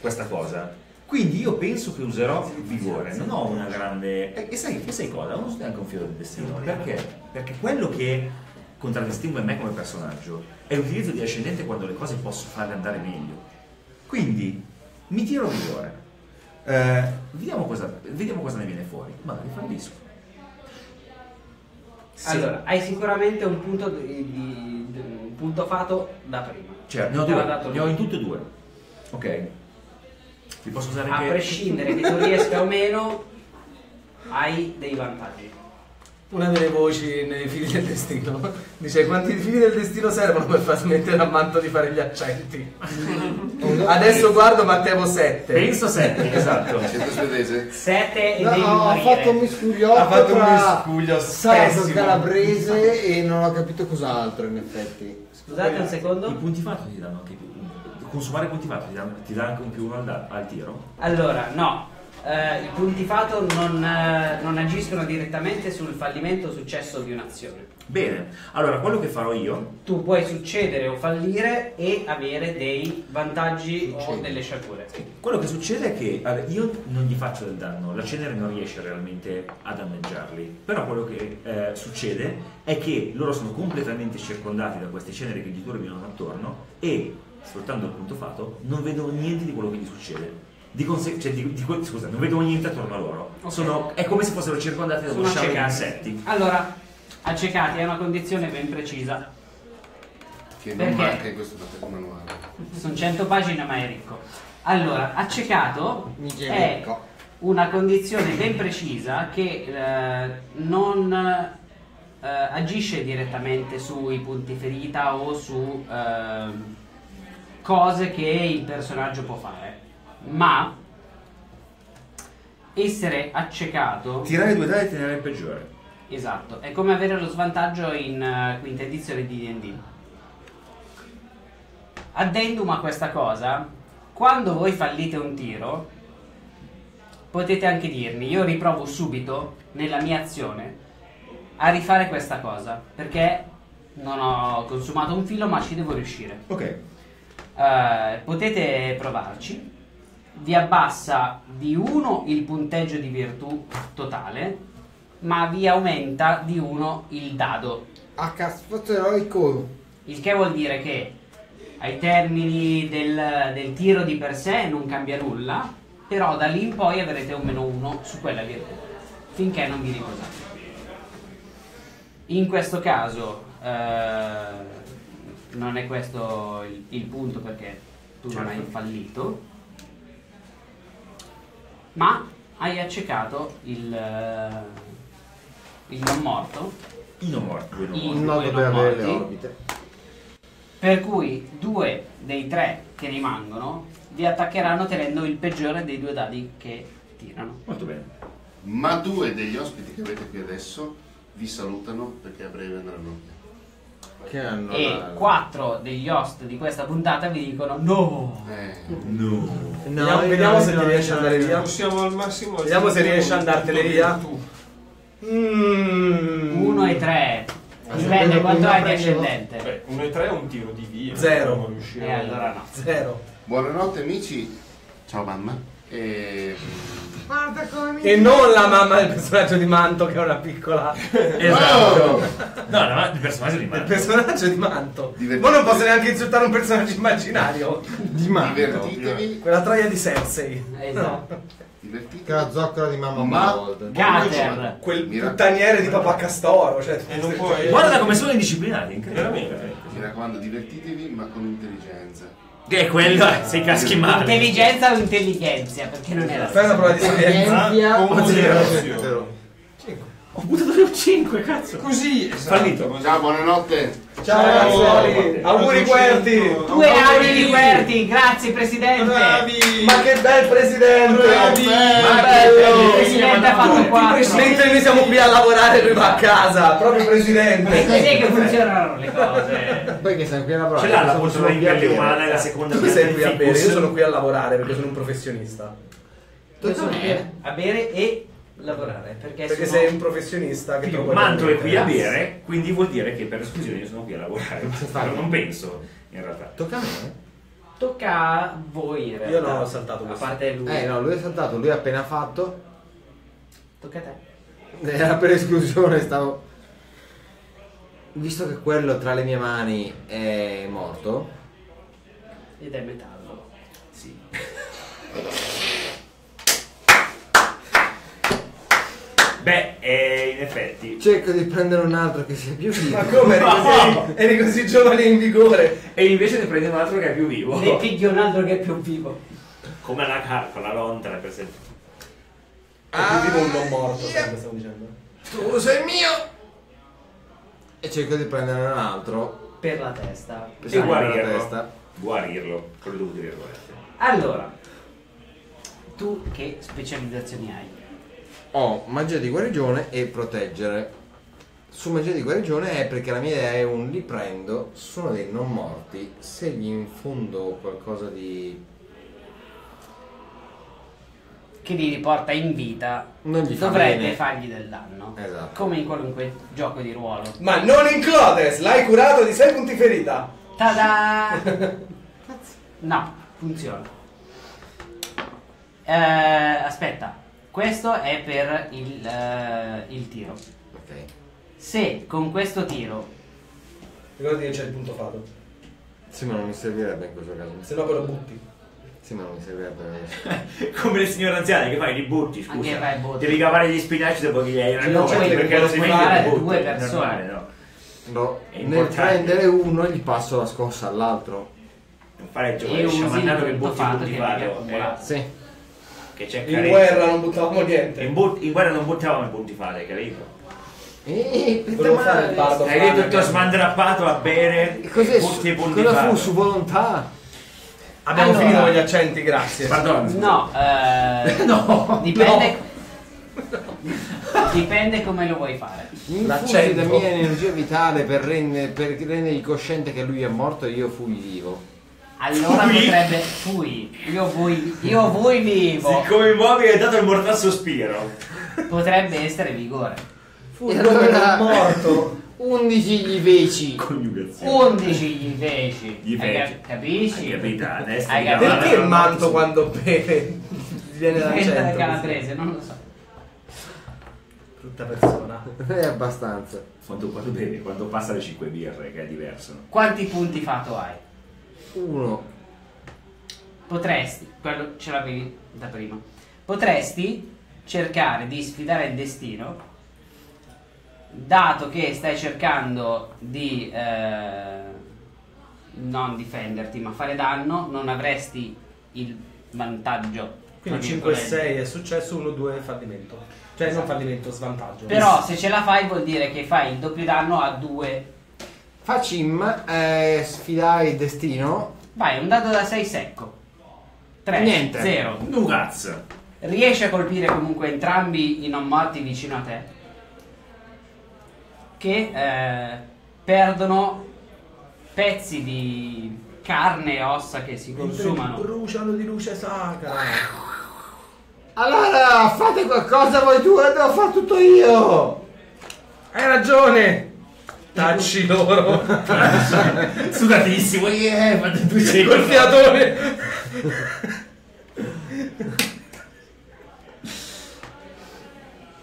questa cosa. Quindi io penso che userò vigore, non ho una grande... E sai cosa? Non sono neanche un filo del destino. Perché? Perché quello che contraddistingue me come personaggio è l'utilizzo di ascendente quando le cose posso farle andare meglio. Quindi mi tiro vigore, vediamo cosa ne viene fuori, magari fa un disco. Sì. Allora, hai sicuramente un punto, un punto fatto da prima. Certo, ne ho in tutte e due. Ok. Ti posso usare a prescindere che tu riesca o meno, hai dei vantaggi. Una delle voci nei figli del destino dice: quanti figli del destino servono per far smettere a Manto di fare gli accenti? Adesso guardo Matteo 7. Penso 7, esatto. 7 e no, devi morire. Ho fatto un miscuglio. Ha fatto un miscuglio sardo calabrese e non ho capito cos'altro in effetti. Scusate un secondo. I punti fatti ti danno anche più. Consumare punti fatti ti dà anche un più al tiro? Allora, no. il pontifato non agiscono direttamente sul fallimento o successo di un'azione. Bene, allora quello che farò io... Tu puoi succedere o fallire e avere dei vantaggi o delle sciagure. Quello che succede è che io non gli faccio del danno, la cenere non riesce realmente a danneggiarli, però quello che succede è che loro sono completamente circondati da queste ceneri che gli turbinano attorno e, sfruttando il punto fato, non vedono niente di quello che gli succede. Scusa, non vedono niente attorno a loro. Okay. È come se fossero circondati da uno sciame di insetti. Allora, accecati è una condizione ben precisa. Che non manca in questo manuale. Sono 100 pagine, ma è ricco. Allora, accecato è una condizione ben precisa che non agisce direttamente sui punti ferita o su cose che il personaggio può fare. Ma essere accecato... Tirare due dadi e tenere il peggiore. Esatto, è come avere lo svantaggio in quinta edizione di D&D. Addendum a questa cosa, quando voi fallite un tiro, potete anche dirmi, io riprovo subito, nella mia azione, a rifare questa cosa, perché non ho consumato un filo ma ci devo riuscire. Ok. Potete provarci. Vi abbassa di 1 il punteggio di virtù totale, ma vi aumenta di 1 il dado. A caspita eroico. Il che vuol dire che ai termini del tiro di per sé non cambia nulla, però da lì in poi avrete un -1 su quella virtù, finché non vi riposate. In questo caso non è questo il punto, perché tu non hai fallito, ma hai accecato il non morto. I non morti. Il nodo per avere le orbite. Per cui 2 dei 3 che rimangono vi attaccheranno tenendo il peggiore dei 2 dadi che tirano. Molto bene. Ma 2 degli ospiti che avete qui adesso vi salutano perché a breve andranno. E 4 degli host di questa puntata vi dicono no. No, vediamo se non riesci a andare via. Possiamo al massimo. Vediamo se riesci a andartene via. 1 e 3. Dipende quanto hai di ascendente. 1 e 3 è un tiro di via. 0. E allora no. 0. Buonanotte amici. Ciao mamma. Guarda come mi... E non la mamma del personaggio di Manto, che è una piccola. Esatto. No, no, il personaggio di Manto. Il personaggio di Manto. Ma non posso neanche insultare un personaggio immaginario di Manto. Divertitevi. Quella troia di Cersei. Esatto. No. Divertitevi. Che la zoccola di mamma Ughwold. Gater. Quel puttaniere di papà Castoro. Cioè, non puoi... Guarda come sono indisciplinati, incredibilmente. Mi raccomando, divertitevi ma con intelligenza. Che è quello, sei caschi male. Intelligenza o intelligenza? Perché non era. Fai una prova di sapienza. O 0. Ho buttato un 5, cazzo. Così è fallito. Ciao, buonanotte. Ciao ragazzi. Auguri Querty. 2 anni di Querty, grazie presidente. Bravi. Ma che bel presidente. Bravi. Ma bello. Il presidente ha fatto 4. Mentre noi siamo qui a lavorare, lui va a casa. Proprio presidente. E così che funzionano le cose. Poi che sei qui a lavorare. Ce l'ha la postura in pelle umana e la seconda. Tu sei qui a bere, io sono qui a lavorare perché sono un professionista. Tu sono qui a bere e... lavorare perché sei un professionista che Manto è qui a bere, quindi vuol dire che per esclusione io sono qui a lavorare. Però non penso, in realtà. Tocca a me? Tocca a voi in realtà. Io non ho saltato questo. A parte lui. No, lui è saltato, lui ha appena fatto. Tocca a te. Era per esclusione, stavo... Visto che quello tra le mie mani è morto. Ed è metallo. Sì. Beh, in effetti cerco di prendere un altro che sia più vivo. Ma come? Eri così giovane in vigore. E invece ne prendi un altro che è più vivo. Ne pigli un altro che è più vivo. Come la carpa, la lontra, per esempio. Ah, più vivo un non morto, stavo dicendo. Tu sei mio. E cerco di prendere un altro. Per la testa. E guarirlo. Per la testa. Guarirlo, con le virgolette. Allora, tu che specializzazioni hai? Ho magia di guarigione e proteggere. Su magia di guarigione è perché la mia idea è li prendo, sono dei non morti, se gli infondo qualcosa di che li riporta in vita, non gli dovrebbe fargli del danno. Esatto. Come in qualunque gioco di ruolo. Ma non in Klothos, l'hai curato di 6 punti ferita. Tada! No, funziona. Aspetta, questo è per il tiro. Ok. Se con questo tiro... Ricordati che c'è il punto fato. Sì, ma non mi servirebbe in questo caso. Se no quello butti. Sì, ma non mi servirebbe. Come le signore anziane che fai, li butti, scusa. Anche fai butti. Devi cavare gli spinaci dopo che gli hai raccolti, perché lo si fare due persone, no? No, nel prendere uno gli passo la scossa all'altro. Non fare il gioco di sciamannato che butti tutti i fate. Sì. Che c'è in guerra non buttavamo niente. In guerra non buttavamo i punti fate, capito? Hai detto ti ho smandrappato a bere tutti i punti fate. Quello fu su volontà. Abbiamo finito con gli accenti, grazie. Pardon. No, no, dipende. No. Dipende come lo vuoi fare. Infusi la mia energia vitale per rendere il cosciente che lui è morto e io fui vivo. Allora fui? Potrebbe fui. Io fui vivo. Siccome muovi hai dato il mortal sospiro. Potrebbe essere vigore. Fui allora morto. 11 gli feci. Coniugazione. 11 gli feci. Gli feci. Capisci? Hai capito? Perché il manto quando beve viene da calabrese, non lo so. Brutta persona. È abbastanza. Quando beve, quando passa le 5 birre, che è diverso. Quanti punti fatto hai? 1. Potresti, quello ce l'avevi da prima. Potresti cercare di sfidare il destino. Dato che stai cercando di non difenderti ma fare danno, non avresti il vantaggio. Quindi 5 e 6 è successo, 1-2 fallimento. Cioè esatto. Non fallimento, svantaggio. Però se ce la fai vuol dire che fai il doppio danno a 2. Facim sfidare il destino. Vai, un dado da 6 secco. 3, niente. 0. Nugaz. Riesci a colpire comunque entrambi i non morti vicino a te, che perdono pezzi di carne e ossa che si consumano. Bruciano di luce sacra. Allora fate qualcosa voi due, devo fare tutto io. Hai ragione. Tacci loro. Sudatissimo. Fate tu sei col fiatone.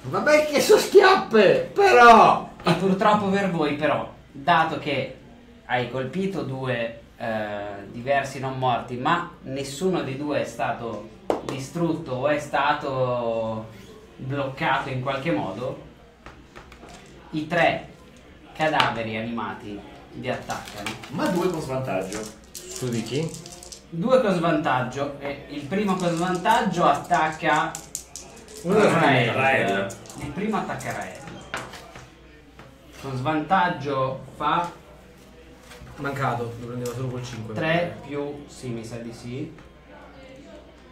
Vabbè che so schiappe, però. E purtroppo per voi però, dato che hai colpito due diversi non morti, ma nessuno dei due è stato distrutto o è stato bloccato in qualche modo, i 3 cadaveri animati vi attaccano. Ma 2 con svantaggio. Su di chi? 2 con svantaggio. E il primo con svantaggio attacca Rael. Il primo attacca Rael. Con svantaggio fa... Mancato, lo prendeva solo col 5. 3 più... Sì, mi sa di sì.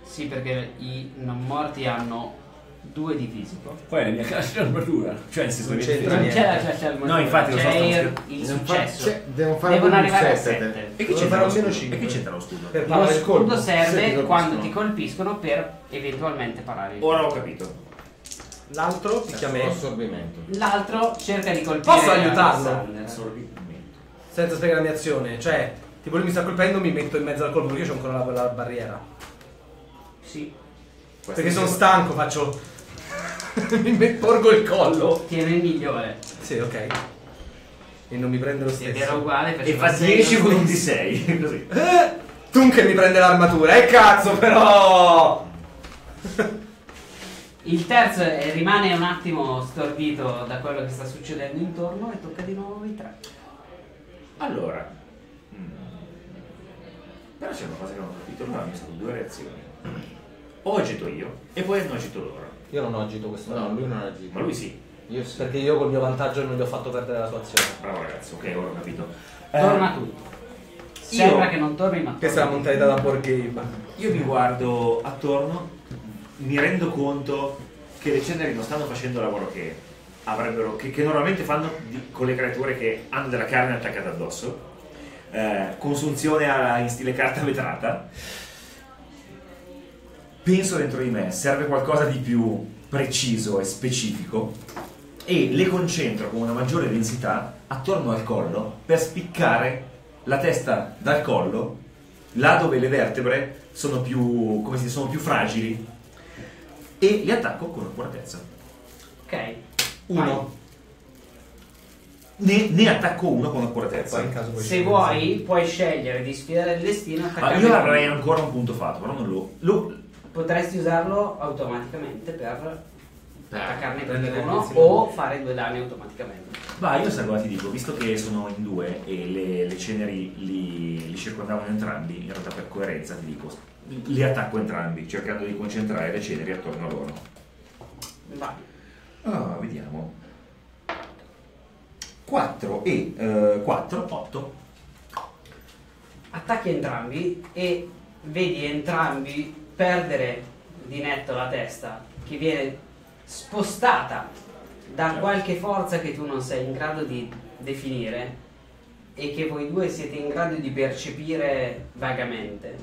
Sì, perché i non morti hanno 2 di fisico. Poi la mia classe armatura. Cioè, se non c'è la classe armatura. No, infatti lo so. C'è il successo. Devono arrivare a 7. E che c'entra lo scudo? Lo scudo serve quando ti colpiscono per eventualmente parare. Ora ho capito. L'altro picchia me. L'altro cerca di colpire. Posso aiutarlo? Senza spiegare la mia azione. Cioè, tipo lui mi sta colpendo, mi metto in mezzo al colpo, perché io c'ho ancora la barriera. Sì. Questo perché sono stanco, faccio. Mi porgo il collo. Tiene il migliore. Sì, ok. E non mi prende lo stesso. Ed era uguale perché. E fa 10 con un D6. Così. Tu che mi prende l'armatura, cazzo, però! Il terzo rimane un attimo stordito da quello che sta succedendo intorno e tocca di nuovo i 3. Allora, però c'è una cosa che non ho capito, loro hanno visto 2 reazioni. O agito io e poi hanno agito loro. Io non ho agito questo. No, lui non ha agito. Ma lui sì. Io sì. Perché io col mio vantaggio non gli ho fatto perdere la sua azione. Bravo ragazzi, ok, ora ho capito. Torna tutto. Sembra che non torni ma... Questa è la mentalità da board game. Io mi guardo attorno. Mi rendo conto che le ceneri non stanno facendo il lavoro che avrebbero, che normalmente fanno con le creature che hanno della carne attaccata addosso, consunzione in stile carta vetrata. penso dentro di me, serve qualcosa di più preciso e specifico, e le concentro con una maggiore densità attorno al collo per spiccare la testa dal collo, là dove le vertebre sono più, come si dice, sono più fragili, e le attacco con accuratezza. Ok. Uno. Ne attacco uno con accuratezza. In caso se vuoi, puoi scegliere di sfidare il destino e attaccare. Io avrei ancora un punto fatto, però non lo... Potresti usarlo automaticamente per attaccarne per uno o fare due danni automaticamente. Ma io salvo, ti dico, visto che sono in due e le ceneri li circondavano entrambi, in realtà per coerenza ti dico, li attacco entrambi, cercando di concentrare le ceneri attorno a loro. Vai. Ah, vediamo. 4 e 4, 8. Attacchi entrambi e vedi entrambi perdere di netto la testa, che viene spostata da qualche forza che tu non sei in grado di definire e che voi due siete in grado di percepire vagamente,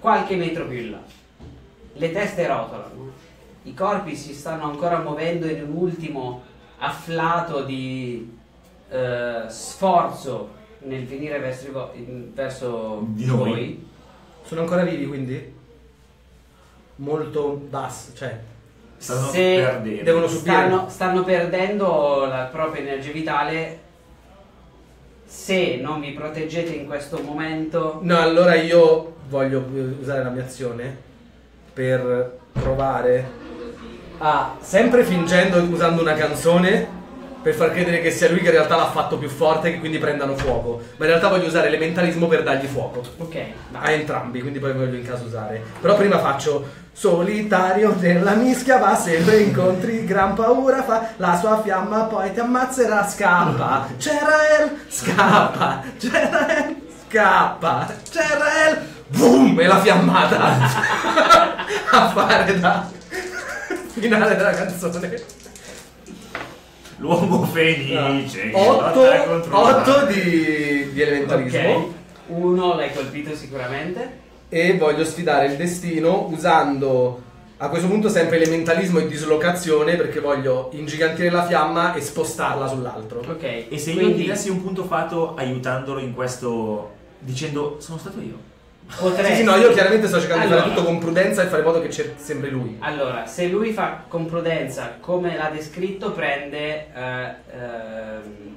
qualche metro più in là. Le teste rotolano, i corpi si stanno ancora muovendo in un ultimo afflato di sforzo nel venire verso di voi. Sono ancora vivi, quindi? Molto basso, cioè... Stanno perdendo la propria energia vitale. Se non vi proteggete in questo momento... No, allora io voglio usare la mia azione per provare a, sempre fingendo, usando una canzone, per far credere che sia lui che in realtà l'ha fatto più forte, che quindi prendano fuoco. Ma in realtà voglio usare elementalismo per dargli fuoco. Ok. A entrambi, quindi poi voglio in caso usare. Però prima faccio solitario nella mischia, va sempre incontri, gran paura fa, la sua fiamma poi ti ammazzerà, scappa. C'è Rael, scappa. C'è Rael, scappa. C'è Rael, boom, e la fiammata a fare da finale della canzone. L'uomo felice. 8 di elementalismo. Ok, uno l'hai colpito sicuramente. E voglio sfidare il destino usando a questo punto sempre elementalismo e dislocazione, perché voglio ingigantire la fiamma e spostarla sull'altro. Ok. E se quindi... io ti dassi un punto fatto aiutandolo in questo, dicendo sono stato io. Potresti... Sì, no, io chiaramente sto cercando di fare tutto con prudenza e fare in modo che sembri lui. Allora, se lui fa con prudenza come l'ha descritto, prende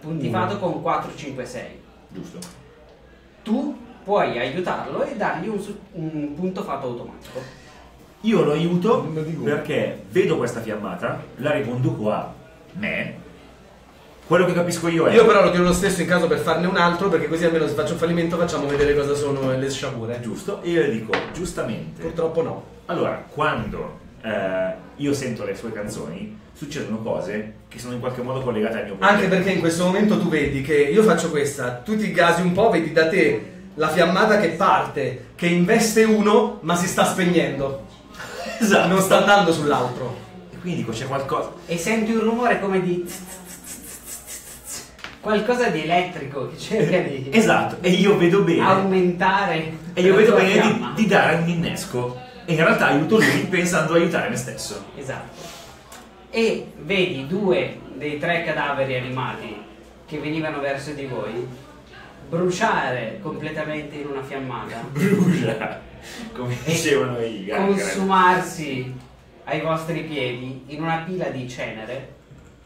punti fatto con 4, 5, 6. Giusto. Tu puoi aiutarlo e dargli un punto fatto automatico. Io lo aiuto perché vedo questa fiammata, la riconduco a me. Quello che capisco io è... Io però lo tiro lo stesso in caso per farne un altro, perché così almeno se faccio un fallimento facciamo vedere cosa sono le sciagure. Giusto, e io le dico, giustamente... Purtroppo no. Allora, quando io sento le sue canzoni, succedono cose che sono in qualche modo collegate al mio problema. Anche perché in questo momento tu vedi che io faccio questa, tu ti gasi un po', vedi da te la fiammata che parte, che investe uno, ma si sta spegnendo. Esatto. Non sta andando sull'altro. E quindi dico, c'è qualcosa... E senti un rumore come di... Qualcosa di elettrico che cerca di... Esatto, e io vedo bene... Aumentare... E io vedo bene di dare un innesco. E in realtà aiuto lui pensando ad aiutare me stesso. Esatto. E vedi due dei tre cadaveri animati che venivano verso di voi bruciare completamente in una fiammata. Brucia! Come dicevano i gangari. Consumarsi ai vostri piedi in una pila di cenere,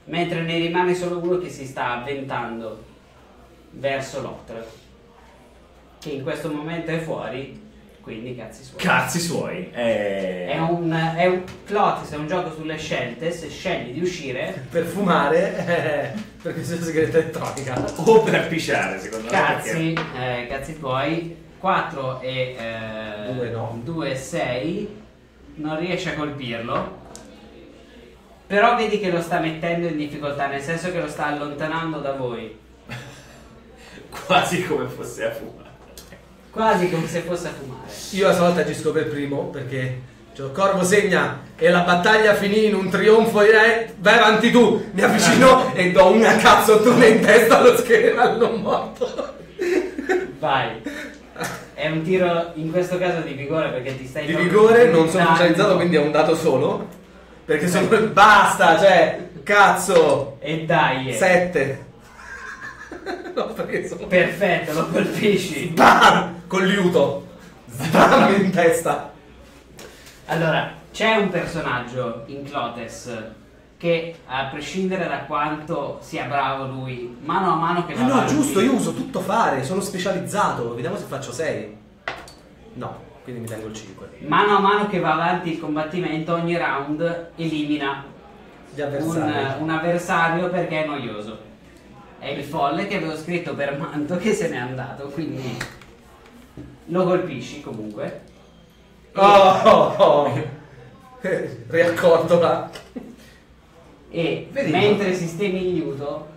mentre ne rimane solo uno che si sta avventando verso Lotloth, che in questo momento è fuori, quindi cazzi suoi. Cazzi suoi! Klothos è un gioco sulle scelte, se scegli di uscire... Per fumare, perché sei sigaretta elettronica. O per pisciare, secondo me. Perché... cazzi tuoi, 4 e 2, 6, non riesce a colpirlo. Però vedi che lo sta mettendo in difficoltà, nel senso che lo sta allontanando da voi. Quasi come fosse a fumare. Quasi come se fosse a fumare. Io a stavolta agisco per primo, perché cioè, Corvo segna e la battaglia finì in un trionfo di re. Vai avanti tu, mi avvicino e do una cazzottone in testa allo schermo, non morto. Vai. È un tiro in questo caso di vigore perché ti stai... Di vigore non sono specializzato, quindi è un dato solo. Perché sono... Basta, cioè... Cazzo! E dai! 7. L'ho preso. Perfetto, lo colpisci. Bam! Con liuto. Sbam in testa. Allora, c'è un personaggio in Klothos che, a prescindere da quanto sia bravo lui, mano a mano che... no, giusto, io uso tutto fare, sono specializzato. Vediamo se faccio 6. No, quindi mi tengo il 5. Mano a mano che va avanti il combattimento, ogni round elimina un avversario perché è noioso. È il folle che avevo scritto per Manto che se n'è andato, quindi lo colpisci comunque. Riaccordola. E vediamo. Mentre sistemi il liuto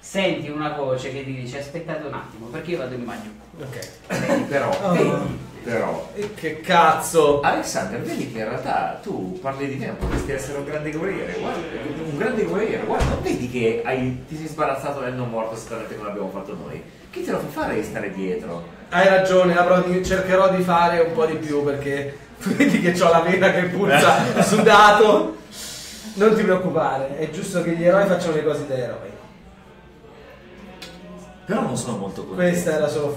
senti una voce che ti dice: aspettate un attimo perché io vado in bagno. Ok. Vedi, però, però. E che cazzo! Alexander, vedi che in realtà tu parli di me, potresti essere un grande guerriero, guarda, un grande guerriero, guarda, vedi che ti sei sbarazzato nel non morto esattamente come l'abbiamo fatto noi. Chi te lo fa fare di stare dietro? Hai ragione, cercherò di fare un po' di più perché vedi che ho la vena che puzza, sudato. Non ti preoccupare, è giusto che gli eroi facciano le cose da eroi. Però non sono molto contento. Questa è la sua...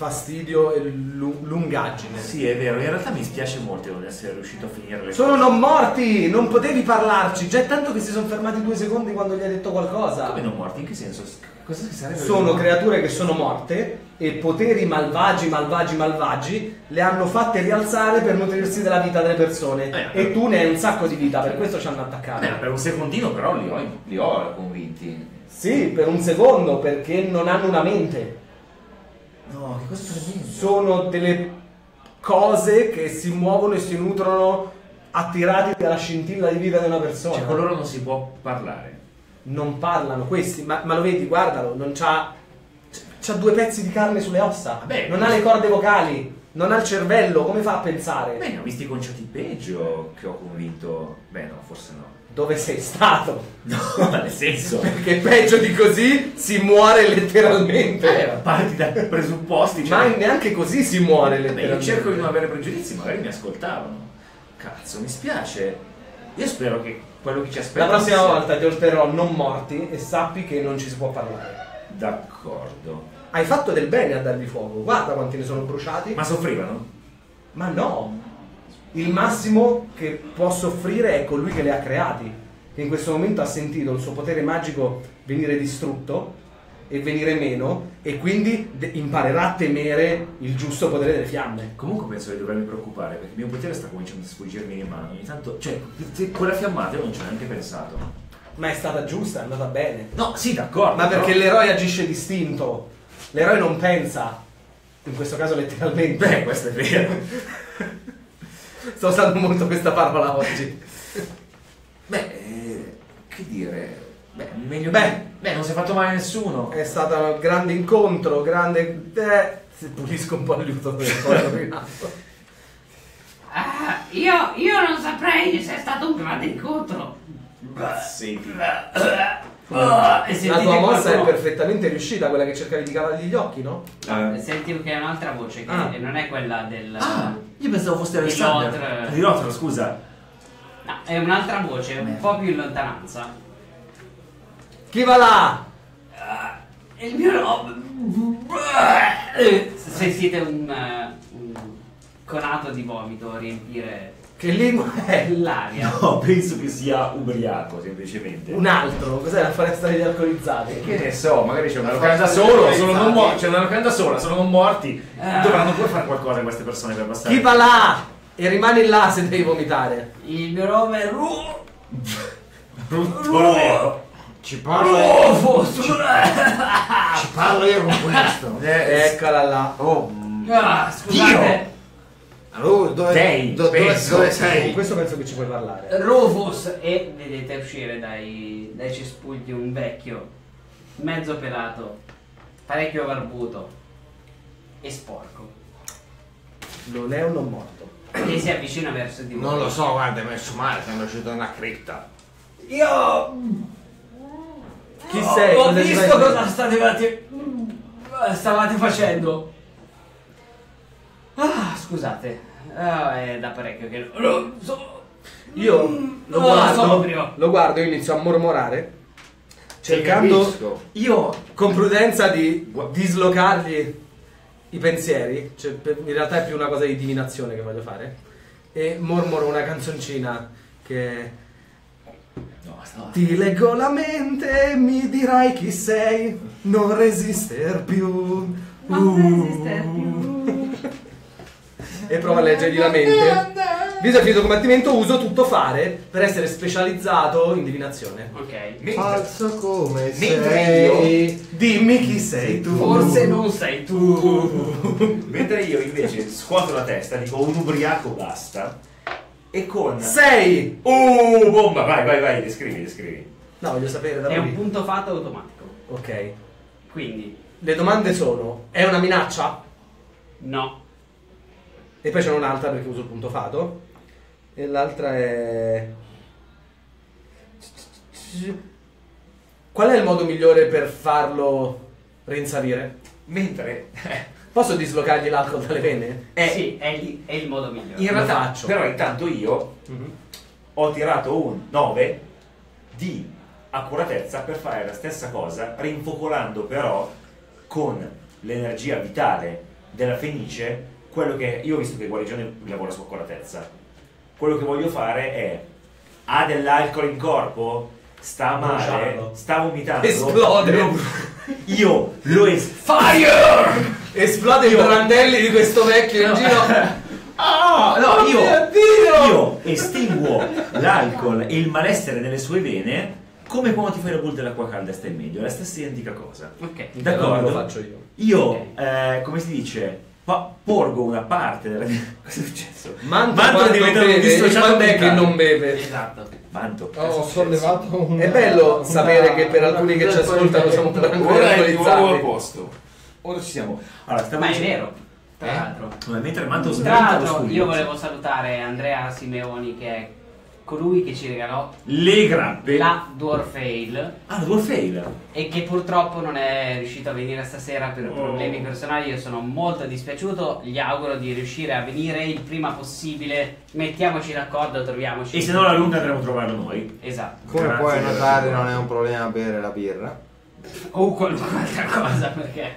fastidio e lungaggine. Sì, è vero, in realtà mi spiace molto non essere riuscito a finire le cose. Sono non morti, non potevi parlarci, già è tanto che si sono fermati 2 secondi quando gli hai detto qualcosa. Come non morti? In che senso? Cosa sarebbe? Sono creature che sono morte e poteri malvagi le hanno fatte rialzare per nutrirsi della vita delle persone. E tu ne hai un sacco di vita, per questo ci hanno attaccato. Per un secondino però li ho convinti. Sì, per un secondo, perché non hanno una mente. No, che cosa tremendo. Sono delle cose che si muovono e si nutrono attirati dalla scintilla di vita di una persona. Cioè, con loro non si può parlare. Non parlano questi, ma lo vedi, guardalo, non c'ha... c'ha 2 pezzi di carne sulle ossa. Vabbè, non ha le corde vocali, non ha il cervello, come fa a pensare? Beh, ho visto i concetti peggio che ho convinto... Beh, no, forse no. Dove sei stato? No, ma nel senso... Perché peggio di così si muore letteralmente. Parti da presupposti, cioè... Ma neanche così si muore letteralmente. Beh, io cerco di non avere pregiudizi, magari mi ascoltavano. Cazzo, mi spiace. Io spero che quello che ci aspetta... La prossima volta ti oltrerò non morti e sappi che non ci si può parlare. D'accordo. Hai fatto del bene a dargli fuoco. Guarda quanti ne sono bruciati. Ma soffrivano? Ma no! Il massimo che può soffrire è colui che li ha creati, che in questo momento ha sentito il suo potere magico venire distrutto e venire meno, e quindi imparerà a temere il giusto potere delle fiamme. Comunque penso di dovermi preoccupare, perché il mio potere sta cominciando a sfuggirmi di mano. Ogni tanto, cioè, quella fiammata io non ci ho neanche pensato. Ma è stata giusta, è andata bene. No, sì, d'accordo. Ma perché però... l'eroe agisce distinto, l'eroe non pensa, in questo caso letteralmente. Beh, questo è vero. Sto usando molto questa parola oggi. Beh, che dire? Beh, meglio. Beh, non si è fatto male a nessuno. È stato un grande incontro, grande... se pulisco un po' l'aiuto per il... Ah, io non saprei se è stato un grande incontro. Beh, sì. La tua mossa è perfettamente riuscita, quella che cercavi di cavargli gli occhi, no? Senti che è un'altra voce, che non è quella del... Ah, io pensavo fosse Alexander. Di Lotloth, scusa. No, è un'altra voce, un po' più in lontananza. Chi va là? Il mio... Sentite un conato di vomito riempire... Che lingua è? L'aria. No, penso che sia ubriaco, semplicemente. Un altro? Cos'è la foresta degli alcolizzati? Che ne so, magari c'è una locanda sola, sono non morti. Dovranno pure fare qualcosa queste persone per passare. Chi va là? E rimani là se devi vomitare. Il mio nome è Ru... Brutto. Ci parlo io. Ci parlo io con questo. Eccola là. Oh. Scusate. Allora, dove sei? Con questo penso che ci puoi parlare. Rufus! E vedete uscire dai cespugli un vecchio, mezzo pelato, parecchio barbuto e sporco. Non è uno morto. E si avvicina verso di voi. Non lo so, guarda, è messo male, sono uscito da una cripta. Io... Chi sei? Ho visto cosa stavate facendo. Ah, scusate, è da parecchio che io lo guardo e inizio a mormorare, cercando io con prudenza di dislocargli i pensieri, cioè, in realtà è più una cosa di divinazione che voglio fare, e mormoro una canzoncina che ti leggo la mente, mi dirai chi sei, non resister più, e prova a leggergli la mente. Visto il finito combattimento uso tutto fare per essere specializzato in divinazione. Ok. Falso come sei. Dimmi chi sei tu. Forse non sei tu. Mentre io invece scuoto la testa, dico un ubriaco basta. E con... Sei! Bomba! Vai, vai, vai, descrivi, descrivi. No, voglio sapere da voi. È un punto fatto automatico. Ok. Quindi... Le domande sono... È una minaccia? No. E poi c'è un'altra perché uso il punto fato. E l'altra è... Qual è il modo migliore per farlo rinsavire? Mentre... Posso dislocargli l'alcol dalle vene? Sì, è il modo migliore. In realtà faccio. Però intanto io ho tirato un 9 di accuratezza per fare la stessa cosa, rinfocolando però con l'energia vitale della Fenice... Quello che io ho visto che guarigione lavora su accuratezza. Quello che voglio fare è: ha dell'alcol in corpo? Sta male? Sta vomitando? Esplode! Io lo esfire! Esplode i brandelli di questo vecchio in giro. Ah, no, io estinguo l'alcol e il malessere nelle sue vene come quando ti fai la bull dell'acqua calda, stai meglio. È la stessa identica cosa. Ok, d'accordo. Lo faccio io. Io, okay. Come si dice? Porgo una parte della... Cosa è successo? Manto è diventato un dissociato che non beve. Esatto. Manto. Ho sollevato un... È bello sapere che per alcuni che ci ascoltano siamo tranquillizzati. Ora è a posto. Ora ci siamo. Allora, ma è vero, tra l'altro. Mentre Manto smenta lo scudo. Io volevo salutare Andrea Simeoni, che è colui che ci regalò le grappe, la Dwarf Ale. Ah, la Dwarf Ale. E che purtroppo non è riuscito a venire stasera per problemi personali. Io sono molto dispiaciuto, gli auguro di riuscire a venire il prima possibile. Mettiamoci d'accordo, troviamoci. E se no la lunga dovremo trovarlo noi. Esatto. Come puoi notare non è un problema bere la birra o qualunque altra cosa, perché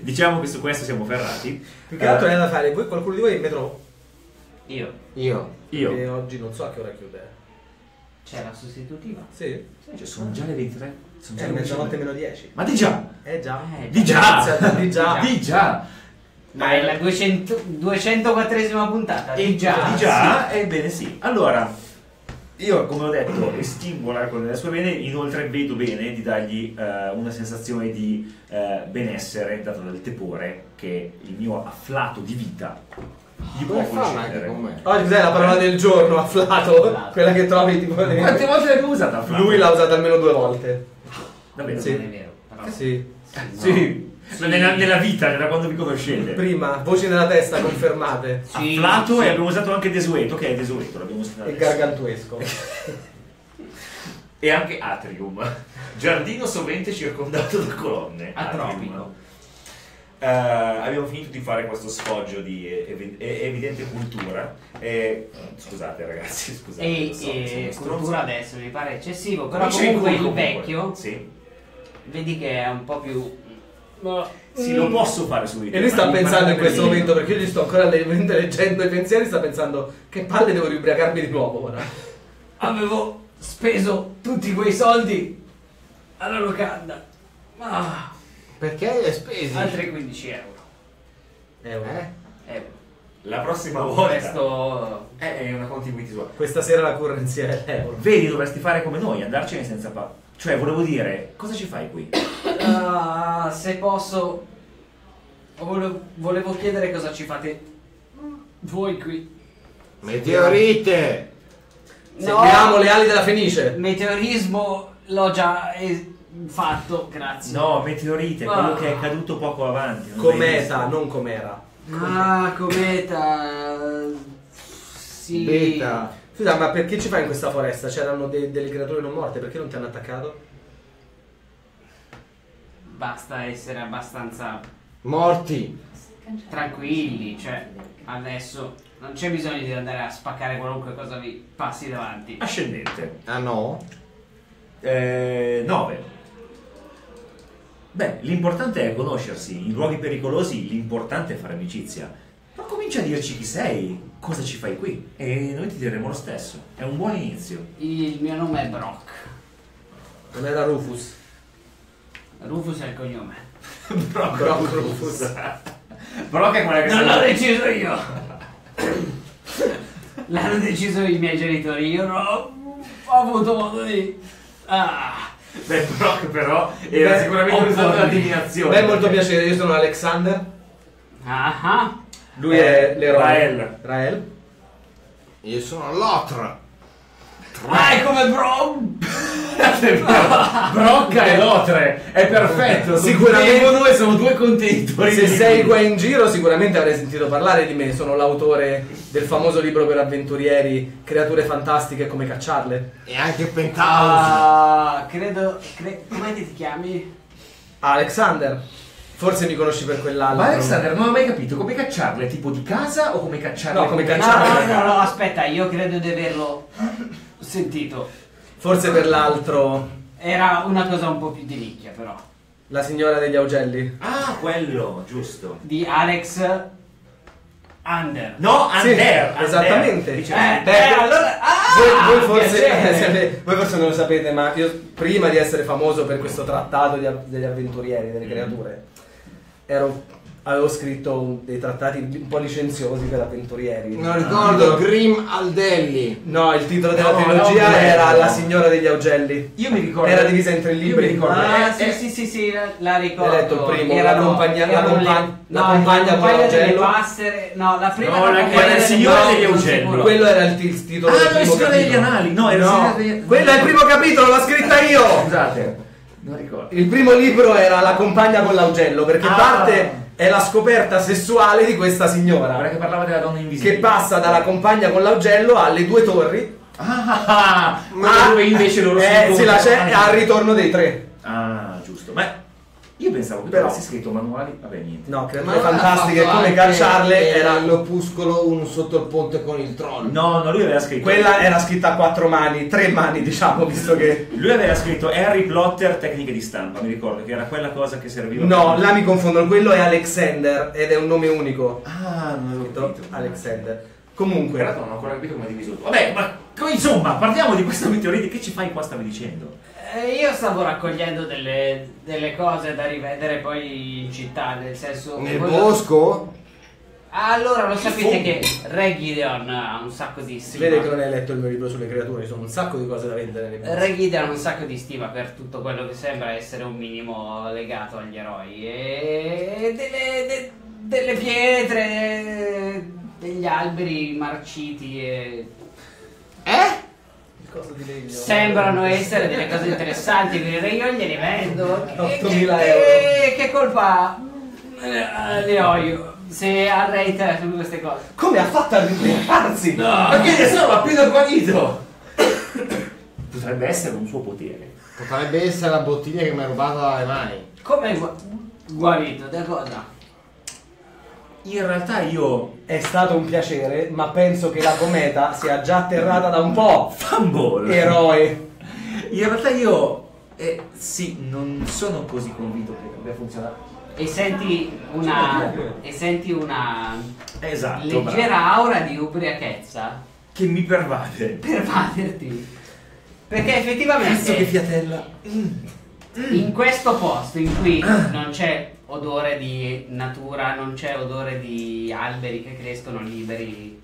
diciamo che su questo siamo ferrati. Più che altro è da fare. Voi, qualcuno di voi in metro? Io. E oggi non so a che ora chiude. C'è la sostitutiva? Sì. Cioè, sono già le 23. Sono già le mezzanotte meno 10. Ma di già! Di già! Ma è la 204esima puntata. Di già, sì. Ebbene sì. Allora, io come ho detto, estingo l'alcol nelle sue vene, inoltre vedo bene di dargli una sensazione di benessere dato dal tepore che il mio afflato di vita. Gli può concedere con me. Oggi cos'è la parola del giorno, afflato? Quella che trovi tipo... Quante volte l'hai usata afflato? Lui l'ha usata almeno 2 volte. Davvero? Sì. Non è vero. Però... Sì. Nella vita, da quando vi conoscete. Prima, voci nella testa confermate. Sì, afflato e abbiamo usato anche desueto, che è desueto, l'abbiamo usato. E gargantuesco. E anche atrium. Giardino sovente circondato da colonne. Atrium. Abbiamo finito di fare questo sfoggio di evidente cultura. Scusate ragazzi, scusate. Cultura adesso mi pare eccessivo, però comunque il vecchio vedi che è un po' più... Sì, lo posso fare subito. E lui sta pensando in questo momento, perché io gli sto ancora leggendo i pensieri, sta pensando: che palle, devo riubriacarmi di nuovo ora. Avevo speso tutti quei soldi alla locanda. Ma... Perché le spese? Altri 15 euro. Euro. La prossima volta. Questo è una contiguità. Questa sera la currency è euro. Vedi, dovresti fare come noi, andarcene senza pa... Cioè, volevo dire, cosa ci fai qui? Se posso, volevo chiedere cosa ci fate voi qui. Meteorite! Seguiamo le ali della Fenice. Meteorismo l'ho già... fatto, grazie. No, meteorite, quello che è caduto poco avanti. Cometa, non com'era. Ah, cometa. Sì. Beta. Scusa, ma perché ci fai in questa foresta? C'erano delle creature non morte, perché non ti hanno attaccato? Basta essere abbastanza morti. tranquilli, cioè adesso non c'è bisogno di andare a spaccare qualunque cosa vi passi davanti. Ascendente. Ah no? 9. Beh, l'importante è conoscersi. In luoghi pericolosi l'importante è fare amicizia. Ma comincia a dirci chi sei, cosa ci fai qui, e noi ti diremo lo stesso. È un buon inizio. Il mio nome è Brock. Non era Rufus? Rufus è il cognome. Brock Rufus. Brock è quella che... Non l'ho deciso io. L'hanno deciso i miei genitori. Io non ho avuto modo di... Ah. Beh, Brock però era sicuramente un risultato dell'addivinazione. Beh, molto piacere, io sono Alexander. Ah, lui è l'eroe. Rael. Io sono Lothra. Ah, è come Brocca e Lotre. È perfetto. Sicuramente noi siamo due contenti. Se sei qua in giro sicuramente avrai sentito parlare di me. Sono l'autore del famoso libro per avventurieri Creature fantastiche e come cacciarle. E anche Penthouse. Ah, credo... Come ti chiami? Alexander. Forse mi conosci per quell'altro. Ma Alexander non ho mai capito come cacciarle. Tipo di casa o come cacciarle? No, come cacciarle. No, aspetta, io credo di averlo sentito. Forse per l'altro. Era una cosa un po' più di nicchia, però. La signora degli augelli. Ah, quello, giusto. Di Alex Under. No, Under. Sì, esattamente. Allora, voi forse non lo sapete, ma io prima di essere famoso per questo trattato degli avventurieri, delle creature, avevo scritto dei trattati un po' licenziosi per avventurieri. Non ricordo, Grim Aldelli. No, il titolo della trilogia era La signora degli augelli. Io mi ricordo. Era divisa in 3 libri. Ah, sì, la ricordo. Hai letto il primo? Era la compagna con l'augello. No, la prima era La signora degli augelli. Quello era il titolo del primo capitolo. Ah, La signora degli anali. No, era quello è il primo capitolo, l'ho scritta io. Scusate. Non ricordo. Il primo libro era La compagna con l'augello, perché parte... È la scoperta sessuale di questa signora. Guarda che parlava della donna invisibile. Che passa dalla compagna con l'augello alle 2 torri. Ma dove invece loro si lascia al ritorno dei 3. Ah, giusto. Ma io pensavo che avessi scritto manuali. Vabbè, niente. No, creature fantastiche come cacciarle era l'opuscolo uno sotto il ponte con il troll. No, lui aveva scritto. Quella era scritta a 3 mani, diciamo, visto che lui aveva scritto Harry Potter tecniche di stampa, mi ricordo che era quella cosa che serviva. No, là mi confondo, quello è Alexander ed è un nome unico. Ah, non avevo capito. Alexander. Comunque, non ho ancora capito come è diviso. Vabbè, ma insomma, parliamo di questo meteorite. Che ci fai qua, stavi dicendo? Io stavo raccogliendo delle cose da rivedere poi in città, nel senso... Nel bosco? Allora, lo sapete che Re Gideon ha un sacco di stima. Si vede che non hai letto il mio libro sulle creature, ci sono un sacco di cose da vendere. Re Gideon ha un sacco di stima per tutto quello che sembra essere un minimo legato agli eroi. E delle pietre, degli alberi marciti e... Di legno. Sembrano essere delle cose interessanti, quindi io glieli vendo. 8.000 euro. Che colpa le ho io se a rate su queste cose? Come ha fatto a ritirarsi? No. Perché ne sono appena guarito. Potrebbe essere un suo potere. Potrebbe essere la bottiglia che mi ha rubato dalle mani. Come guarito? Da cosa? In realtà è stato un piacere, ma penso che la cometa sia già atterrata da un po'. Fumble! Eroe! In realtà non sono così convinto che abbia funzionato. E senti una esatto, leggera aura di ubriachezza. Che mi pervade. Pervaderti. Perché effettivamente... Cazzo che fiatella! In questo posto in cui non c'è odore di natura, non c'è odore di alberi che crescono liberi,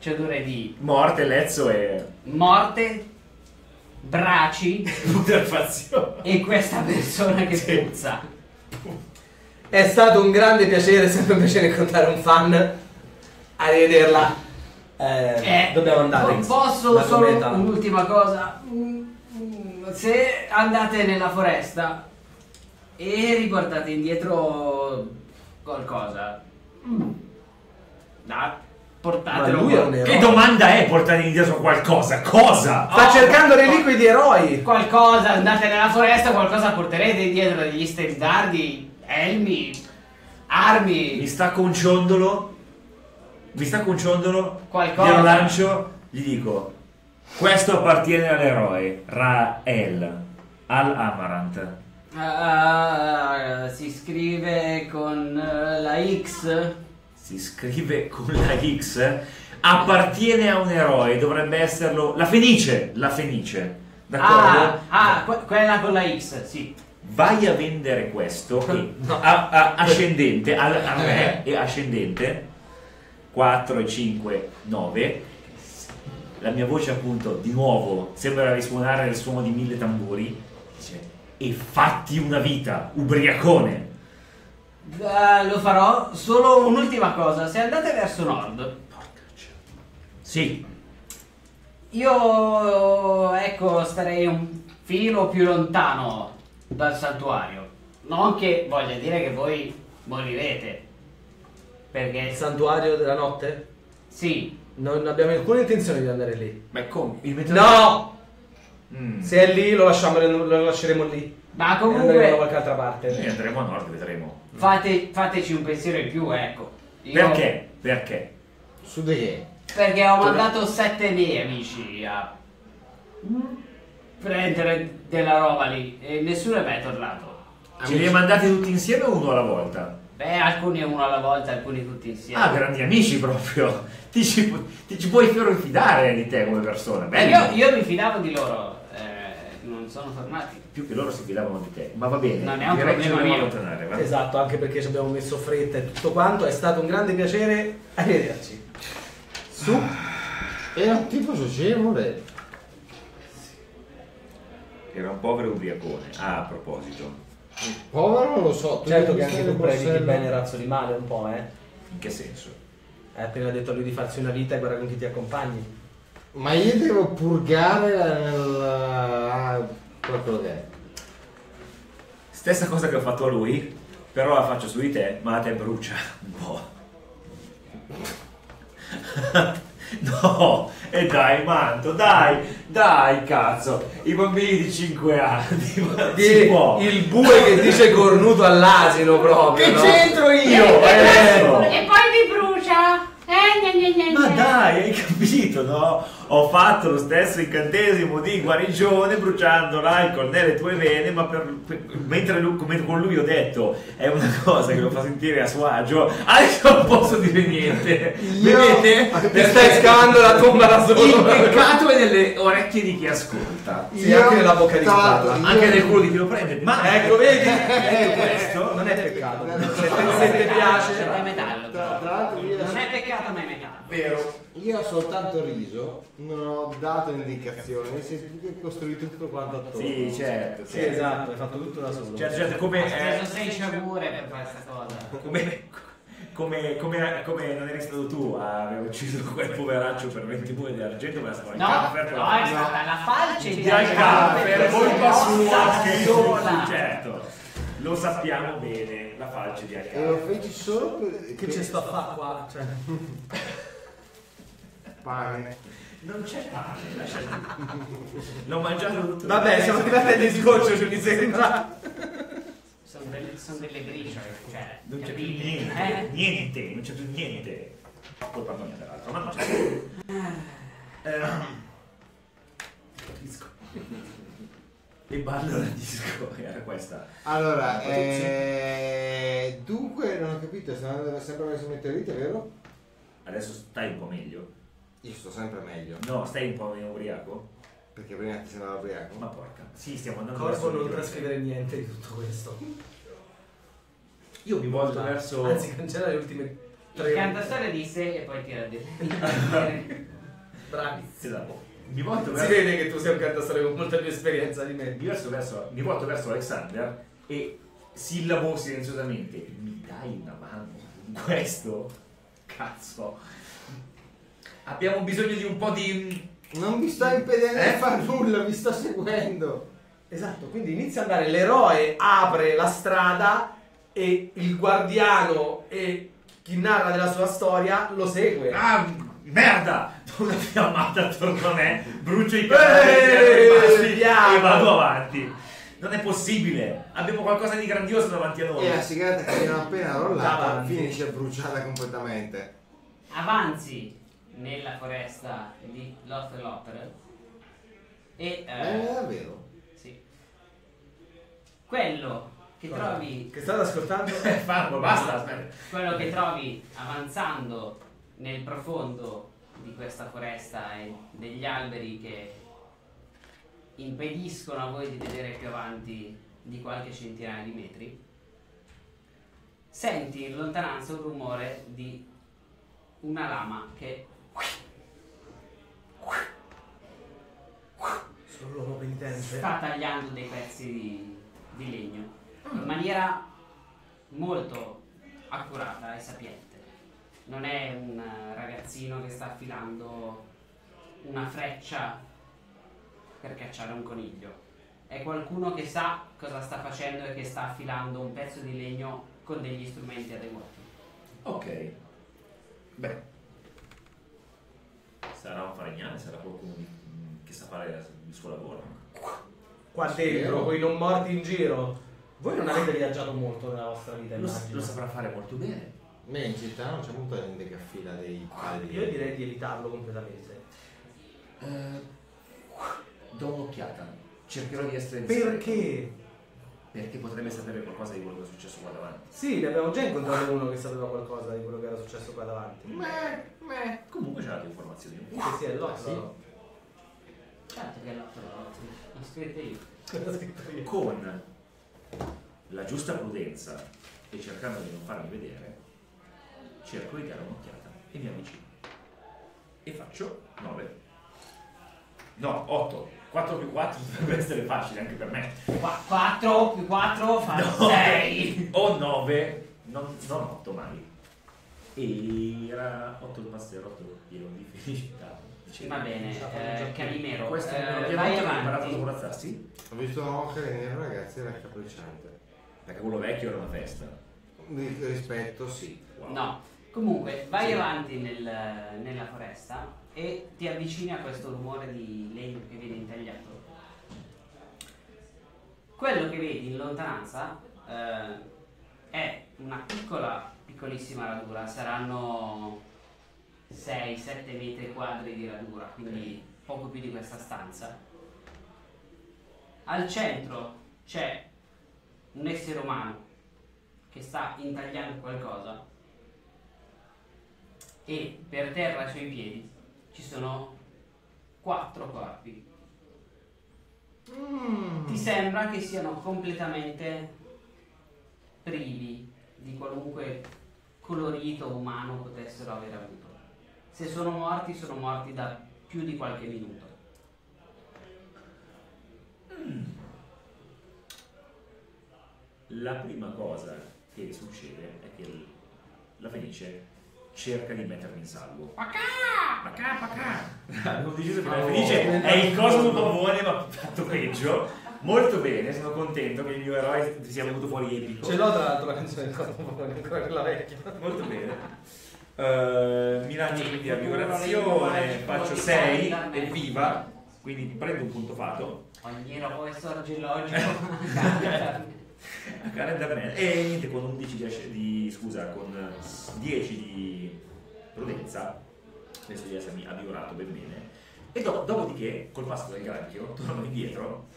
c'è odore di morte, lezzo e... morte, braci e questa persona che puzza. È stato un grande piacere, sempre un piacere incontrare un fan. Arrivederla. Dobbiamo andare. Posso solo un'ultima cosa? Se andate nella foresta e riportate indietro qualcosa, portatelo. Che domanda è portare indietro qualcosa? Cosa? Sta cercando reliquie di eroi. Qualcosa, andate nella foresta, qualcosa porterete indietro, degli stendardi, elmi. Armi! Mi stacco un ciondolo. Qualcosa. Glielo lancio, gli dico: questo appartiene all'eroe Rael Al-Amarat. Si scrive con la X? Si scrive con la X? Appartiene a un eroe, dovrebbe esserlo. La Fenice! La Fenice, d'accordo? Quella con la X, sì. Vai a vendere questo no. Ascendente a me e ascendente 4, 5, 9. La mia voce, appunto, di nuovo sembra risuonare il suono di 1000 tamburi. Dice: e fatti una vita, ubriacone. Lo farò. Solo un'ultima cosa: se andate verso nord. Sì. Io, ecco, starei un filo più lontano dal santuario. Non che voglia dire che voi morirete. Perché il santuario della notte? Sì. Non abbiamo alcuna intenzione di andare lì. Ma come? No! Se è lì lo lasceremo lì. Ma comunque andremo da qualche altra parte. Noi andremo a nord, vedremo. Fateci un pensiero in più, ecco. Io... Perché? Perché? Su di che? Perché ho mandato 7 miei amici a prendere della roba lì e nessuno è mai tornato. Ce li hai mandati tutti insieme o uno alla volta? Beh, alcuni uno alla volta, alcuni tutti insieme. Ah, grandi amici proprio. Ti ci puoi però fidare di te come persona. Io mi fidavo di loro, non sono tornati. Più che loro si fidavano di te, ma va bene. Non è un problema mio. Esatto, anche perché ci abbiamo messo fretta e tutto quanto. È stato un grande piacere, arrivederci. Su. Era un tipo socievole. Era un povero ubriacone. Ah, a proposito, povero non lo so. Certo che anche tu predichi bene razzo di male un po', eh? In che senso? Hai appena detto a lui di farsi una vita e guarda con chi ti accompagni. Ma io devo purgare quello che è. Stessa cosa che ho fatto a lui, però la faccio su di te, ma la te brucia un po'. No, e dai Manto, dai cazzo, i bambini di 5 anni si può. Il bue che dice cornuto all'asino proprio. Che no? C'entro io? E poi mi brucia. Ma dai, hai capito, no? Ho fatto lo stesso incantesimo di guarigione bruciando l'alcol nelle tue vene, ma mentre con lui ho detto è una cosa che lo fa sentire a suo agio, adesso non posso dire niente. Vedete? Ti stai scavando la tomba da solo. Il peccato è nelle orecchie di chi ascolta. Sì, anche nella bocca di chi parla, anche nel culo di chi lo prende. Ma ecco, vedi? Questo non è peccato. Se ti piace è metallo. Tra l'altro non è peccato, ma è metallo. Vero. Io ho soltanto riso, non ho dato indicazioni, nel senso che ho costruito tutto quanto attorno. Sì, certo. Sì, esatto, hai fatto tutto da solo. Certo, come... Ho preso 6 sciagure per questa cosa. Come non eri stato tu a aver ucciso quel poveraccio per 20 buoni di argento, me la stavo in camper. No, è stata la falce di camper, colpa sua, certo. Lo sappiamo bene, la falce di Ariane. E lo feci solo per... Che c'è sta a fare qua? Cioè... Pane. Non c'è pane, lasciate. L'ho mangiato tutto. Vabbè, siamo arrivati al discorso, ci mi sembra. Sono delle grigie, cioè... Non c'è più niente, non c'è più niente. Colpa mia, peraltro, ma non c'è più. Capisco. E ballo la disco, era questa. Allora, dunque non ho capito, se non sempre verso meteorite, vero? Adesso stai un po' meglio. Io sto sempre meglio. No, stai un po' meno ubriaco? Perché prima ti sembrava ubriaco? Ma porca. Sì, stiamo andando verso il corpo, non trascrivere niente di tutto questo. Io mi volto verso... Anzi, cancella le ultime tre... Il cantatore disse e poi tira dentro. Bravissimo. Mi volto verso... Si vede che tu sei un cantastorie con molta più esperienza di me. Mi volto verso Alexander e sillabo silenziosamente: mi dai una mano con questo? Cazzo, abbiamo bisogno di un po' di... Non mi sto impedendo di far nulla, mi sto seguendo. Esatto, quindi inizia ad andare, l'eroe apre la strada e il guardiano e chi narra della sua storia lo segue. Ah! Merda! Do una fiammata attorno a me, brucio i capelli e vado avanti. Non è possibile, abbiamo qualcosa di grandioso davanti a noi. E la sigaretta che abbiamo appena rollata finisce bruciata completamente. Avanzi nella foresta di Lotloth e davvero? Sì. Quello che trovi, che state ascoltando? Farlo, basta. Aspetta. Quello che trovi avanzando nel profondo di questa foresta e degli alberi che impediscono a voi di vedere più avanti di qualche centinaia di metri, senti in lontananza un rumore di una lama che sta tagliando dei pezzi di legno in maniera molto accurata e sapiente. Non è un ragazzino che sta affilando una freccia per cacciare un coniglio, è qualcuno che sa cosa sta facendo e che sta affilando un pezzo di legno con degli strumenti adeguati. Ok, beh, sarà un falegname, sarà qualcuno che sa fare il suo lavoro qua dentro, voi non morti in giro. Voi non avete viaggiato molto nella vostra vita, immagino. Lo saprà fare molto bene. Beh, in città non c'è molta gente che affila dei pali. Io direi di evitarlo completamente. Do un'occhiata. Cercherò di essere discreto. Perché? Perché potrebbe sapere qualcosa di quello che è successo qua davanti. Sì, ne abbiamo già incontrato uno che sapeva qualcosa di quello che era successo qua davanti. Comunque c'era le informazioni. Sì, è l'otto. Certo che è l'otto. L'ho scritto io. L'ho scritto io. Con la giusta prudenza e cercando di non farmi vedere, cerco di dare un'occhiata e mi avvicino e faccio 9 no 8 4 più 4 dovrebbe essere facile anche per me. 4 più 4 fa 6 o 9, non 8 mai, e era 8 il passero, 8 pieno di felicità. Va bene, Calimero, questo è vai avanti. Ho visto un occhio nero, ragazzi, era capricciante, perché quello vecchio era una festa rispetto, sì. Wow. No, comunque vai avanti nella foresta e ti avvicini a questo rumore di legno che viene intagliato. Quello che vedi in lontananza è una piccolissima radura, saranno 6-7 metri quadri di radura, quindi poco più di questa stanza. Al centro c'è un essere umano che sta intagliando qualcosa e per terra ai suoi piedi ci sono 4 corpi. Ti sembra che siano completamente privi di qualunque colorito umano potessero aver avuto. Se sono morti, sono morti da più di qualche minuto. La prima cosa che succede è che la Fenice cerca di mettermi in salvo. Pacà! Pacà, pacà! Avevo deciso che la Fenice è il cosmo pavone, ma fatto peggio. Molto bene, sono contento che il mio eroe sia venuto fuori epico. Ce l'ho tra l'altro la canzone del cosmo pavone, ancora quella vecchia. Molto bene. Milano quindi a violazione, faccio 6, evviva, quindi prendo un punto fatto. Ogni eroe sorge logico. E niente, con 11 di scusa, con 10 di prudenza, penso di essermi avviorato ben bene. E dopodiché, col passo del granchio, torno indietro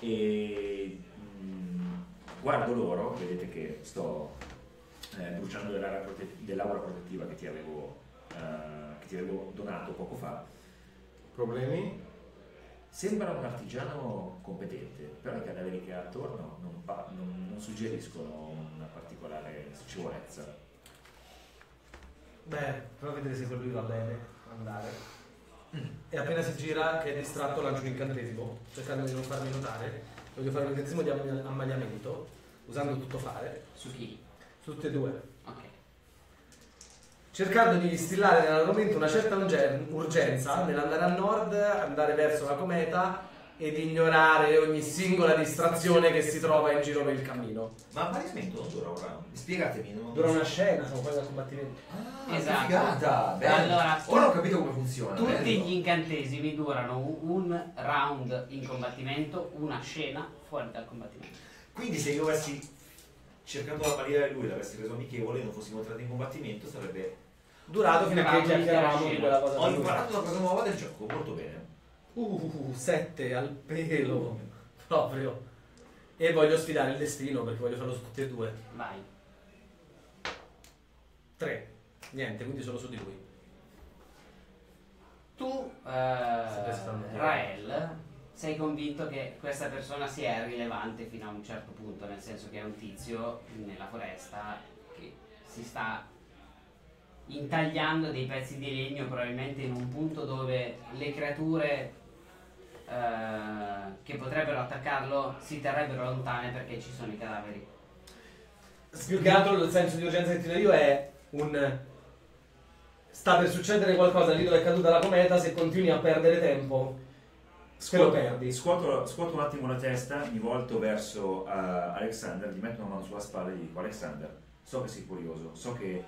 e guardo loro. Vedete che sto bruciando dell'aura protettiva che ti avevo donato poco fa. Problemi? Sembra un artigiano competente, però i cadaveri che ha attorno non suggeriscono una particolare scivolezza. Beh, prova a vedere se con lui va bene andare. E appena si gira, che è distratto, lancio un incantesimo, cercando di non farmi notare. Voglio fare un incantesimo di ammaliamento, usando tutto fare. Su chi? Su tutte e due. Ok. Cercando di distillare nell'argomento una certa urgenza nell'andare a nord, andare verso la cometa ed ignorare ogni singola distrazione che si trova in giro per il cammino. Ma apparentemente non dura un round. Spiegatemi, non dura una scena, sono quasi al combattimento. Ah, esatto. Figata. Beh, allora, ora ho capito come funziona. Tutti gli incantesimi durano un round in combattimento, una scena fuori dal combattimento. Quindi se io avessi cercando la pallina di lui, l'avessi reso amichevole e non fossimo entrati in combattimento, sarebbe durato fino a che chiacchieravamo di quella cosa. Ho imparato una cosa nuova del gioco, molto bene. 7 al pelo proprio. E voglio sfidare il destino perché voglio farlo su tutti e due. Vai. 3. Niente, quindi solo su di lui. Tu, Rael, sei convinto che questa persona sia rilevante fino a un certo punto, nel senso che è un tizio nella foresta che si sta intagliando dei pezzi di legno, probabilmente in un punto dove le creature che potrebbero attaccarlo si terrebbero lontane perché ci sono i cadaveri. Più che altro il senso di urgenza che ti do io è un sta per succedere qualcosa lì dove è caduta la cometa, se continui a perdere tempo scuoto, te lo perdi. Scuoto un attimo la testa, mi volto verso Alexander, gli metto una mano sulla spalla e gli dico: Alexander, so che sei curioso, so che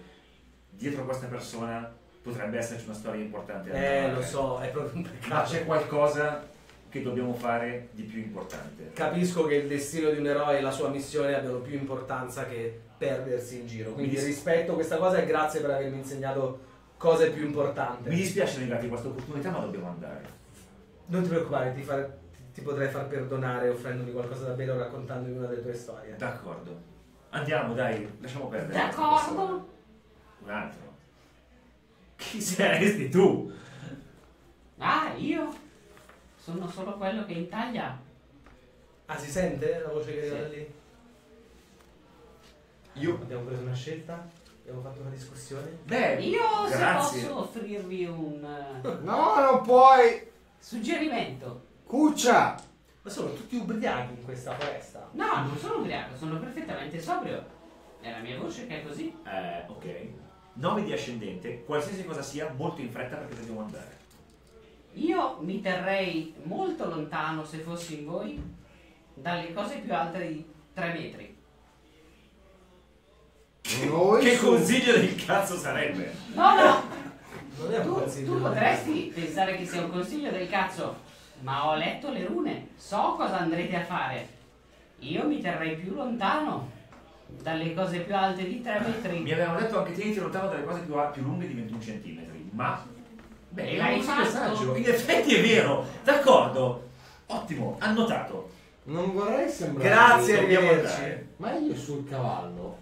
dietro a questa persona potrebbe esserci una storia importante. Lo so, è proprio un peccato. Ma c'è qualcosa che dobbiamo fare di più importante. Capisco che il destino di un eroe e la sua missione abbiano più importanza che perdersi in giro. Quindi rispetto questa cosa e grazie per avermi insegnato cose più importanti. Mi dispiace negarti questa opportunità, ma dobbiamo andare. Non ti preoccupare, ti potrei far perdonare offrendomi qualcosa da bere o raccontandomi una delle tue storie. D'accordo. Andiamo, dai, lasciamo perdere. D'accordo. Un altro. Chi saresti tu? Ah, io sono solo quello che intaglia. Ah, si sente la voce che arriva da lì? Io abbiamo preso una scelta, abbiamo fatto una discussione. Beh, io grazie. Se posso offrirvi un no, non puoi. Suggerimento. Cuccia. Ma sono tutti ubriachi in questa foresta. No, non sono ubriaco, sono perfettamente sobrio. È la mia voce che è così? Ok. 9 di ascendente, qualsiasi cosa sia, molto in fretta perché dobbiamo andare. Io mi terrei molto lontano, se fossi in voi, dalle cose più alte di 3 metri. Che consiglio del cazzo sarebbe? No, no! tu potresti pensare che sia un consiglio del cazzo, ma ho letto le rune, so cosa andrete a fare. Io mi terrei più lontano dalle cose più alte di 3 metri. Mi avevano detto anche tieniti lontano dalle cose più lunghe di 21 centimetri, ma beh, l'hai fatto. In effetti è vero, d'accordo, ottimo, annotato. Non vorrei sembrare. Grazie, arrivederci. Ma io sul cavallo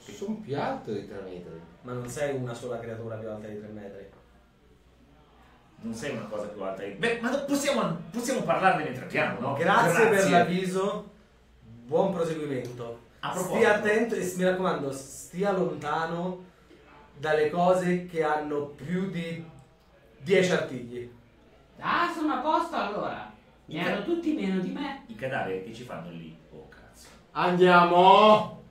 sono più alto di 3 metri. Ma non sei una sola creatura più alta di 3 metri. Non sei una cosa più alta di... Beh, ma possiamo parlarne mentre andiamo, no? Grazie per l'avviso, buon proseguimento. Stia attento e mi raccomando, stia lontano dalle cose che hanno più di 10 artigli. Ah, sono a posto allora. Ne hanno tutti meno di me. I cadaveri che ci fanno lì. Oh cazzo. Andiamo.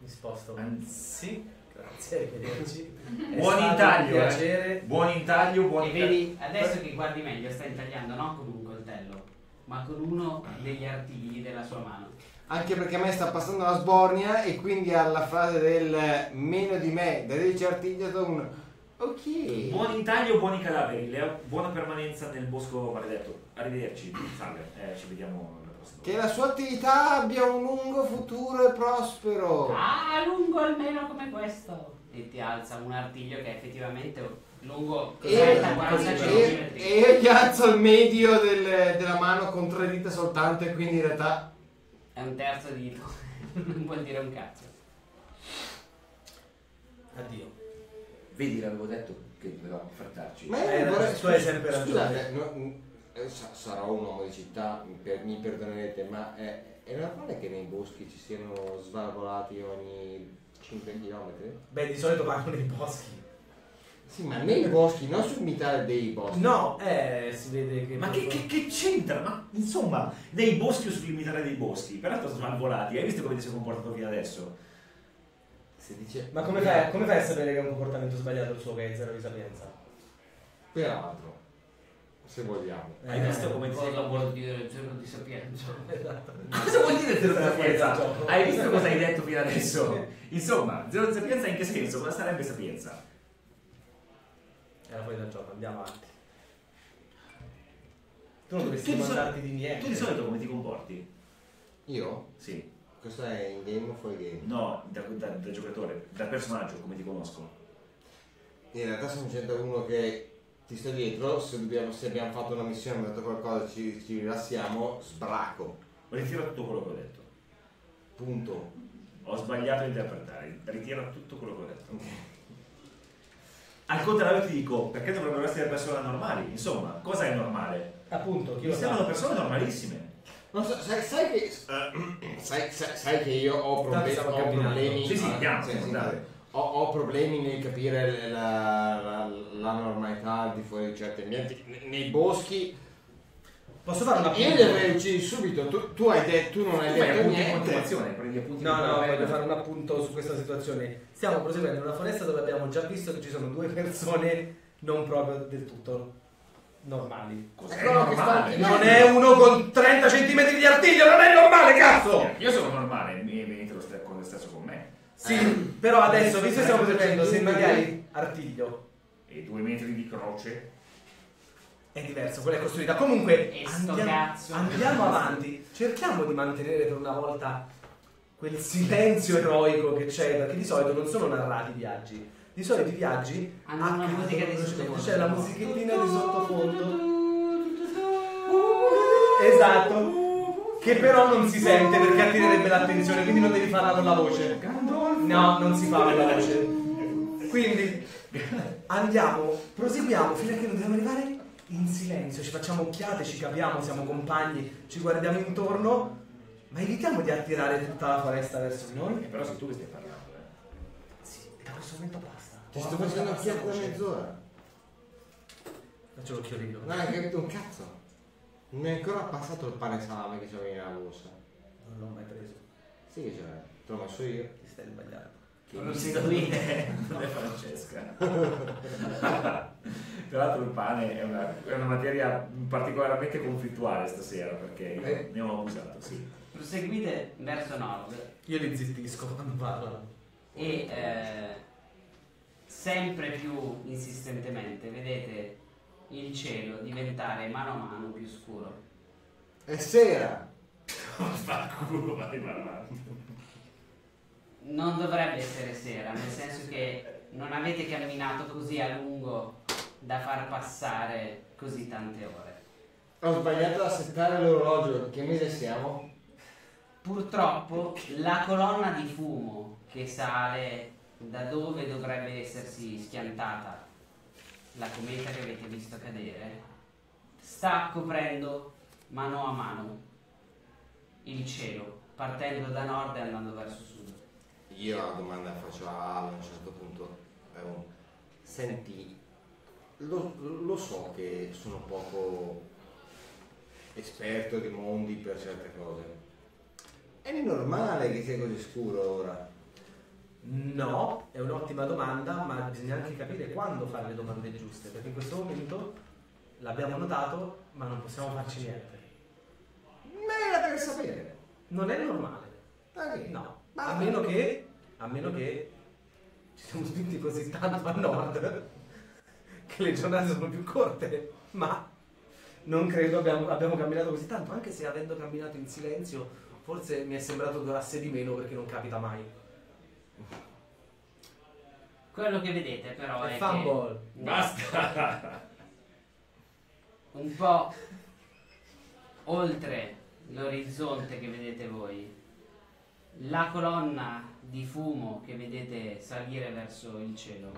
Mi sposto. Anzi, grazie, arrivederci. Buon intaglio, piacere. Buon intaglio, buon intaglio. E vedi, adesso che guardi meglio, stai intagliando non con un coltello, ma con uno degli artigli della sua mano. Anche perché a me sta passando la sbornia e quindi alla fase del meno di me, da 10 artigli da uno. Ok. Buon intaglio, buoni cadaveri, Leo. Buona permanenza nel bosco maledetto. Arrivederci, salve, ci vediamo la prossima. Che la sua attività abbia un lungo futuro e prospero. Ah, lungo almeno come questo. E ti alza un artiglio che è effettivamente lungo e io gli alzo il medio della mano con 3 dita soltanto e quindi in realtà... È un terzo dito, non vuol dire un cazzo. Addio. Vedi, l'avevo detto che dovevamo affrettarci. Ma tu hai sempre ragione. Sarò un uomo di città, mi perdonerete, ma è normale che nei boschi ci siano svalvolati ogni 5 km? Beh, di solito vanno nei boschi. Sì, ma nei boschi, non sul mitare dei boschi. No, si vede che... Ma che c'entra? Ma insomma, nei boschi o sul mitare dei boschi? Peraltro sono svalvolati, hai visto come ti sei comportato fino adesso? Si dice... Ma come fai a sapere che è un comportamento sbagliato il suo che è zero di sapienza? Peraltro. se vogliamo. Hai visto come cosa vuol dire zero di sapienza? Esatto. Cosa vuol dire zero di sapienza? Hai visto cosa hai detto fino adesso? Insomma, zero di sapienza in che senso? Cosa sarebbe sapienza? Era fuori dal gioco, andiamo avanti. Tu non dovresti mandarti di niente. Tu di solito come ti comporti? Io? Sì. Questo è in game o fuori game? No, da giocatore, da personaggio, come ti conoscono. In realtà sono 101 che ti sto dietro, se abbiamo fatto una missione, abbiamo detto qualcosa, ci rilassiamo, sbraco. Ritiro tutto quello che ho detto. Punto. Ho sbagliato a interpretare, ritiro tutto quello che ho detto. Al contrario ti dico, perché dovrebbero essere persone normali? Insomma, cosa è normale? Appunto, mi sembrano persone normalissime. Non so, sai che io ho problemi. Sì, sì, ho problemi nel capire la normalità di fuori di certi ambienti. Nei boschi. Posso fare una puntuazione? Io li avrei uccisi subito. Tu non hai detto niente. No, voglio fare un appunto su questa situazione. Stiamo proseguendo in una foresta dove abbiamo già visto che ci sono due persone non proprio del tutto normali. Cos'è normale? Non è uno con 30 centimetri di artiglio, non è normale, cazzo! Io sono normale, mi venite lo stesso con me. Sì, però adesso, visto che stiamo prendendo, se magari artiglio e 2 metri di croce è diverso, quella è costruita. Comunque, andiamo avanti, cerchiamo di mantenere per una volta quel silenzio eroico che c'è, perché di solito non sono narrati i viaggi. Di solito i viaggi hanno una musica di sottofondo. C'è la musichettina di sottofondo. Esatto. Che però non si sente perché attirerebbe l'attenzione, quindi non devi farla con la voce. No, non si fa con la voce. Quindi andiamo, proseguiamo fino a che non dobbiamo arrivare in silenzio. Ci facciamo occhiate, ci capiamo, siamo compagni, ci guardiamo intorno, ma evitiamo di attirare tutta la foresta verso di noi. Però sei tu che stai parlando. Sì, da questo momento basta. Ti sto facendo occhiato da mezz'ora. Faccio l'occhiolino. Non hai capito un cazzo. Non mi è ancora passato il pane salame che c'aveva nella borsa. Non l'ho mai preso. Sì che c'era. Te l'ho messo io. Ti stai sbagliando. Non si capite. Non è Francesca. Tra l'altro il pane è una materia particolarmente conflittuale stasera perché ne ho abusato, sì. Proseguite verso nord. Io li zittisco quando parlano. E sempre più insistentemente vedete il cielo diventare mano più scuro. È sera! Fa culo, vai parlando. Non dovrebbe essere sera, nel senso che non avete camminato così a lungo da far passare così tante ore. Ho sbagliato a settare l'orologio, che mese siamo? Purtroppo la colonna di fumo che sale da dove dovrebbe essersi schiantata la cometa che avete visto cadere sta coprendo mano a mano il cielo, partendo da nord e andando verso sud. Io una domanda faccio a un certo punto. Senti, lo so che sono poco esperto di mondi per certe cose. È normale che sia così scuro ora? No, è un'ottima domanda, ma bisogna anche capire quando fare le domande giuste, perché in questo momento l'abbiamo notato, ma non possiamo farci niente. Ma era per sapere. Non è normale. Okay. No, ma a meno che ci siamo spinti così tanto a nord che le giornate sono più corte, ma non credo abbiamo camminato così tanto, anche se avendo camminato in silenzio forse mi è sembrato durasse di meno perché non capita mai. Quello che vedete però è Fumble. Che basta. Un po' oltre l'orizzonte che vedete voi, la colonna di fumo che vedete salire verso il cielo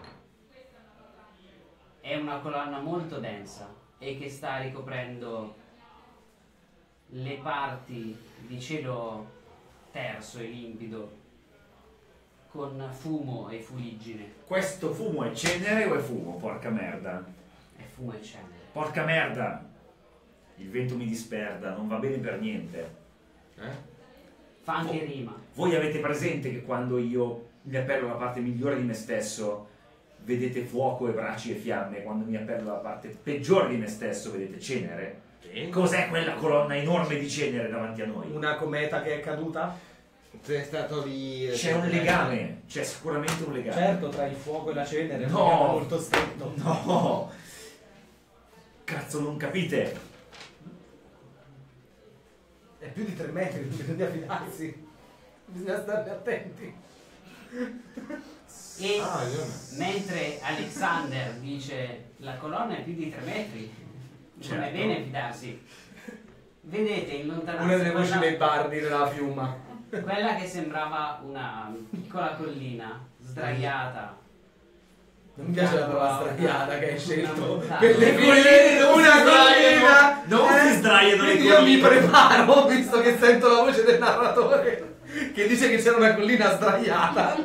è una colonna molto densa e che sta ricoprendo le parti di cielo terso e limpido con fumo e fuliggine. Questo fumo è cenere o è fumo? Porca merda. È fumo e cenere. Porca merda. Il vento mi disperda, non va bene per niente. Fa anche rima. Voi avete presente che quando io mi appello alla parte migliore di me stesso vedete fuoco e bracci e fiamme, quando mi apperdo dalla parte peggiore di me stesso vedete cenere. Sì. Cos'è quella colonna enorme di cenere davanti a noi? Una cometa che è caduta? C'è stato lì. C'è un legame, c'è sicuramente un legame. Certo, tra il fuoco e la cenere, no, è molto stretto. No, cazzo, non capite. È più di 3 metri, bisogna fidarsi. Bisogna stare attenti. E mentre Alexander dice la colonna è più di 3 metri, certo, non è bene fidarsi. Vedete in lontananza una delle voci dei bardi della fiuma, quella che sembrava una piccola collina sdraiata. Non mi piace la parola sdraiata che hai scelto. Per le colline, una collina. Non si sdraiano le colline. Io mi preparo, visto che sento la voce del narratore che dice che c'era una collina sdraiata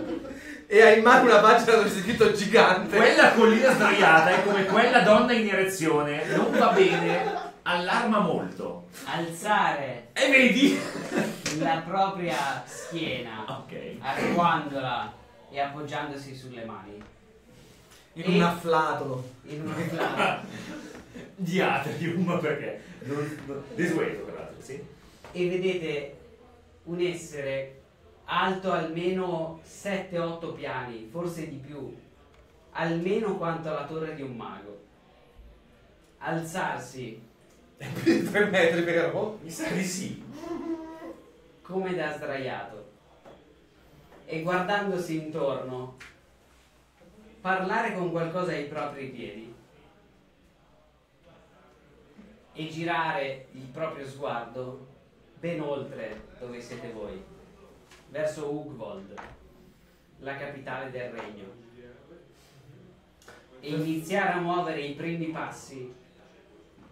e ha in mano una pagina dove c'è scritto gigante. Quella collina sdraiata è come quella donna in erezione, non va bene, allarma molto. Alzare. E vedi? La propria schiena, okay, arruandola e appoggiandosi sulle mani. In un afflato. In un afflato. Diatrium, perché? Desueto, tra l'altro, sì. E vedete un essere alto almeno 7-8 piani, forse di più, almeno quanto la torre di un mago. Alzarsi. È più di 3 metri, vero? Mi sa di sì. Come da sdraiato, e guardandosi intorno parlare con qualcosa ai propri piedi e girare il proprio sguardo ben oltre dove siete voi, verso Ughwold, la capitale del regno, e iniziare a muovere i primi passi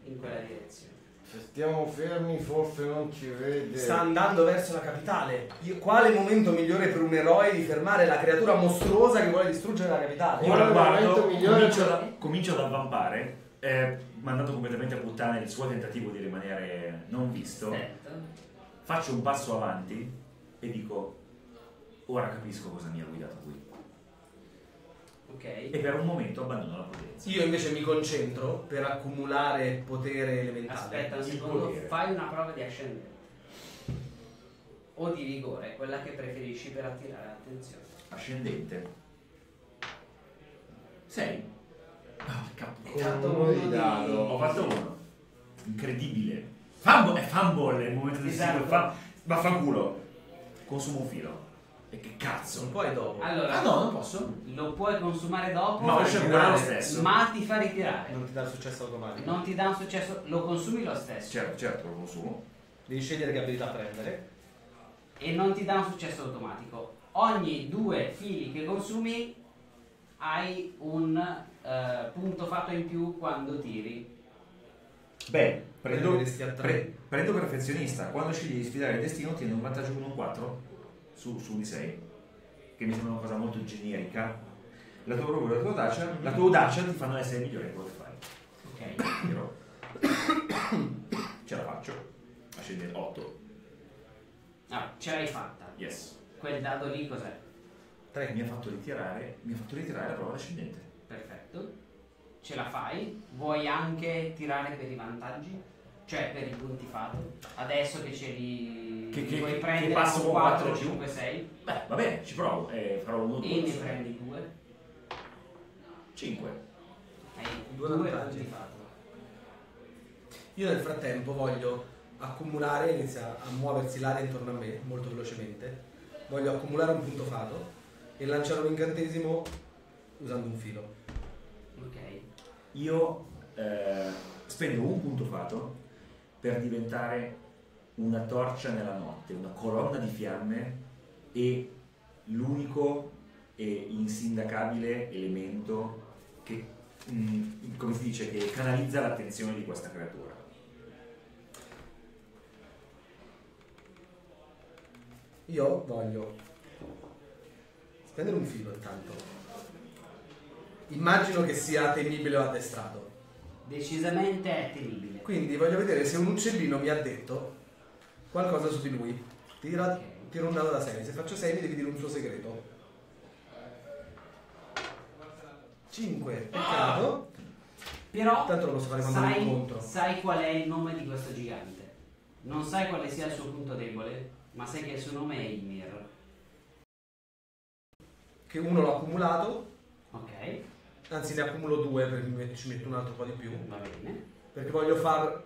in quella direzione. Se stiamo fermi forse non ci vede. Sta andando verso la capitale. Quale momento migliore per un eroe di fermare la creatura mostruosa che vuole distruggere la capitale? Io la guardo, comincio ad avvampare, mandando completamente a puttane il suo tentativo di rimanere non visto. Senta. Faccio un passo avanti e dico: ora capisco cosa mi ha guidato qui. Okay. E per un momento abbandono la potenza. Io invece mi concentro per accumulare potere elementale. Aspetta un secondo, fai una prova di ascendente o di vigore, quella che preferisci, per attirare l'attenzione. Ascendente 6. Ho fatto 1. Incredibile. Fumble è Fumble, è il momento del esatto. Ma fa culo. Consumo un filo. E che cazzo? Lo puoi dopo? Allora, ah no, non posso? Lo puoi consumare dopo, ma lo scioglie lo stesso. Ma ti fa ritirare. Non ti dà un successo automatico. Non ti dà un successo, lo consumi lo stesso. Certo, certo, lo consumo. Devi scegliere che abilità prendere. E non ti dà un successo automatico. Ogni 2 fili che consumi hai un punto fatto in più quando tiri. Beh, prendo perfezionista. Quando scegli di sfidare il destino tieni un vantaggio con un 4. Su di 6, che mi sembra una cosa molto generica. La tua paura, la tua audacia ti fanno essere migliore in quello che fai. Ok. Ce la faccio. A scegliere 8. Ah, ce l'hai fatta. Yes. Quel dado lì cos'è? 3. Mi ha fatto ritirare la prova ascendente. Perfetto. Ce la fai. Vuoi anche tirare per i vantaggi? Cioè per i punti fatto. Adesso che ce li puoi prendere, che passo 4, 5, 6. Beh, va bene, ci provo. Farò uno, e ne prendi 2. 5. Hai 2 punti fatto. Io nel frattempo voglio accumulare, inizia a muoversi l'aria intorno a me molto velocemente. Voglio accumulare un punto fatto e lanciare un incantesimo usando un filo. Ok. Io spendo un punto fatto per diventare una torcia nella notte, una colonna di fiamme e l'unico e insindacabile elemento che, come si dice, che canalizza l'attenzione di questa creatura. Io voglio spendere un filo intanto. Immagino che sia temibile o addestrato. Decisamente è terribile. Quindi voglio vedere se un uccellino mi ha detto qualcosa su di lui. Tiro un dado da 6. Se faccio 6 mi devi dire un suo segreto. 5, peccato. Però tanto lo posso fare quando lo incontro. Sai qual è il nome di questo gigante? Non sai quale sia il suo punto debole, ma sai che il suo nome è Ymir. Che uno l'ho accumulato. Ok. Anzi ne accumulo due perché ci metto un altro po' di più. Va bene. Perché voglio far...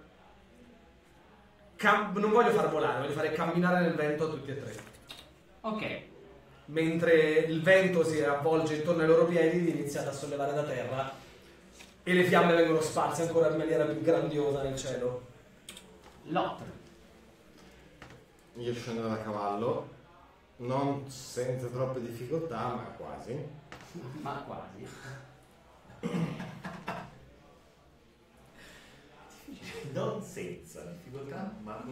non voglio far volare, voglio fare camminare nel vento a tutti e tre. Ok. Mentre il vento si avvolge intorno ai loro piedi, li iniziate a sollevare da terra e le fiamme vengono sparse ancora in maniera più grandiosa nel cielo. Lot. Io scendo da cavallo, non senza troppe difficoltà, ma quasi. Ma quasi. Non senza difficoltà, ma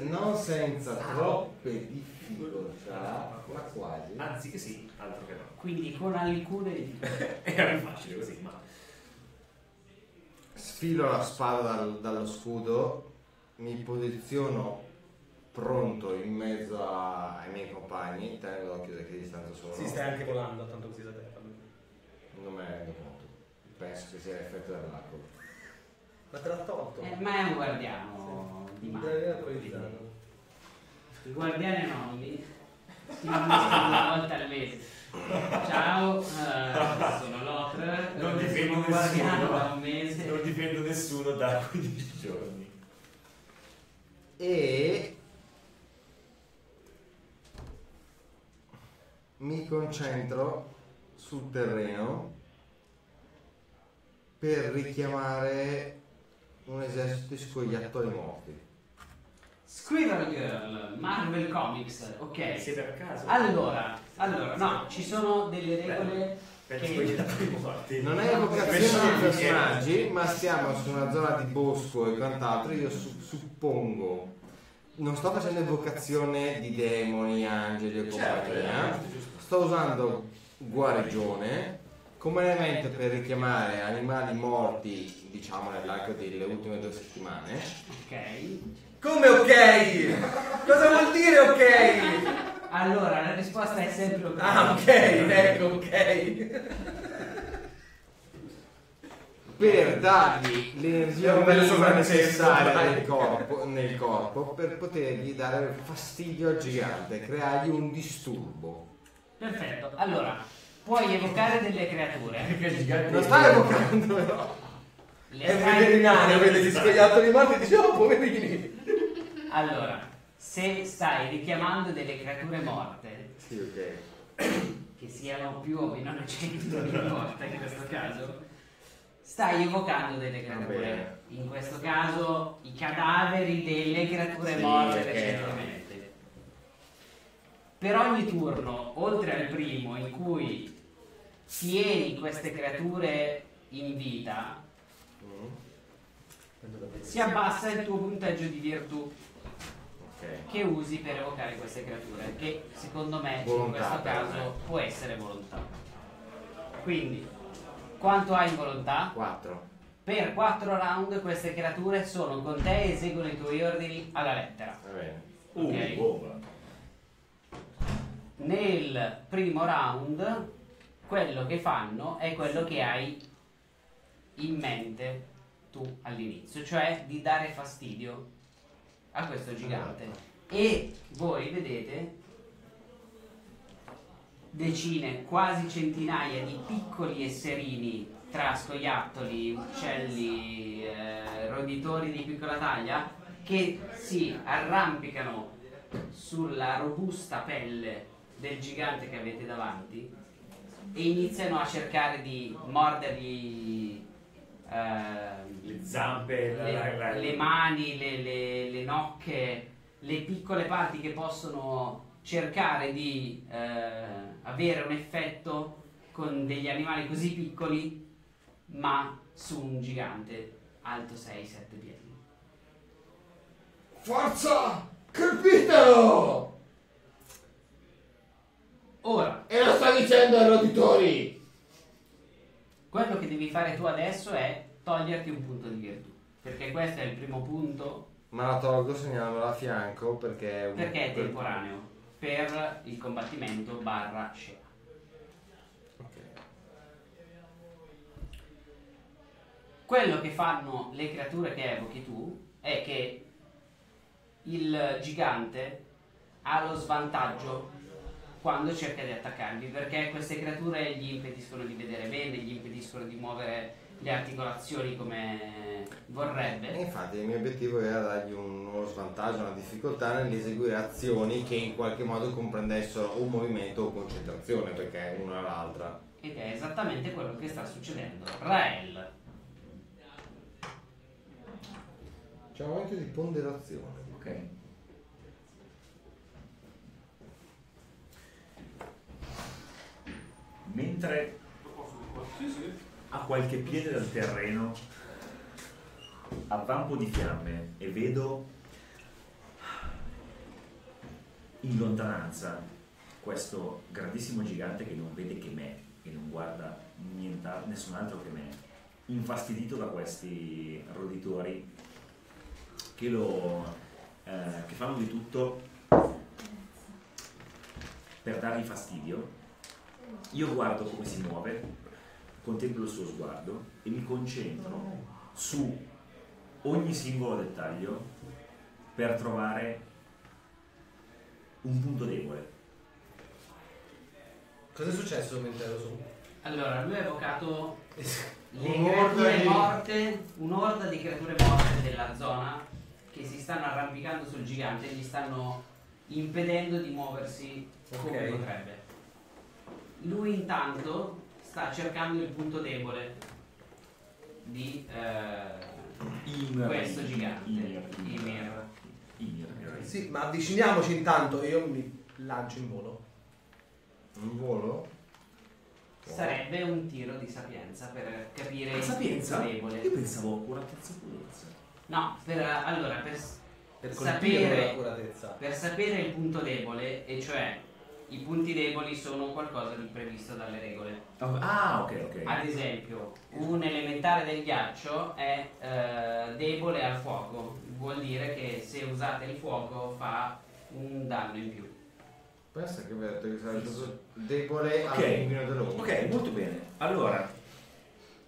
non senza troppe difficoltà, ma quasi. Anzi che sì, altro che no. Quindi con alcune difficoltà. Era più facile così, ma... Sfilo la spada dallo scudo, mi posiziono pronto in mezzo ai miei compagni, tenendo l'occhio da che distanza sono. Si stai anche volando, tanto così da te. Non me ne rendo conto. Penso che sia l'effetto dell'alcol. Ma te l'ha tolto? Ma è un guardiano di mano. I guardiani nonni si mangiano una volta al mese. Ciao, sono Lothar. Non difendo nessuno da un mese. Non difendo nessuno da 15 giorni. E mi concentro sul terreno per richiamare un esercito di scoiattoli morti. Squirrel Girl, Marvel Comics, ok. Siete a caso? Allora, no, ci sono delle regole che... Non è evocazione dei personaggi, ma siamo su una zona di bosco e quant'altro, io suppongo. Non sto facendo evocazione di demoni, angeli e compagnia. Sto usando guarigione come elemento per richiamare animali morti, diciamo, nell'arco delle ultime 2 settimane. Ok. Come ok? Cosa vuol dire ok? Allora, la risposta è sempre ok. Ah, ok, ecco, ok. Per dargli l'energia necessaria nel corpo, per potergli dare fastidio al gigante, creargli un disturbo. Perfetto, allora... Puoi evocare delle creature. Non stai evocando, no. È un veterinario, vede gli scoiattoli morti e dice, oh, poverini. Allora, se stai richiamando delle creature morte, sì, okay, che siano più o meno 100 morte in questo caso, stai evocando delle creature. In questo caso, i cadaveri delle creature morte recentemente. Per ogni turno, oltre al primo in cui tieni queste creature in vita, si abbassa il tuo punteggio di virtù, okay, che usi per evocare queste creature, che secondo me volontà, in questo caso può essere volontà. Quindi, quanto hai in volontà? 4. Per 4 round queste creature sono con te e eseguono i tuoi ordini alla lettera. Va bene. Okay. Nel primo round quello che fanno è quello che hai in mente tu all'inizio, cioè di dare fastidio a questo gigante, e voi vedete decine, quasi centinaia di piccoli esserini tra scoiattoli, uccelli, roditori di piccola taglia che si arrampicano sulla robusta pelle del gigante che avete davanti e iniziano a cercare di mordergli le zampe, le mani, le nocche, le piccole parti che possono cercare di avere un effetto con degli animali così piccoli, ma su un gigante alto 6-7 piedi. Forza! Colpitelo! Ora, e lo sto dicendo ai roditori! Quello che devi fare tu adesso è toglierti un punto di virtù, perché questo è il primo punto. Ma la tolgo segnalandola a fianco perché è un... Perché è temporaneo, per il combattimento / scena. Ok. Quello che fanno le creature che evochi tu è che il gigante ha lo svantaggio quando cerca di attaccarvi, perché queste creature gli impediscono di vedere bene, gli impediscono di muovere le articolazioni come vorrebbe. E infatti il mio obiettivo era dargli uno svantaggio, una difficoltà nell'eseguire azioni che in qualche modo comprendessero un movimento o concentrazione, perché una o l'altra. Ed è esattamente quello che sta succedendo. Rael, c'è un momento di ponderazione. Ok. Mentre a qualche piede dal terreno avvampo di fiamme e vedo in lontananza questo grandissimo gigante che non vede che me e non guarda nessun altro che me, infastidito da questi roditori che fanno di tutto per dargli fastidio. Io guardo come si muove, contemplo il suo sguardo e mi concentro su ogni singolo dettaglio per trovare un punto debole. Cosa è successo mentre ero su? Allora, lui ha evocato le creature morte, un'orda di creature morte della zona che si stanno arrampicando sul gigante e gli stanno impedendo di muoversi come potrebbe. Lui intanto sta cercando il punto debole di questo gigante. Ymir. Sì, ma avviciniamoci intanto, io mi lancio in volo. In volo? Sarebbe un tiro di sapienza per capire il sapienza debole. Io pensavo accuratezza e purezza. No, per sapere il punto debole, e cioè i punti deboli sono qualcosa di previsto dalle regole. Ok. Ad esempio, un elementare del ghiaccio è debole al fuoco. Vuol dire che se usate il fuoco fa un danno in più. Pensa che ho detto che sarà debole al pugno dell'uomo. Ok, molto bene. Allora,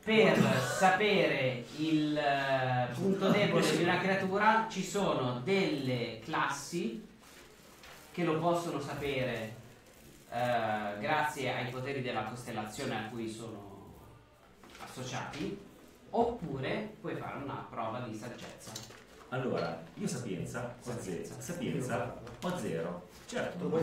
per sapere il punto debole di una creatura ci sono delle classi che lo possono sapere grazie ai poteri della costellazione a cui sono associati, oppure puoi fare una prova di saggezza. Allora, io sapienza ho zero. Certo, non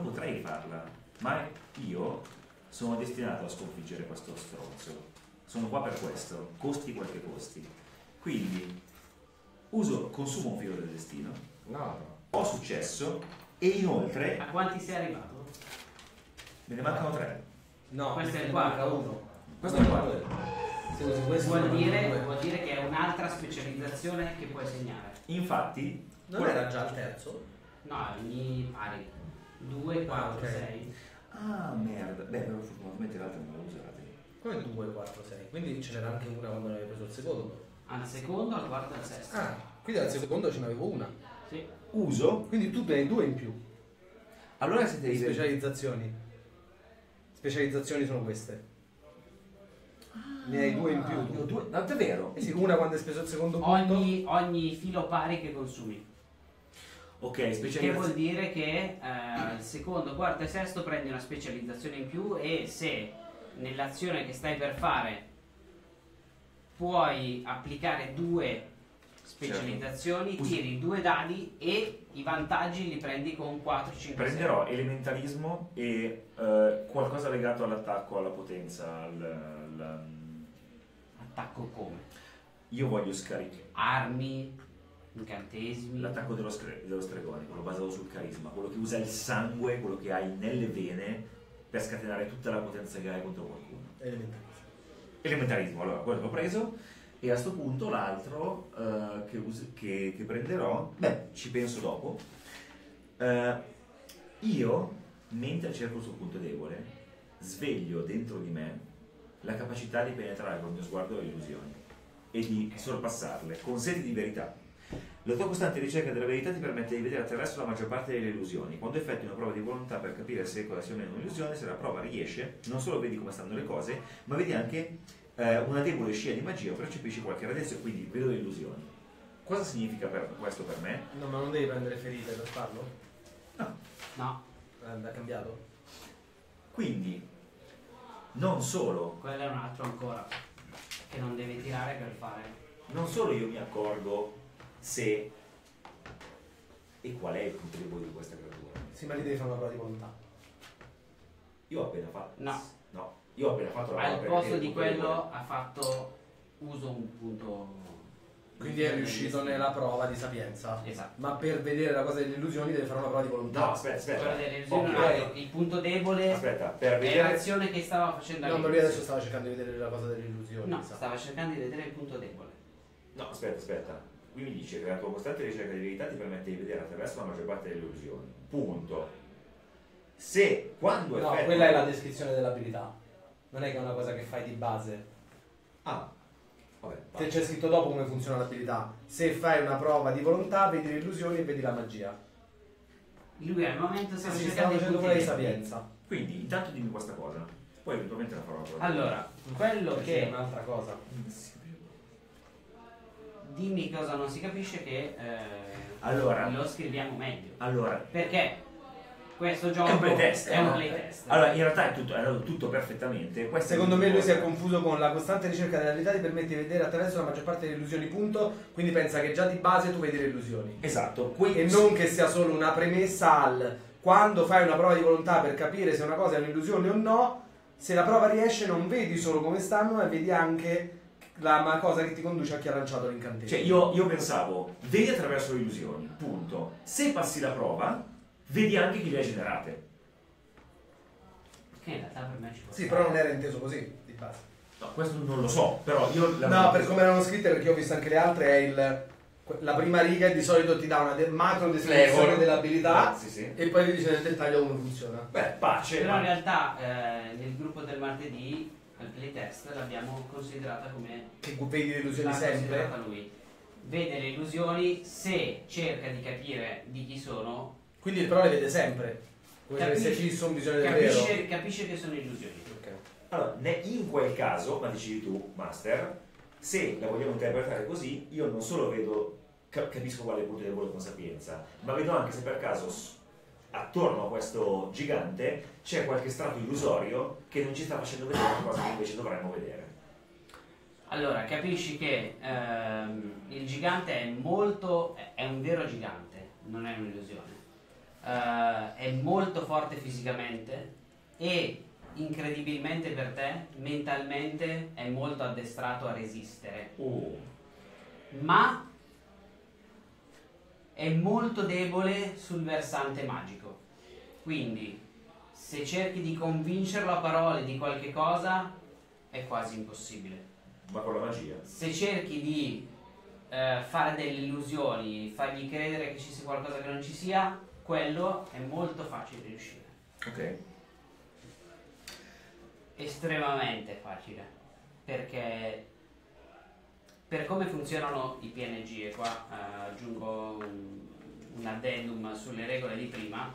potrei farla, ma io sono destinato a sconfiggere questo stronzo. Sono qua per questo, costi quel che costi. Quindi consumo un filo del destino. No. Ho successo e inoltre. A quanti sei arrivato? Me ne mancano 3. No, questo è il 4. Questo è il 4. Vuol dire che è un'altra specializzazione che puoi segnare. Infatti, non era già il terzo? No, ogni pari. 2, 4, 6. Ah, merda. Beh, però fortunatamente l'altra non l'ho usata. Come 2, 4, 6? Quindi ce n'era anche una quando ne avevi preso il secondo? Al secondo, al quarto e al sesto. Ah, quindi al secondo ce n'avevo una. Sì. Uso. Quindi tu ne hai 2 in più. Allora siete le specializzazioni. Specializzazioni sono queste. Ne hai 2 in più. Io 2, tanto è vero. Sì, una quando hai speso il secondo punto. Ogni filo pari che consumi. Ok, specializzazione. Che vuol dire che il secondo, quarto e sesto prendi una specializzazione in più, e se nell'azione che stai per fare puoi applicare 2 specializzazioni, tiri 2 dadi e i vantaggi li prendi con 4, 5, 6. Prenderò elementarismo e qualcosa legato all'attacco, alla potenza, Attacco come? Io voglio scaricare. Armi, incantesimi. L'attacco dello stregone, quello basato sul carisma, quello che usa il sangue, quello che hai nelle vene per scatenare tutta la potenza che hai contro qualcuno. Elementarismo. Elementarismo, allora quello che ho preso. E a sto punto l'altro che prenderò, beh, ci penso dopo. Io, mentre cerco il suo punto debole, sveglio dentro di me la capacità di penetrare con il mio sguardo le illusioni e di sorpassarle con sete di verità. La tua costante ricerca della verità ti permette di vedere attraverso la maggior parte delle illusioni. Quando effettui una prova di volontà per capire se quella sia o meno un'illusione, se la prova riesce, non solo vedi come stanno le cose, ma vedi anche una debole scia di magia o percepisci qualche radiazione e quindi vedo illusioni. Cosa significa per questo per me? No, ma non devi prendere ferite per farlo? No. No. Ha cambiato? Quindi, non solo... Quello è un altro ancora, che non devi tirare per fare. Non solo io mi accorgo se... E qual è il contributo di questa creatura? Sì, ma lì devi fare una prova di volontà. Io ho appena fatto... No. No. Io ho appena fatto la prova. Al posto di quello ha fatto uso un punto... Quindi è riuscito nella prova di sapienza. Esatto. Ma per vedere la cosa delle illusioni deve fare una prova di volontà. No, aspetta, aspetta. Il punto debole. Aspetta, per vedere l'azione che stava facendo. No, ma lui adesso stava cercando di vedere la cosa delle illusioni. No, stava cercando di vedere il punto debole. No, aspetta, aspetta. Qui mi dice che la tua costante ricerca di verità ti permette di vedere attraverso la maggior parte delle illusioni. Punto. Se quando no, effettua... quella è la descrizione dell'abilità. Non è che è una cosa che fai di base. Ah. Vabbè, se c'è scritto dopo come funziona l'abilità, se fai una prova di volontà vedi le illusioni e vedi la magia. Lui al momento sta facendo quella di sapienza. Quindi intanto dimmi questa cosa, poi eventualmente la farò. Allora, quello che è un'altra cosa. Dimmi cosa non si capisce che allora, lo scriviamo meglio. Allora, perché questo gioco è un playtest. Allora, in realtà è tutto perfettamente. Questa secondo me lui si è confuso con la costante ricerca della verità ti permette di vedere attraverso la maggior parte delle illusioni, punto. Quindi pensa che già di base tu vedi le illusioni. Esatto. E non che sia solo una premessa al quando fai una prova di volontà per capire se una cosa è un'illusione o no, se la prova riesce non vedi solo come stanno, ma vedi anche la cosa che ti conduce a chi ha lanciato l'incantesimo. Cioè io pensavo, vedi attraverso le illusioni, punto. Se passi la prova... vedi anche chi le ha generate. Che in realtà per me ci può. Sì, però non era inteso così, di base. No, questo non lo so, però io... No, per come erano scritte, perché ho visto anche le altre, è il... La prima riga di solito ti dà una macro descrizione dell'abilità e poi vi dice nel dettaglio come funziona. Beh, pace. Però in realtà nel gruppo del martedì, al playtest, l'abbiamo considerata come... Che vedi le illusioni sempre? L'ha considerata lui. Vede le illusioni se cerca di capire di chi sono... Quindi però le vede sempre, come se ci sono bisogno del vero. Capisce che sono illusioni. Okay. Allora, in quel caso, ma decidi tu, Master, se la vogliamo interpretare così, io non solo vedo, capisco quale punto debole con sapienza, ma vedo anche se per caso attorno a questo gigante c'è qualche strato illusorio che non ci sta facendo vedere qualcosa che invece dovremmo vedere. Allora, capisci che il gigante è molto... è un vero gigante, non è un'illusione. È molto forte fisicamente e incredibilmente per te mentalmente è molto addestrato a resistere, ma è molto debole sul versante magico, quindi se cerchi di convincerlo a parole di qualche cosa è quasi impossibile. Ma con la magia? Se cerchi di fare delle illusioni, fargli credere che ci sia qualcosa che non ci sia, quello è molto facile riuscire. Ok. Estremamente facile, perché per come funzionano i PNG, e qua aggiungo un addendum sulle regole di prima.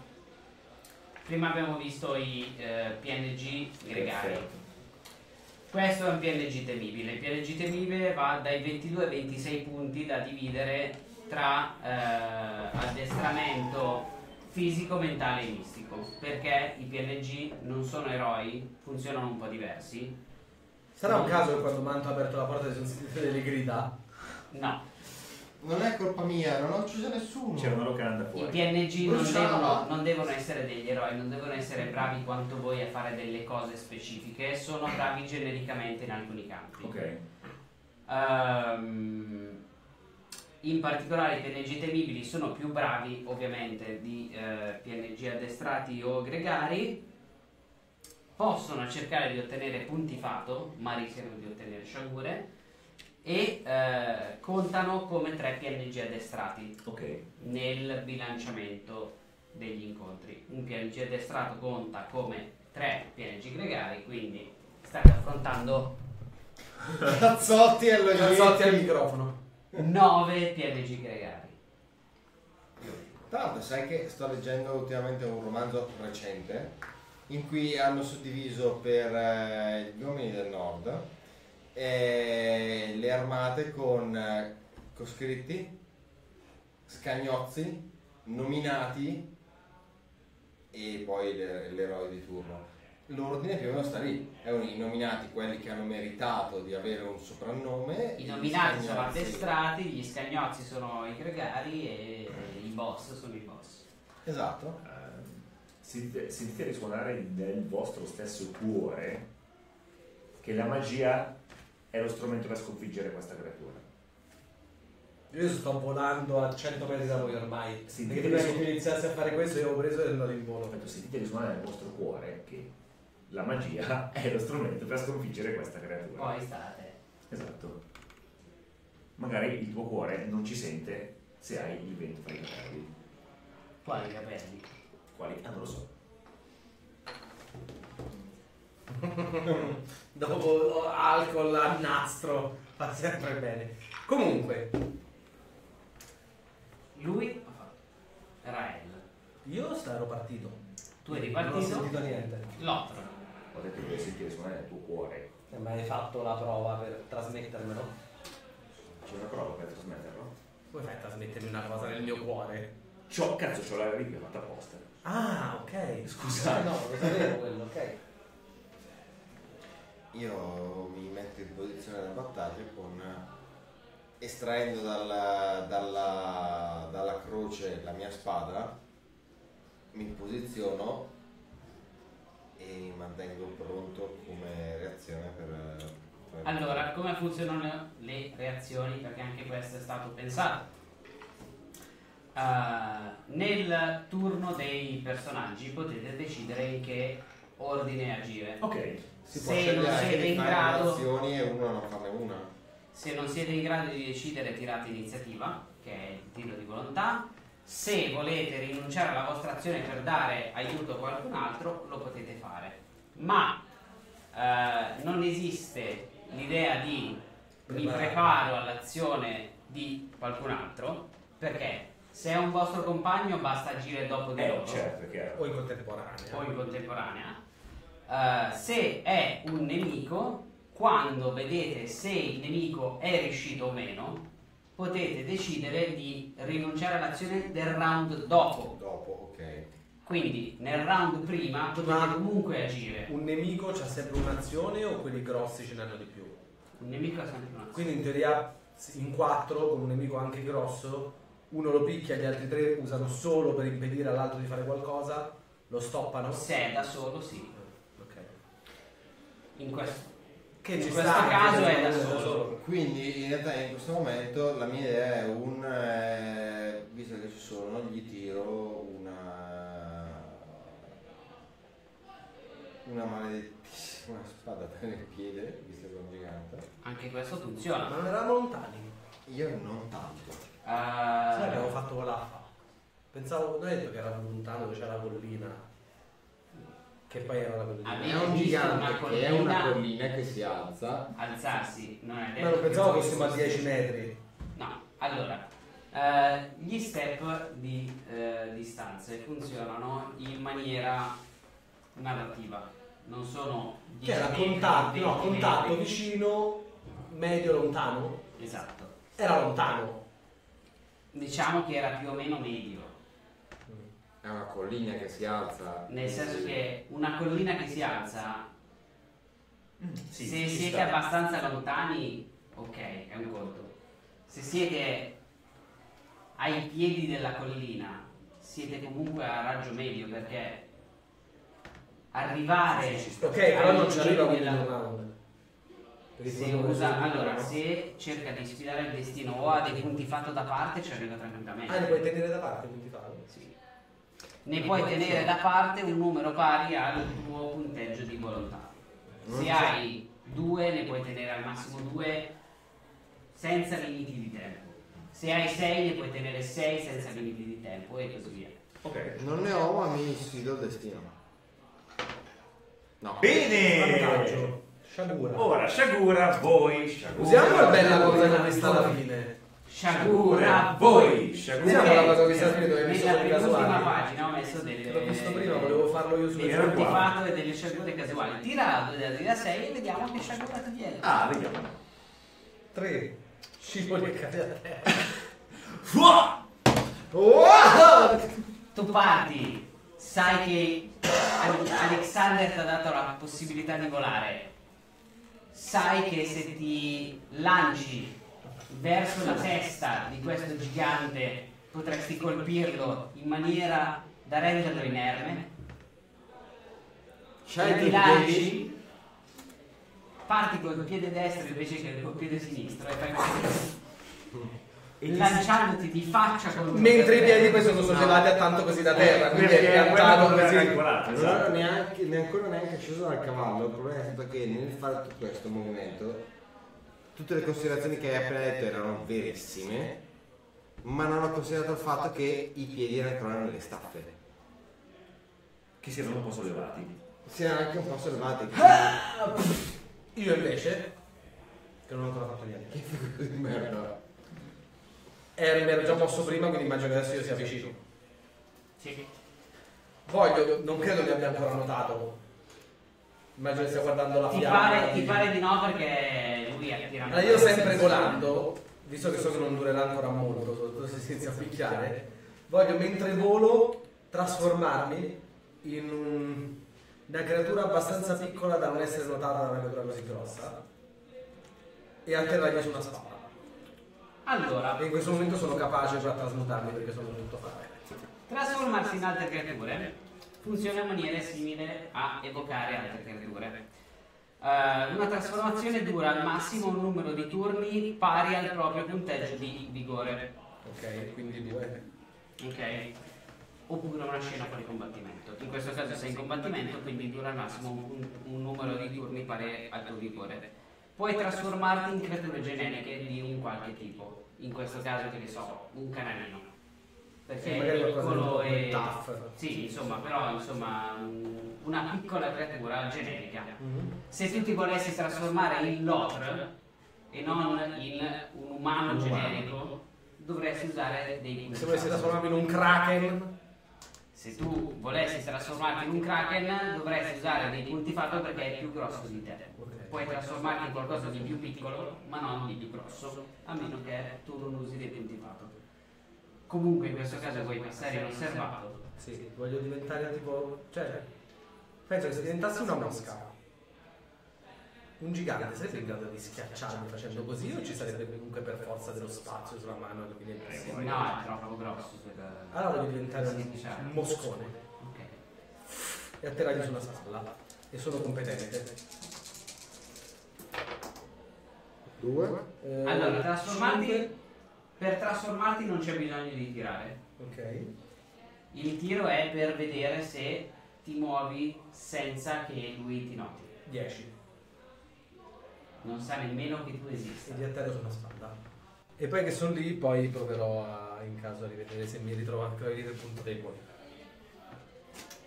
Prima abbiamo visto i PNG gregari. Perfetto. Questo è un PNG temibile. Il PNG temibile va dai 22 ai 26 punti da dividere tra addestramento fisico, mentale e mistico, perché i PNG non sono eroi, funzionano un po' diversi. Sarà un caso che quando Manto ha aperto la porta si sono sentite delle grida? No. Non è colpa mia, non ho ucciso nessuno. C'era una locanda fuori. I PNG non devono essere degli eroi, non devono essere bravi quanto voi a fare delle cose specifiche, sono bravi genericamente in alcuni campi. Ok. In particolare i PNG temibili sono più bravi ovviamente di PNG addestrati o gregari, possono cercare di ottenere punti fato, ma rischiano di ottenere sciagure, e contano come 3 PNG addestrati nel bilanciamento degli incontri. Un PNG addestrato conta come 3 PNG gregari, quindi state affrontando cazzotti al microfono. 9 PNG gregari. Tra l'altro sai che sto leggendo ultimamente un romanzo recente in cui hanno suddiviso per gli uomini del nord le armate con coscritti, scagnozzi, nominati e poi l'eroe di turno. L'ordine più o meno sta lì, i nominati, quelli che hanno meritato di avere un soprannome. I nominati sono addestrati, gli scagnozzi sono i gregari e i boss sono i boss. Esatto. Sentite risuonare del vostro stesso cuore che la magia è lo strumento per sconfiggere questa creatura. Io sto volando a 100 metri da voi ormai. Sentite, perché prima che iniziassi a fare questo io ho preso e andato in volo. Sentite risuonare nel vostro cuore che la magia è lo strumento per sconfiggere questa creatura. Poi state. Esatto. Magari il tuo cuore non ci sente se hai il vento fra i capelli. Quali capelli? Quali? Ah, non lo so. Dopo alcol al nastro fa sempre bene. Comunque, lui ha fatto Rael. Io ero partito. Tu eri partito? Non ho sentito niente. L'altro. Ho detto che sentire suonare il tuo cuore. Ma hai fatto la prova per trasmettermelo? C'è una prova per trasmetterlo? Come fai a trasmettermi una cosa nel mio cuore? C'ho, cazzo, c'ho la riga fatta apposta. Ah, ok. Scusa. No, lo sapevo quello, ok. Io mi metto in posizione da battaglia con, estraendo dalla croce la mia spada, mi posiziono e mi mantengo pronto come reazione per... Allora, come funzionano le reazioni? Perché anche questo è stato pensato. Nel turno dei personaggi potete decidere in che ordine agire. Ok. Si può scegliere in grado azioni e uno non farne una. Se non siete in grado di decidere, tirate iniziativa, che è il tiro di volontà. Se volete rinunciare alla vostra azione per dare aiuto a qualcun altro, lo potete fare. Ma non esiste l'idea di mi preparo all'azione di qualcun altro, perché se è un vostro compagno basta agire dopo di loro. Certo, chiaro. O in contemporanea. O in contemporanea. Se è un nemico, quando vedete se il nemico è riuscito o meno, potete decidere di rinunciare all'azione del round dopo. Dopo, ok. Quindi nel round prima potete comunque agire. Un nemico c'ha sempre un'azione o quelli grossi ce n'hanno di più? Un nemico ha sempre un'azione. Quindi in teoria in 4 con un nemico anche grosso, uno lo picchia, gli altri 3 usano solo per impedire all'altro di fare qualcosa, lo stoppano? Se è da solo, sì. Ok. In questo... Che in questo caso è da solo. Quindi in realtà in questo momento la mia idea è visto che ci sono, gli tiro una maledettissima spada tra il piede, visto che è un gigante. Anche questo funziona. Ma non eravamo lontani. Io non tanto. Sì, abbiamo fatto quell'affa. Pensavo, non è detto che eravamo lontano dove c'era la collina. Che poi era un gigante, che è una collina che si alza. Alzarsi non è detto. Ma non pensavo che fossimo a 10 metri. No, allora gli step di distanze funzionano in maniera narrativa. Non sono 10 metri. Era contatto, no, contatto vicino, medio, lontano. Esatto. Era lontano. Diciamo che era più o meno medio. È una collina che si alza. Nel senso che una collina che si alza, sì, se siete abbastanza lontani, ok, è un conto. Se siete ai piedi della collina, siete comunque a raggio medio, perché arrivare... Ok, però non ci arriva della... Allora, se cerca di sfidare il destino o ha dei punti fatto da parte, ci arriva tranquillamente. Ah, ne puoi tenere da parte i punti fatto? Sì. Ne puoi tenere da parte un numero pari al tuo punteggio di volontà. Se hai 2, ne puoi tenere al massimo 2 senza limiti di tempo. Se hai 6, ne puoi tenere 6 senza limiti di tempo e così via. Ok, non ne ho, ma mi sfido il destino. No. Bene! Sciagura. Ora, sciagura, voi. Sciagura. Usiamo la bella cosa che sta alla fine. Sciagura a voi! Sciagura è la cosa che sta scritto, hai messo delle casuali. Nella pagina ho messo delle... L'ho visto prima, volevo farlo io sulle artefatte e delle sciagure casuali. Tira da 6 e vediamo che sciagura ti viene. Ah, vediamo. 3. Scivoli cade a terra. Wow! Tu parti, sai che Alexander ti ha dato la possibilità di volare. Sai che se ti lanci verso la testa di questo gigante potresti colpirlo in maniera da renderlo inerme. Se ti lanci, parti col piede destro invece che col piede sinistro e fai così. Lanciandoti di faccia con mentre i piedi poi sono sollevati a tanto così da terra, quindi è piantato così. Allora neanche sceso dal cavallo. Il problema è stato che nel fare tutto questo movimento tutte le considerazioni che hai appena detto erano verissime, ma non ho considerato il fatto che i piedi erano ancora nelle staffe, che si erano un po' sollevati. Si erano anche un po' sollevati. Io invece che non ho ancora fatto niente, che figura di merda. Mi ero già mosso prima, quindi immagino che adesso io sia vicino. Sì. Voglio, non credo che abbia ancora notato. Immagino che stia guardando la fiamma. Ti pare di no perché lui è tirando. Allora io sempre volando, visto che so che non durerà ancora molto, soprattutto se si inizia a picchiare, voglio mentre volo trasformarmi in una creatura abbastanza piccola da non essere notata da una creatura così grossa e atterrarmi su una spalla. Allora, in questo momento sono capace già a trasmutarmi perché sono tutto fare. Trasformarsi in altre creature funziona in maniera simile a evocare altre creature. Una trasformazione dura al massimo un numero di turni pari al proprio punteggio di vigore. Ok, quindi 2. Ok. Oppure una scena fuori combattimento. In questo caso sei in combattimento, quindi dura al massimo un numero di turni pari al tuo vigore. Puoi trasformarti in creature generiche di un qualche tipo, in questo caso che ne so, un canarino, perché è piccolo e... Sì, insomma, però insomma una piccola creatura generica. Se tu ti volessi trasformare in Lotr e non in un umano generico, dovresti usare dei... Se volessi trasformarmi in un kraken? Se tu volessi trasformarti in un kraken, dovresti usare dei punti fatto perché è più grosso di te. Puoi trasformarti in qualcosa di più piccolo, ma non di più grosso, a meno che tu non usi dei punti fatto. Comunque in questo caso vuoi passare inosservato. Sì, voglio diventare tipo... Cioè, penso che se diventassi una mosca, un gigante sarebbe in grado di schiacciarmi facendo così o ci sarebbe comunque per forza dello spazio sulla mano? No, è troppo grosso. Allora voglio diventare un moscone. Ok. E atterrargli sulla spalla. E sono competente. 2. Allora, trasformarti, per trasformarti non c'è bisogno di tirare. Ok. Il tiro è per vedere se ti muovi senza che lui ti noti. 10. Non sa nemmeno che tu esista. E ti atterro sulla spalla. E poi che sono lì, poi proverò a, in caso a rivedere se mi ritrovo anche lì del punto debole.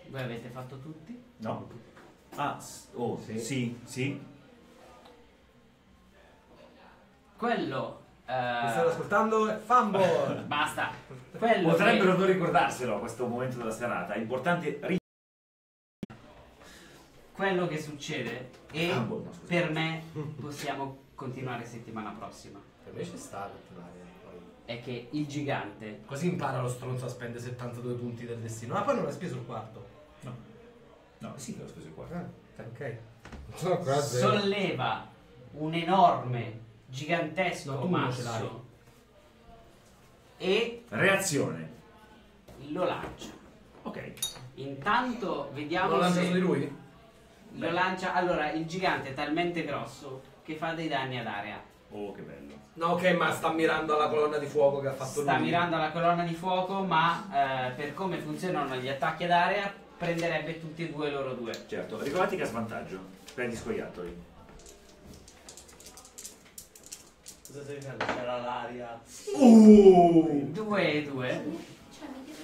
Voi avete fatto tutti? No. Ah, oh, sì. Sì, sì. Quello mi state ascoltando? Fumble! Basta! Quello potrebbero non ricordarselo a questo momento della serata, è importante quello che succede e Fumble, no, per me possiamo continuare settimana prossima. Per me c'è stato è che il gigante così impara lo stronzo a spendere 72 punti del destino. Ma poi non l'ha speso il quarto? No. No, sì che l'ho speso il quarto. Ok. So, solleva un enorme gigantesco masso e reazione lo lancia. Ok, intanto vediamo lo lancia se di lui lo beh. Lancia allora il gigante è talmente grosso che fa dei danni ad area. Oh, che bello. No, ok, ma sta mirando alla colonna di fuoco che ha fatto lui. Sta mirando alla colonna di fuoco, ma per come funzionano gli attacchi ad area prenderebbe tutti e due loro due. Certo, ricordati che ha svantaggio per gli scoiattoli. Cosa stai facendo? C'era l'aria. 2 e 2.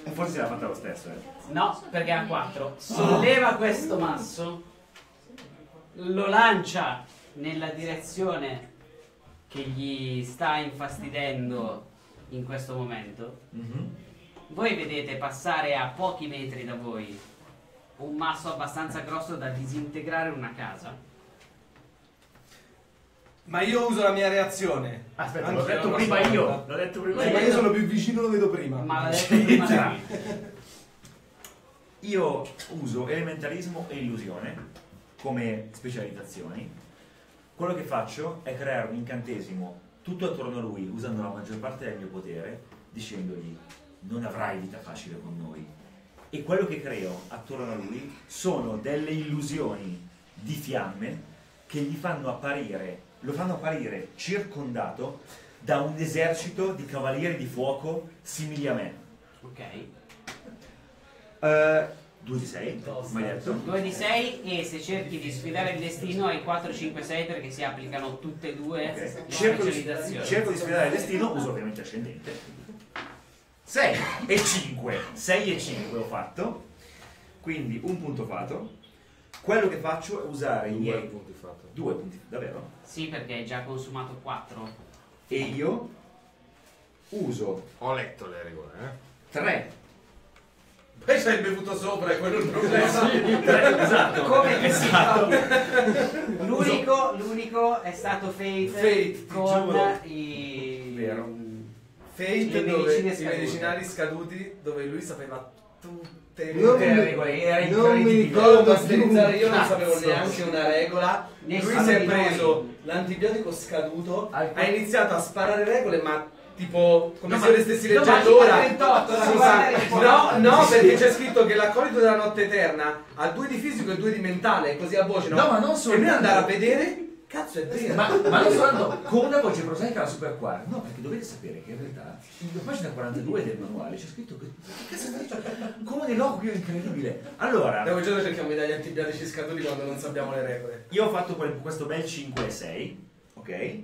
E forse l'ha fatta lo stesso, eh? No, perché ha 4. Solleva questo masso, lo lancia nella direzione che gli sta infastidendo in questo momento, voi vedete passare a pochi metri da voi un masso abbastanza grosso da disintegrare una casa. Ma io uso la mia reazione. Aspetta, l'ho detto prima io. L'ho detto prima io. Ma io sono più vicino, lo vedo prima. Ma l'ha detto prima. Già. Io uso elementalismo e illusione come specializzazioni. Quello che faccio è creare un incantesimo tutto attorno a lui, usando la maggior parte del mio potere, dicendogli: non avrai vita facile con noi. E quello che creo attorno a lui sono delle illusioni di fiamme che gli fanno apparire, lo fanno apparire circondato da un esercito di cavalieri di fuoco simili a me. Ok. 2 di 6, come hai detto? 2 di 6 e se cerchi di sfidare il destino hai 4, 5, 6 perché si applicano tutte e due le specializzazioni. Cerco di sfidare il destino, uso ovviamente ascendente. 6 e 5, 6 e 5 ho fatto, quindi un punto fatto. Quello che faccio è usare i miei... 2 punti fatto. 2 punti, davvero? Sì, perché hai già consumato 4. E io uso... Ho letto le regole, 3. Poi ci hai bevuto sopra, è quello il problema. Esatto. Come è stato? L'unico è stato Fate con i... Vero. Fate dove i medicinali scaduti, dove lui sapeva tutto. Non mi ricordo a sterilizzare, io non sapevo neanche una regola. Lui si è preso l'antibiotico scaduto, ha iniziato a sparare regole, ma tipo come se le stessi leggendo ora. No, perché c'è scritto che l'accolito della notte eterna ha 2 di fisico e 2 di mentale, così a voce, no? No, ma non solo. E noi andare a vedere. Cazzo, è vero! Ma non soltanto con una voce prosaica alla super quarta. No, perché dovete sapere che in realtà sulla pagina 42 del manuale c'è scritto che cazzo come un eloquio incredibile. Allora, devo già cerchiamo di dare gli antibiotici scaduti quando non sappiamo le regole. Io ho fatto questo bel 5 e 6, ok?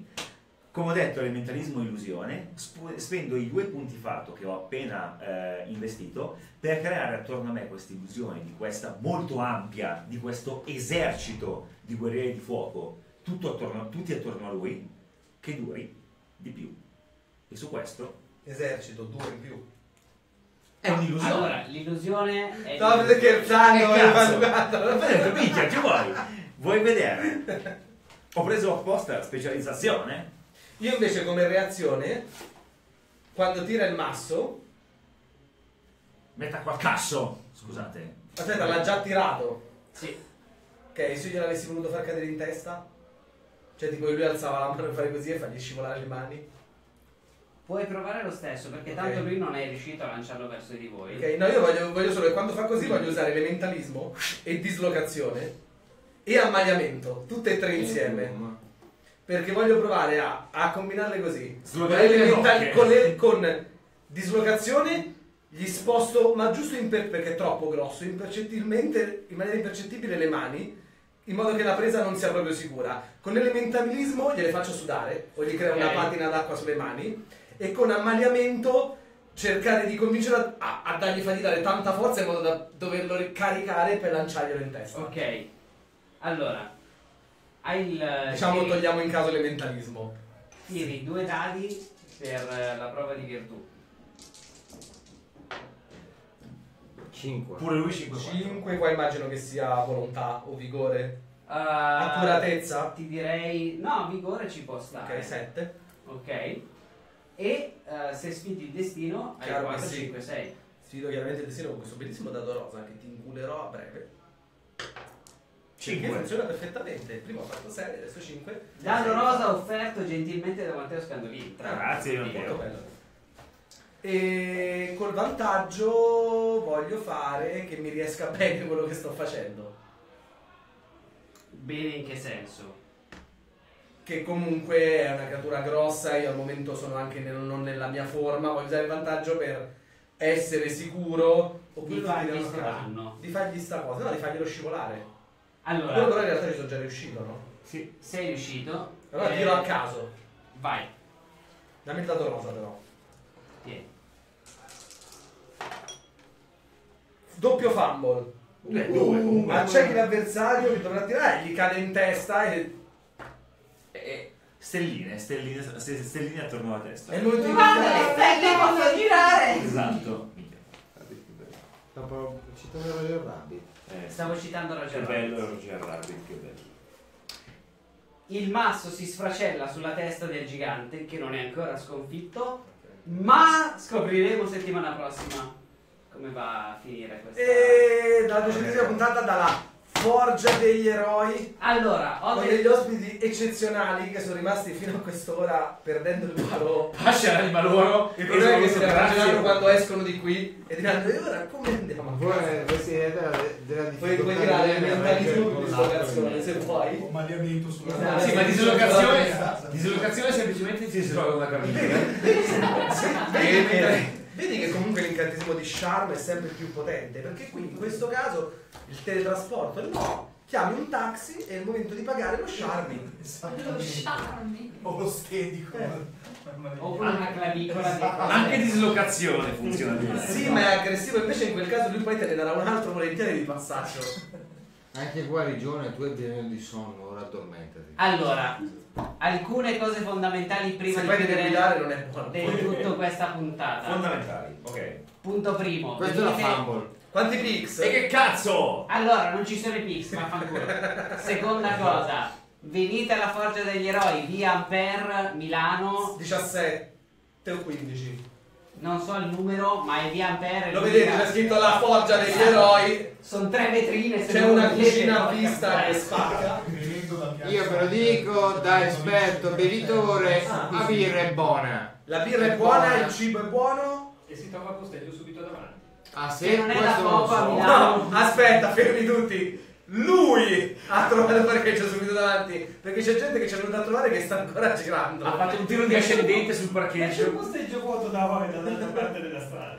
Come ho detto, elementalismo e illusione. Spendo i 2 punti fatto che ho appena investito per creare attorno a me questa illusione di questa molto ampia, di questo esercito di guerrieri di fuoco. Tutti attorno a lui, che duri di più. E su questo esercito duri di più è un'illusione. Allora l'illusione è... Stavo scherzando, ho minchia, che vuoi? Vuoi vedere? Ho preso apposta la specializzazione. Io invece come reazione, quando tira il masso, metta qua cazzo. Scusate, aspetta, l'ha già tirato. Sì. Ok, se io gliel'avessi voluto far cadere in testa, cioè tipo lui alzava la mano per fare così e fargli scivolare le mani. Puoi provare lo stesso, perché okay, tanto lui non è riuscito a lanciarlo verso di voi. Ok, no, io voglio solo che quando fa così voglio usare elementalismo e dislocazione e ammaliamento, tutte e 3 insieme. Perché voglio provare a combinarle così. Con dislocazione gli sposto, ma giusto perché è troppo grosso, impercettibilmente, in maniera impercettibile le mani, in modo che la presa non sia proprio sicura. Con elementalismo gliele faccio sudare o gli creo una patina d'acqua sulle mani, e con ammaliamento cercare di convincerlo a dargli fatigare tanta forza in modo da doverlo ricaricare per lanciarglielo in testa. Ok, allora hai il... diciamo togliamo in caso elementalismo. Tiri 2 dadi per la prova di virtù. 5. Pure lui 5. 5 qua immagino che sia volontà o vigore, accuratezza. Ti direi no, vigore ci può stare. Ok, 7. Ok. E se sfidi il destino hai 4, 5, 6. Sfido chiaramente il destino con questo bellissimo dado rosa che ti inculerò a breve. 5. Che funziona perfettamente. Prima ho fatto 6, adesso 5. Dado rosa offerto gentilmente da Matteo Scandolin. Grazie, molto bello. E col vantaggio voglio fare che mi riesca bene quello che sto facendo. Bene in che senso? Che comunque è una creatura grossa, io al momento sono anche non nella mia forma, voglio usare il vantaggio per essere sicuro di fargli sta danno. Di fargli sta cosa, no, di farglielo scivolare. Allora, però in realtà ci sono già riuscito, no? Sì. Sei riuscito. Allora tiro a caso. Vai. Dammi il dato rosa però. Tieni. Doppio fumble. Accechi l'avversario che dovrà tirare, gli cade in testa e stelline attorno alla testa. È molto importante. a girare! Esatto. Stavo citando Roger Rabbit. Stavo citando Roger Rabbit. Che bello Roger Rabbit, che bello. Il masso si sfracella sulla testa del gigante, che non è ancora sconfitto, ma scopriremo settimana prossima come va a finire questa. E la 200esima puntata dalla Forgia degli Eroi. Allora, ho degli ospiti eccezionali che sono rimasti fino a quest'ora perdendo il palo. Lascia l'anima loro. Il problema è che si ragionano quando escono di qui e diranno, e ora come andiamo? Voi siete della difficoltà. Puoi tirare le mentalità di dislocazione se vuoi. Ma li ho vinto sulla casa. Sì, ma dislocazione semplicemente si trova una camminata. Vedi che comunque l'incantesimo di Charm è sempre più potente, perché qui in questo caso il teletrasporto no, chiami un taxi e è il momento di pagare lo Charming. Lo Charming? O lo stedico. Oppure una clavicola. Anche dislocazione funziona bene. Sì, ma è aggressivo, invece in quel caso lui poi te ne darà un altro volentieri di passaggio. Anche guarigione, tu hai bisogno di sonno, ora addormentati. Allora, alcune cose fondamentali prima di vedere non è buono. Tutto questa puntata. Fondamentali, ok. Punto primo. Questo è una Fumble. Quanti pix? E che cazzo? Allora, non ci sono i pix, ma fanculo. Seconda cosa, venite alla Forgia degli Eroi, via Ampere, Milano. 17 o 15. Non so il numero, ma è via Ampere. Lo vedete, c'è scritto la Forgia degli Eroi. Sono tre vetrine. C'è una cucina a vista che spacca. Io ve lo dico da esperto bevitore, la birra è buona. La birra è buona, il cibo è buono. E si trova a Posteggio subito davanti. Ah sì? Non è la Coppa Milano. No, aspetta, fermi tutti. Lui ha trovato il parcheggio subito davanti, perché c'è gente che ci è venuta a trovare che sta ancora girando. Ha fatto un tiro di ascendente sul parcheggio. C'è un posteggio vuoto davanti dall'altra parte della strada.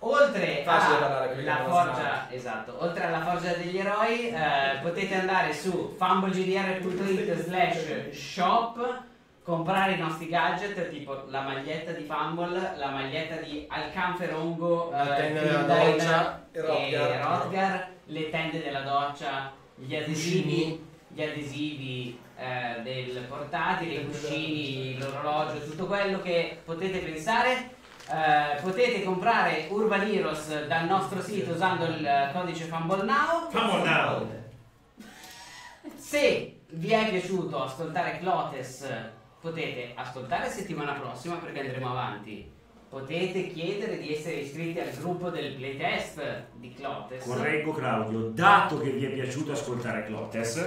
Oltre alla Forgia, esatto, oltre alla Forgia degli Eroi, potete andare su fumblegdr.it/shop, comprare i nostri gadget, tipo la maglietta di Fumble, la maglietta di Alcanferongo, Green Dine e Rodgar, le tende della doccia, gli adesivi del portatile, i cuscini, l'orologio, tutto quello che potete pensare. Potete comprare Urban Heroes dal nostro sito usando il codice FumbleNow. FumbleNow. Se vi è piaciuto ascoltare Klothos, potete ascoltare settimana prossima perché andremo avanti. Potete chiedere di essere iscritti al gruppo del playtest di Klothos. Correggo Claudio, dato che vi è piaciuto ascoltare Klothos,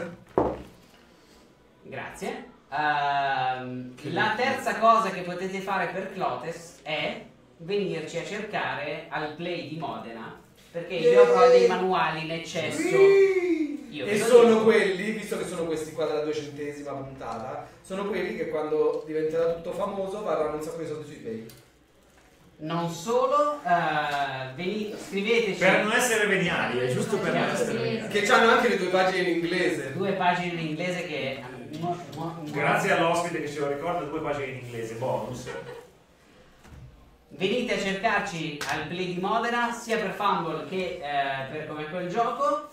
grazie. La terza cosa che potete fare per Klothos è venirci a cercare al Play di Modena, perché io ho dei manuali in eccesso. E sono quelli, visto che sono questi qua della 200esima puntata, sono quelli che quando diventerà tutto famoso varranno un sacco di soldi sui pay. Non solo, scriveteci. Per non essere veniali, è giusto per non essere veniali. Che hanno anche le due pagine in inglese. Due pagine in inglese che... Grazie all'ospite che ce lo ricorda, due pagine in inglese, bonus. Venite a cercarci al Play di Modena, sia per Fumble che per Come Quel Gioco.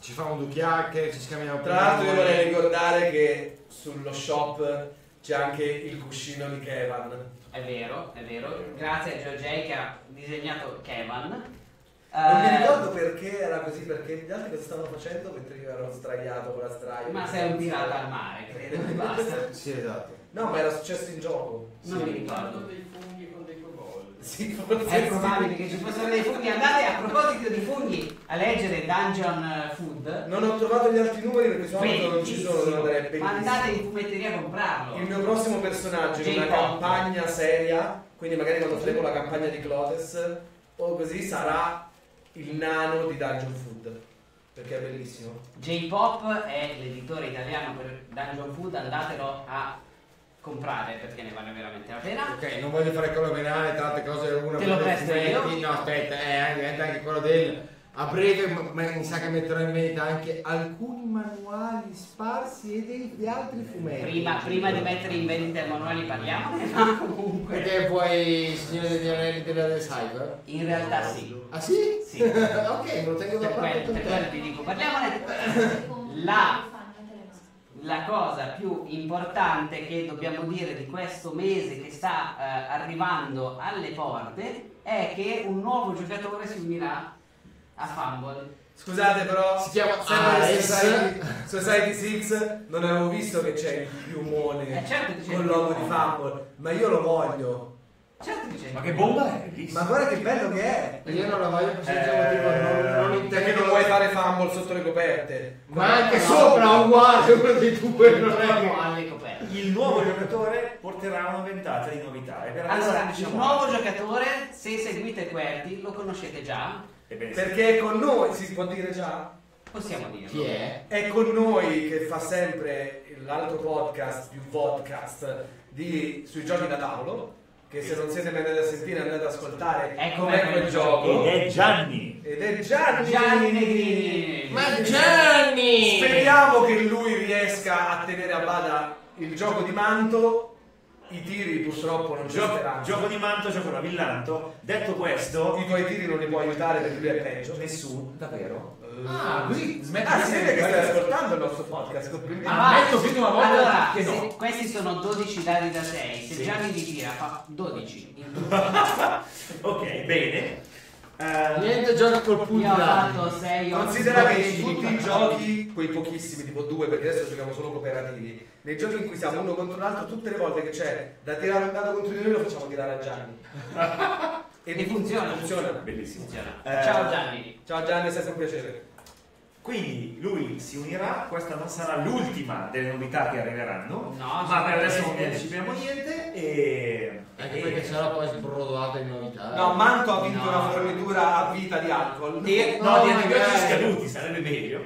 Ci fanno due chiacchiere, ci scambiamo. Tra l'altro io vorrei ricordare che sullo shop c'è anche il cuscino di Kevan. È vero, è vero. Grazie a Giorgei che ha disegnato Kevan. Non mi ricordo perché era così, perché gli altri cosa stavano facendo mentre io ero sdraiato con la straia. Ma sei un tirato al mare, credo, e basta. Sì, esatto. No, ma era successo in gioco. Non mi ricordo. Dei funghi con dei kobold. Sì, forse è probabile che ci fossero dei funghi. Andate, a proposito di funghi, a leggere Dungeon Food. Non ho trovato gli altri numeri perché sono non ci sono. Ma andate in fumetteria a comprarlo. Il mio prossimo personaggio è una campagna seria, quindi magari quando faremo la campagna di Klothos o così sarà... il nano di Dungeon Food, perché è bellissimo. J-Pop è l'editore italiano per Dungeon Food, andatelo a comprare perché ne vale veramente la pena. Ok, non voglio fare quello penale, tante cose, una te lo presto io. No, aspetta, anche quello del... A breve mi sa che metterò in vendita anche alcuni manuali sparsi e degli altri fumetti. Prima di mettere in vendita i manuali parliamone, ma comunque... Perché poi il Signore degli Anelli della Cyber? In realtà sì. Ah sì? Sì. Ok, me lo tengo da parte. Per quello ti dico, parliamone. La la cosa più importante che dobbiamo dire di questo mese che sta arrivando alle porte è che un nuovo giocatore si unirà a Fumble. Scusate però, si chiama Society 6, non avevo visto che c'è il piumone con il logo di Fumble, ma io lo voglio. Certo che c'è. Ma che bomba è? Bellissima. Ma guarda che bello che è! Io non la voglio per non perché non vuoi fare Fumble sotto le coperte. Ma anche sopra, uguale, quello dei due non è uguale coperte. Il nuovo giocatore porterà una ventata di novità. Allora, il nuovo giocatore, se seguite Querty, lo conoscete già. Perché è con noi, si può dire già? Possiamo dirlo. Chi è? È con noi che fa sempre l'altro podcast, più podcast, sui giochi da tavolo. Che se non siete mai andati a sentire andate ad ascoltare, ecco quel gioco. Ed è Gianni. Gianni Negrini. Ma Gianni! Speriamo che lui riesca a tenere a bada il gioco di manto. I tiri purtroppo non ci saranno. Gioco di manto, gioco da villanto. Detto questo, i tuoi tiri non li può aiutare perché lui è peggio. Nessuno, davvero? Così smetti di sentire che stai ascoltando il nostro podcast. Metto più di una volta. Allora, che no. Questi sono 12 dadi da 6. Se Gianni li tira fa 12. Ok, bene. Niente giochi col punto. Io ho fatto 6. Considera che in tutti i giochi, quei pochissimi, tipo 2, perché adesso giochiamo solo cooperativi, nei giochi in cui siamo uno contro l'altro, tutte le volte che c'è da tirare un dado contro di noi lo facciamo tirare a Gianni. E funziona. Bellissimo. Funziona. Ciao Gianni. Ciao Gianni, è sempre un piacere. Quindi lui si unirà, questa non sarà l'ultima delle novità che arriveranno, no, ma per adesso non anticipiamo niente e... Anche perché sarà poi sbrodolata di novità. No, Manto ha vinto una fornitura a vita di alcol. No, di antibiotici scaduti, sarebbe meglio.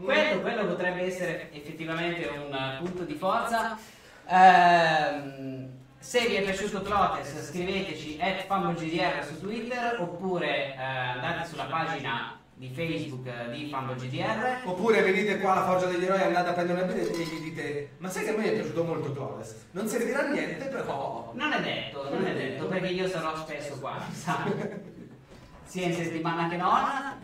Quello potrebbe essere effettivamente un punto di forza. Se vi è piaciuto Klothos scriveteci @FumbleGDR su Twitter oppure andate sulla pagina di Facebook di FumbleGDR oppure venite qua alla Forgia degli Eroi, andate a prendere una birra e gli dite ma sai che a me è piaciuto molto Klothos, non servirà a niente però... Non è detto perché io sarò spesso qua, sai? Sia in settimana che non.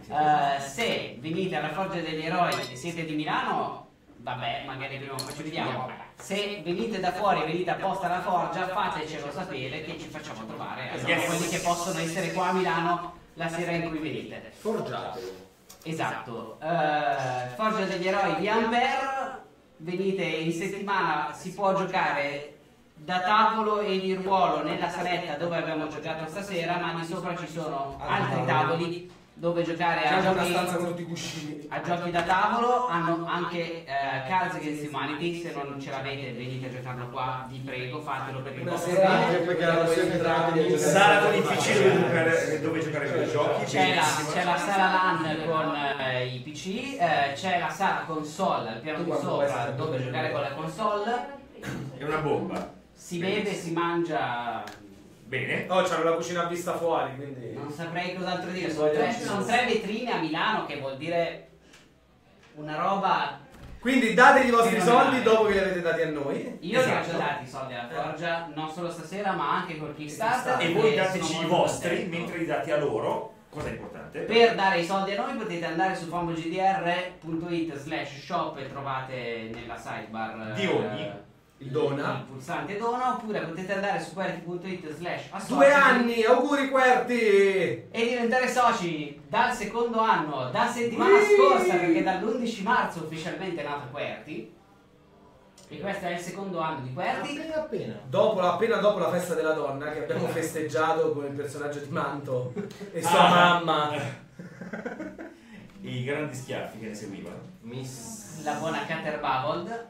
Se venite alla Forgia degli Eroi e siete di Milano, vabbè, magari prima ci vediamo. Se venite da fuori, venite apposta alla Forgia, fatecelo sapere che ci facciamo trovare. Yes. Quelli che possono essere qua a Milano la sera in cui venite. Forgiatelo. Esatto. Forgia degli Eroi di Amber. Venite in settimana, si può giocare da tavolo e di ruolo nella saletta dove abbiamo giocato stasera, ma di sopra ci sono altri tavoli dove giocare a giochi da tavolo. Hanno anche Cards Against Humanity, se non ce l'avete venite a giocarlo qua, vi prego fatelo perché una sera perché sala con i PC dove giocare con i giochi c'è la sala LAN con i PC, c'è la sala console al piano di sopra dove giocare con la console. È una bomba, si vede, si mangia bene. C'hanno la cucina a vista fuori, quindi non saprei cos'altro dire. Sono tre vetrine a Milano, che vuol dire una roba. Quindi date i vostri soldi dopo che li avete dati a noi. Io li ho già dati i soldi alla Forgia, non solo stasera ma anche col Kickstarter. E voi dateci i vostri mentre li date a loro. Cosa è importante? Per dare i soldi a noi potete andare su fumblegdr.it/shop e trovate nella sidebar di ogni il pulsante dona, oppure potete andare su querty.it/associ. 2 anni, auguri Querty! E diventare soci dal secondo anno, da settimana scorsa, perché dall'11 marzo ufficialmente è nato Querty. E questo è il secondo anno di Querty. Appena dopo la festa della donna, che abbiamo festeggiato con il personaggio di Manto e sua mamma. I grandi schiaffi che ne seguivano. La buona Cater Bavold.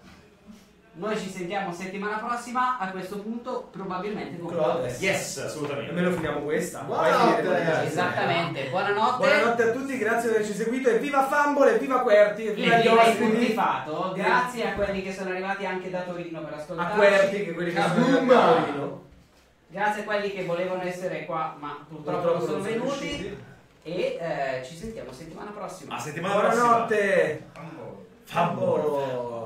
Noi ci sentiamo settimana prossima, a questo punto probabilmente con Klothos. Yes, assolutamente. Almeno finiamo questa. Buonanotte. Esattamente. Buonanotte a tutti, grazie per averci seguito e viva Fumble e viva Querty e viva gli ospiti. Grazie a quelli che sono arrivati anche da Torino per ascoltarci. A Querty che quelli che sono da Torino. Grazie a quelli che volevano essere qua, ma purtroppo non sono venuti e ci sentiamo settimana prossima. Buonanotte. Fumble.